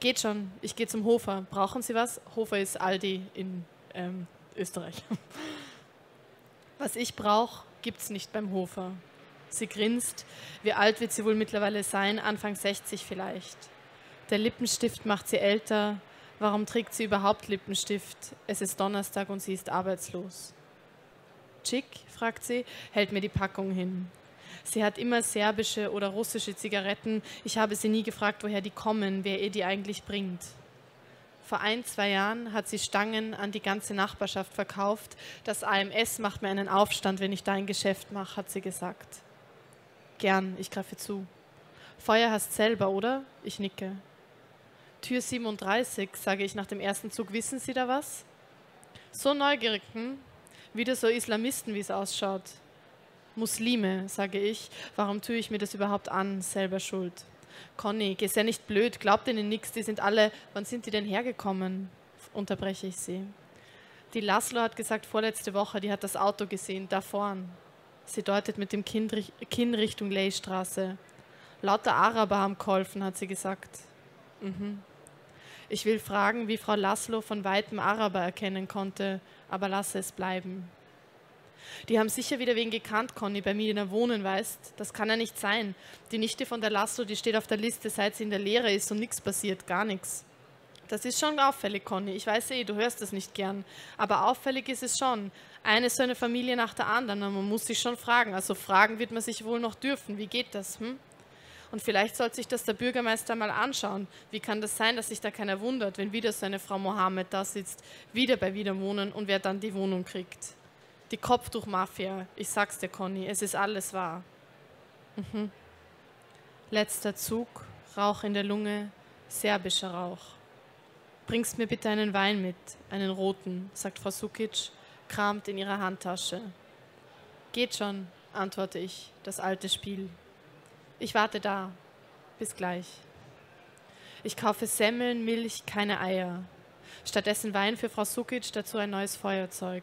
Geht schon, ich gehe zum Hofer. Brauchen Sie was? Hofer ist Aldi in Österreich. Was ich brauche, gibt's nicht beim Hofer. Sie grinst. Wie alt wird sie wohl mittlerweile sein? Anfang 60 vielleicht. Der Lippenstift macht sie älter. Warum trägt sie überhaupt Lippenstift? Es ist Donnerstag und sie ist arbeitslos. schick?", fragt sie, hält mir die Packung hin. Sie hat immer serbische oder russische Zigaretten. Ich habe sie nie gefragt, woher die kommen, wer ihr die eigentlich bringt. Vor 1, 2 Jahren hat sie Stangen an die ganze Nachbarschaft verkauft. Das AMS macht mir einen Aufstand, wenn ich da ein Geschäft mache, hat sie gesagt. Gern, ich greife zu. Feuer hast selber, oder? Ich nicke. Tür 37, sage ich nach dem ersten Zug, wissen Sie da was? So neugierig, hm? Wieder so Islamisten, wie es ausschaut. Muslime, sage ich. Warum tue ich mir das überhaupt an? Selber schuld. Conny, ist ja nicht blöd, glaubt ihnen nichts, die sind alle, wann sind die denn hergekommen? Unterbreche ich sie. Die Laszlo hat gesagt, vorletzte Woche, die hat das Auto gesehen, da vorn. Sie deutet mit dem Kinn Richtung Leystraße. Lauter Araber haben geholfen, hat sie gesagt. Mhm. Ich will fragen, wie Frau Laszlo von weitem Araber erkennen konnte, aber lasse es bleiben. Die haben sicher wieder wen gekannt, Conny, bei mir in der Wohnen, weißt. Das kann ja nicht sein. Die Nichte von der Laszlo, die steht auf der Liste, seit sie in der Lehre ist und nichts passiert, gar nichts. Das ist schon auffällig, Conny. Ich weiß eh, du hörst das nicht gern. Aber auffällig ist es schon. Eine so eine Familie nach der anderen, man muss sich schon fragen. Also fragen wird man sich wohl noch dürfen. Wie geht das, hm? Und vielleicht sollte sich das der Bürgermeister mal anschauen. Wie kann das sein, dass sich da keiner wundert, wenn wieder so eine Frau Mohammed da sitzt, wieder bei Wiederwohnen und wer dann die Wohnung kriegt? Die Kopftuchmafia, ich sag's dir, Conny, es ist alles wahr. Mhm. Letzter Zug, Rauch in der Lunge, serbischer Rauch. Bringst mir bitte einen Wein mit, einen roten, sagt Frau Sukic, kramt in ihrer Handtasche. Geht schon, antworte ich, das alte Spiel. Ich warte da, bis gleich. Ich kaufe Semmeln, Milch, keine Eier. Stattdessen Wein für Frau Sukic, dazu ein neues Feuerzeug.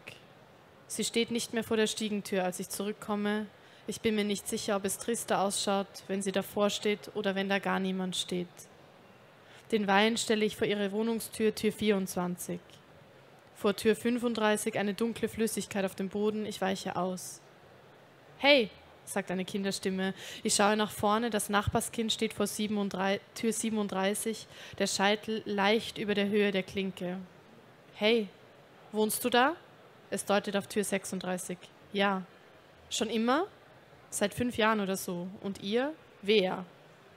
Sie steht nicht mehr vor der Stiegentür, als ich zurückkomme. Ich bin mir nicht sicher, ob es trister ausschaut, wenn sie davor steht oder wenn da gar niemand steht. Den Wein stelle ich vor ihre Wohnungstür, Tür 24. Vor Tür 35 eine dunkle Flüssigkeit auf dem Boden, ich weiche aus. »Hey«, sagt eine Kinderstimme. Ich schaue nach vorne, das Nachbarskind steht vor Tür 37, der Scheitel leicht über der Höhe der Klinke. »Hey, wohnst du da?« Es deutet auf Tür 36. Ja. Schon immer? Seit 5 Jahren oder so. Und ihr? Wer?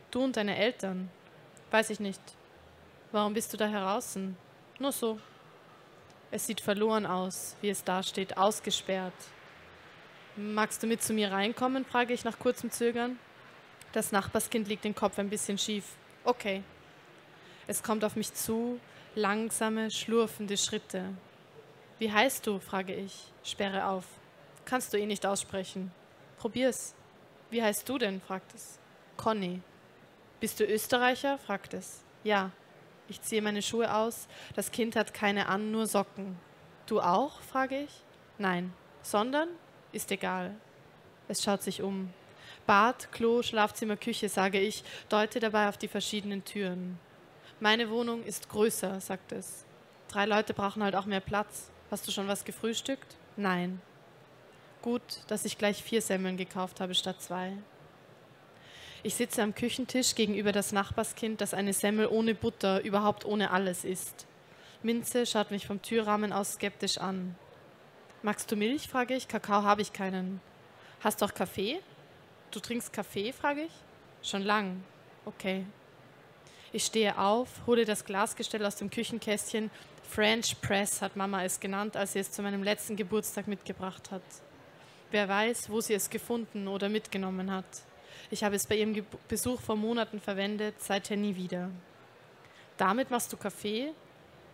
Du und deine Eltern? Weiß ich nicht. Warum bist du da draußen? Nur so. Es sieht verloren aus, wie es da steht, ausgesperrt. Magst du mit zu mir reinkommen, frage ich nach kurzem Zögern. Das Nachbarskind legt den Kopf ein bisschen schief. Okay. Es kommt auf mich zu, langsame, schlurfende Schritte. »Wie heißt du?«, frage ich, sperre auf. »Kannst du eh nicht aussprechen. Probier's.« »Wie heißt du denn?«, fragt es. »Conny.« »Bist du Österreicher?«, fragt es. »Ja.« Ich ziehe meine Schuhe aus. Das Kind hat keine an, nur Socken. »Du auch?«, frage ich. »Nein.« »Sondern?« »Ist egal.« Es schaut sich um. »Bad, Klo, Schlafzimmer, Küche«, sage ich, deute dabei auf die verschiedenen Türen. »Meine Wohnung ist größer«, sagt es. »3 Leute brauchen halt auch mehr Platz.« Hast du schon was gefrühstückt? Nein. Gut, dass ich gleich 4 Semmeln gekauft habe statt 2. Ich sitze am Küchentisch gegenüber das Nachbarskind, das eine Semmel ohne Butter, überhaupt ohne alles isst. Minze schaut mich vom Türrahmen aus skeptisch an. Magst du Milch? Frage ich. Kakao habe ich keinen. Hast du auch Kaffee? Du trinkst Kaffee? Frage ich. Schon lang. Okay. Ich stehe auf, hole das Glasgestell aus dem Küchenkästchen. French Press hat Mama es genannt, als sie es zu meinem letzten Geburtstag mitgebracht hat. Wer weiß, wo sie es gefunden oder mitgenommen hat. Ich habe es bei ihrem Besuch vor Monaten verwendet, seither nie wieder. Damit machst du Kaffee?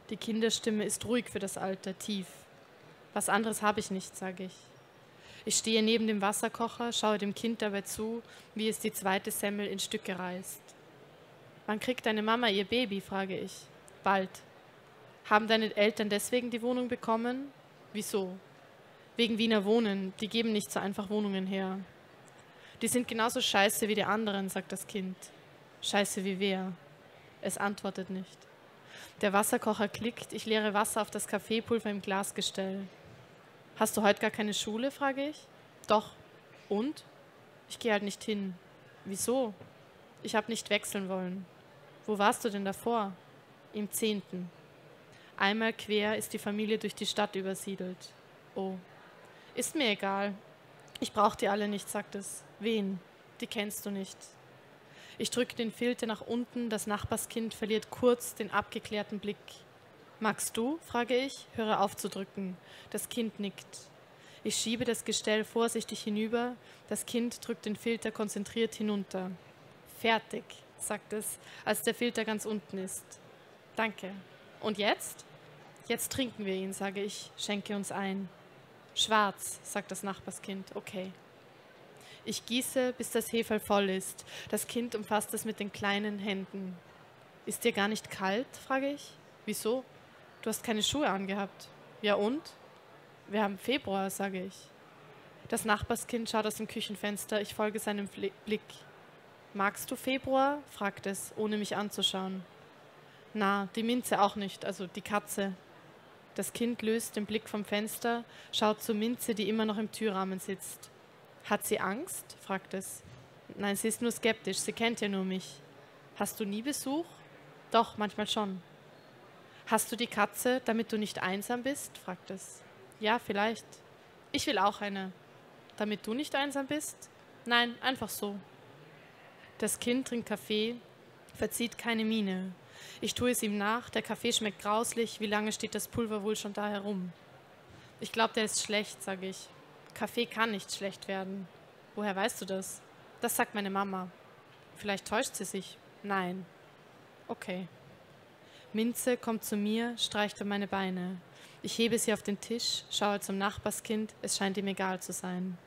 Die Kinderstimme ist ruhig für das Alter, tief. Was anderes habe ich nicht, sage ich. Ich stehe neben dem Wasserkocher, schaue dem Kind dabei zu, wie es die 2. Semmel in Stücke reißt. Wann kriegt deine Mama ihr Baby, frage ich. Bald. Haben deine Eltern deswegen die Wohnung bekommen? Wieso? Wegen Wiener Wohnen, die geben nicht so einfach Wohnungen her. Die sind genauso scheiße wie die anderen, sagt das Kind. Scheiße wie wer? Es antwortet nicht. Der Wasserkocher klickt, ich leere Wasser auf das Kaffeepulver im Glasgestell. Hast du heute gar keine Schule, frage ich. Doch. Und? Ich gehe halt nicht hin. Wieso? Ich habe nicht wechseln wollen. Wo warst du denn davor? Im 10. Einmal quer ist die Familie durch die Stadt übersiedelt. Oh, Ist mir egal. Ich brauche die alle nicht, sagt es. Wen? Die kennst du nicht. Ich drücke den Filter nach unten, das Nachbarskind verliert kurz den abgeklärten Blick. Magst du? Frage ich, höre auf zu drücken. Das Kind nickt. Ich schiebe das Gestell vorsichtig hinüber, das Kind drückt den Filter konzentriert hinunter. Fertig, sagt es, als der Filter ganz unten ist. Danke. Und jetzt? Jetzt trinken wir ihn, sage ich, schenke uns ein. Schwarz, sagt das Nachbarskind, okay. Ich gieße, bis das Heferl voll ist. Das Kind umfasst es mit den kleinen Händen. Ist dir gar nicht kalt, frage ich. Wieso? Du hast keine Schuhe angehabt. Ja und? Wir haben Februar, sage ich. Das Nachbarskind schaut aus dem Küchenfenster, ich folge seinem Blick. Magst du Februar? Fragt es, ohne mich anzuschauen. Na, die Minze auch nicht, also die Katze. Das Kind löst den Blick vom Fenster, schaut zur Minze, die immer noch im Türrahmen sitzt. Hat sie Angst? Fragt es. Nein, sie ist nur skeptisch, sie kennt ja nur mich. Hast du nie Besuch? Doch, manchmal schon. Hast du die Katze, damit du nicht einsam bist? Fragt es. Ja, vielleicht. Ich will auch eine. Damit du nicht einsam bist? Nein, einfach so. Das Kind trinkt Kaffee, verzieht keine Miene. Ich tue es ihm nach, der Kaffee schmeckt grauslich, wie lange steht das Pulver wohl schon da herum? Ich glaube, der ist schlecht, sage ich. Kaffee kann nicht schlecht werden. Woher weißt du das? Das sagt meine Mama. Vielleicht täuscht sie sich. Nein. Okay. Minze kommt zu mir, streicht um meine Beine. Ich hebe sie auf den Tisch, schaue zum Nachbarskind, es scheint ihm egal zu sein.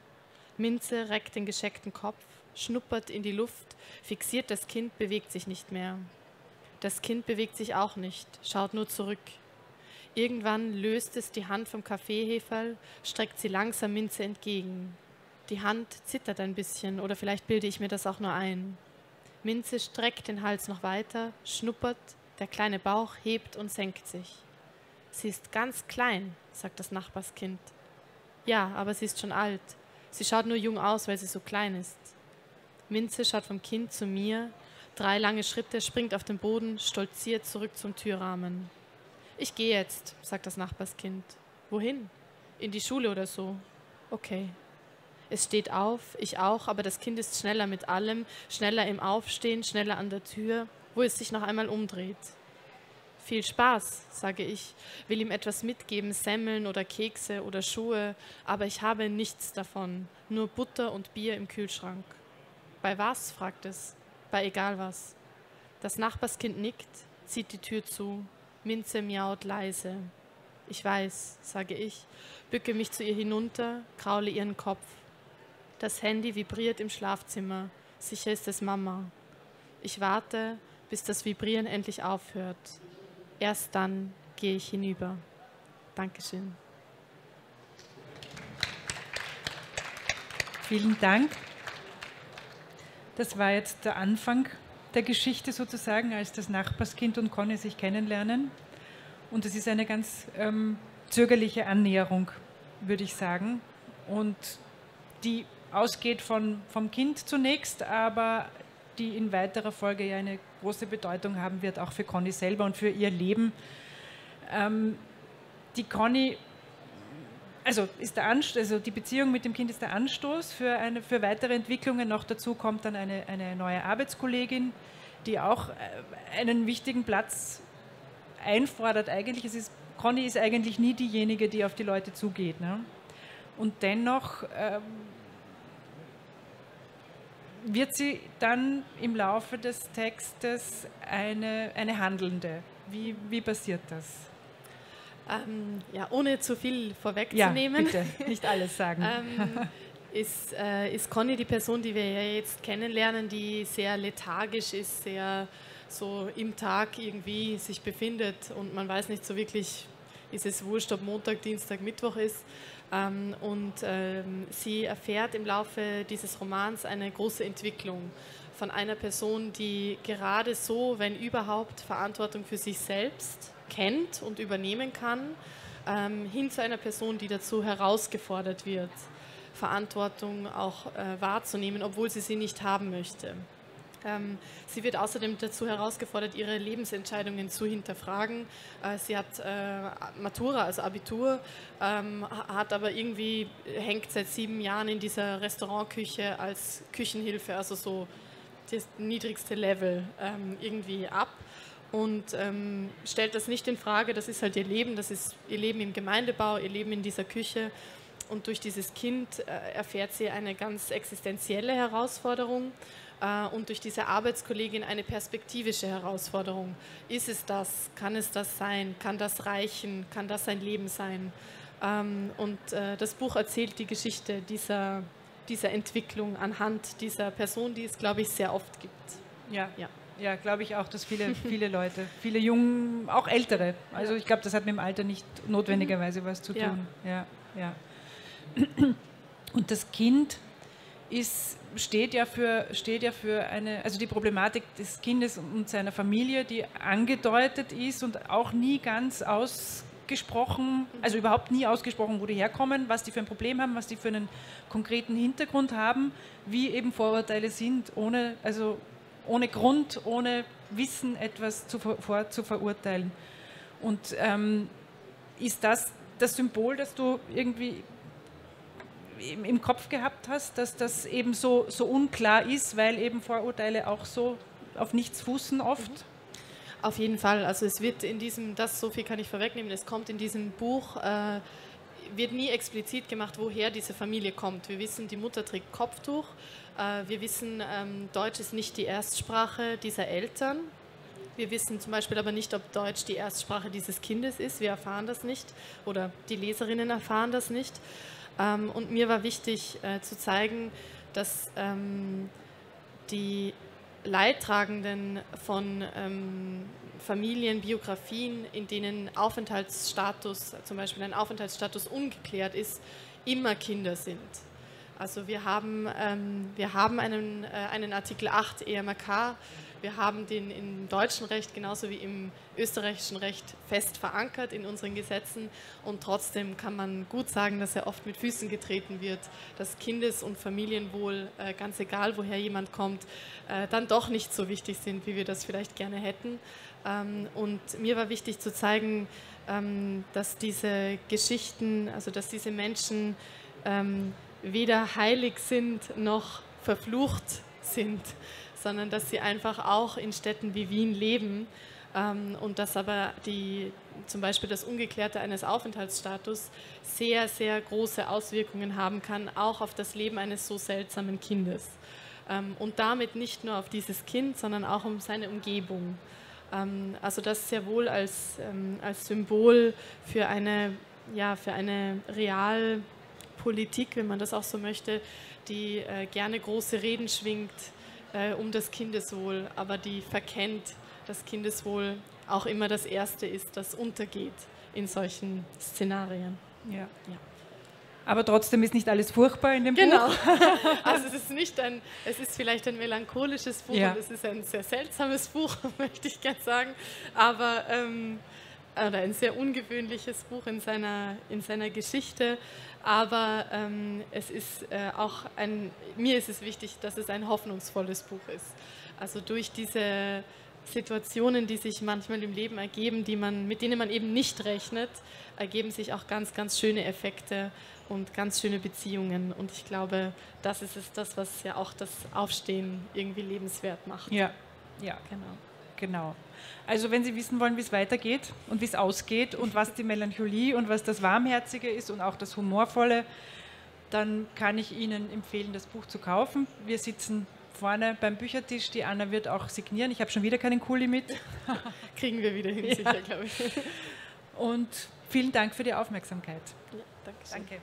Minze reckt den gescheckten Kopf, schnuppert in die Luft, fixiert das Kind, bewegt sich nicht mehr. Das Kind bewegt sich auch nicht, schaut nur zurück. Irgendwann löst es die Hand vom Kaffeeheferl, streckt sie langsam Minze entgegen. Die Hand zittert ein bisschen, oder vielleicht bilde ich mir das auch nur ein. Minze streckt den Hals noch weiter, schnuppert, der kleine Bauch hebt und senkt sich. Sie ist ganz klein, sagt das Nachbarskind. Ja, aber sie ist schon alt. Sie schaut nur jung aus, weil sie so klein ist. Minze schaut vom Kind zu mir, 3 lange Schritte, springt auf den Boden, stolziert zurück zum Türrahmen. Ich gehe jetzt, sagt das Nachbarskind. Wohin? In die Schule oder so. Okay. Es steht auf, ich auch, aber das Kind ist schneller mit allem, schneller im Aufstehen, schneller an der Tür, wo es sich noch einmal umdreht. Viel Spaß, sage ich, will ihm etwas mitgeben, Semmeln oder Kekse oder Schuhe, aber ich habe nichts davon, nur Butter und Bier im Kühlschrank. Bei was? Fragt es. Bei egal was. Das Nachbarskind nickt, zieht die Tür zu. Minze miaut leise. Ich weiß, sage ich, bücke mich zu ihr hinunter, kraule ihren Kopf. Das Handy vibriert im Schlafzimmer. Sicher ist es Mama. Ich warte, bis das Vibrieren endlich aufhört. Erst dann gehe ich hinüber. Dankeschön. Vielen Dank. Das war jetzt der Anfang der Geschichte sozusagen, als das Nachbarskind und Conny sich kennenlernen. Und es ist eine ganz zögerliche Annäherung, würde ich sagen. Und die ausgeht vom Kind zunächst, aber die in weiterer Folge ja eine große Bedeutung haben wird, auch für Conny selber und für ihr Leben. Die Conny... Also die Beziehung mit dem Kind ist der Anstoß für weitere Entwicklungen. Noch dazu kommt dann eine neue Arbeitskollegin, die auch einen wichtigen Platz einfordert. Eigentlich Conny ist eigentlich nie diejenige, die auf die Leute zugeht, ne? Und dennoch wird sie dann im Laufe des Textes eine Handelnde. Wie passiert das? Ja, ohne zu viel vorwegzunehmen. Ja, bitte, nicht alles sagen. Ist Conny die Person, die wir ja jetzt kennenlernen, die sehr lethargisch ist, sehr so im Tag irgendwie sich befindet und man weiß nicht so wirklich, ist es wurscht, ob Montag, Dienstag, Mittwoch ist. Sie erfährt im Laufe dieses Romans eine große Entwicklung von einer Person, die gerade so, wenn überhaupt, Verantwortung für sich selbst kennt und übernehmen kann, hin zu einer Person, die dazu herausgefordert wird, Verantwortung auch wahrzunehmen, obwohl sie nicht haben möchte. Sie wird außerdem dazu herausgefordert, ihre Lebensentscheidungen zu hinterfragen. Sie hat Matura, also Abitur, hat aber irgendwie, hängt seit 7 Jahren in dieser Restaurantküche als Küchenhilfe, also so das niedrigste Level irgendwie ab und stellt das nicht in Frage. Das ist halt ihr Leben, das ist ihr Leben im Gemeindebau, ihr Leben in dieser Küche. Und durch dieses Kind erfährt sie eine ganz existenzielle Herausforderung und durch diese Arbeitskollegin eine perspektivische Herausforderung. Ist es das? Kann es das sein? Kann das reichen? Kann das ein Leben sein? Und das Buch erzählt die Geschichte dieser Entwicklung anhand dieser Person, die es, glaube ich, sehr oft gibt. Ja, ja. Ja, glaube ich auch, dass viele Leute, viele Jungen, auch Ältere, also ich glaube, das hat mit dem Alter nicht notwendigerweise was zu tun. Ja. Ja, ja. Und das Kind steht ja für eine, also die Problematik des Kindes und seiner Familie, die angedeutet ist und auch nie ganz ausgesprochen, also überhaupt nie ausgesprochen, wo die herkommen, was die für ein Problem haben, was die für einen konkreten Hintergrund haben, wie eben Vorurteile sind, ohne Grund, ohne Wissen etwas zu verurteilen. Und ist das das Symbol, das du irgendwie im Kopf gehabt hast, dass das eben so unklar ist, weil eben Vorurteile auch so auf nichts fußen oft? Auf jeden Fall. Also es wird in diesem, so viel kann ich vorwegnehmen, es kommt in diesem Buch, wird nie explizit gemacht, woher diese Familie kommt. Wir wissen, die Mutter trägt Kopftuch. Wir wissen, Deutsch ist nicht die Erstsprache dieser Eltern. Wir wissen zum Beispiel aber nicht, ob Deutsch die Erstsprache dieses Kindes ist. Wir erfahren das nicht oder die Leserinnen erfahren das nicht. Und mir war wichtig zu zeigen, dass die Leidtragenden von Familien, Biografien, in denen Aufenthaltsstatus, zum Beispiel ein Aufenthaltsstatus ungeklärt ist, immer Kinder sind. Also wir haben einen Artikel 8 EMRK, wir haben den im deutschen Recht genauso wie im österreichischen Recht fest verankert in unseren Gesetzen und trotzdem kann man gut sagen, dass er oft mit Füßen getreten wird, dass Kindes- und Familienwohl, ganz egal woher jemand kommt, dann doch nicht so wichtig sind, wie wir das vielleicht gerne hätten. Und mir war wichtig zu zeigen, dass diese Geschichten, also dass diese Menschen weder heilig sind noch verflucht sind, sondern dass sie einfach auch in Städten wie Wien leben und dass aber zum Beispiel das Ungeklärte eines Aufenthaltsstatus sehr, sehr große Auswirkungen haben kann, auch auf das Leben eines so seltsamen Kindes. Und damit nicht nur auf dieses Kind, sondern auch um seine Umgebung. Also das sehr wohl als Symbol für eine Realpolitik, wenn man das auch so möchte, die gerne große Reden schwingt, um das Kindeswohl, aber die verkennt, dass Kindeswohl auch immer das Erste ist, das untergeht in solchen Szenarien. Ja. Ja. Aber trotzdem ist nicht alles furchtbar in dem Buch. Genau. Also es ist vielleicht ein melancholisches Buch, ja, und es ist ein sehr seltsames Buch, möchte ich gerne sagen, aber oder ein sehr ungewöhnliches Buch in seiner Geschichte, aber es ist auch mir ist es wichtig, dass es ein hoffnungsvolles Buch ist. Also durch diese Situationen, die sich manchmal im Leben ergeben, mit denen man eben nicht rechnet, ergeben sich auch ganz, ganz schöne Effekte und ganz schöne Beziehungen. Und ich glaube, das ist es, das, was ja auch das Aufstehen irgendwie lebenswert macht. Ja, ja, genau. Genau. Also wenn Sie wissen wollen, wie es weitergeht und wie es ausgeht und was die Melancholie und was das Warmherzige ist und auch das Humorvolle, dann kann ich Ihnen empfehlen, das Buch zu kaufen. Wir sitzen vorne beim Büchertisch, die Anna wird auch signieren. Ich habe schon wieder keinen Kuli mit. Kriegen wir wieder hin, ja, sicher, glaube ich. Und vielen Dank für die Aufmerksamkeit. Ja, danke.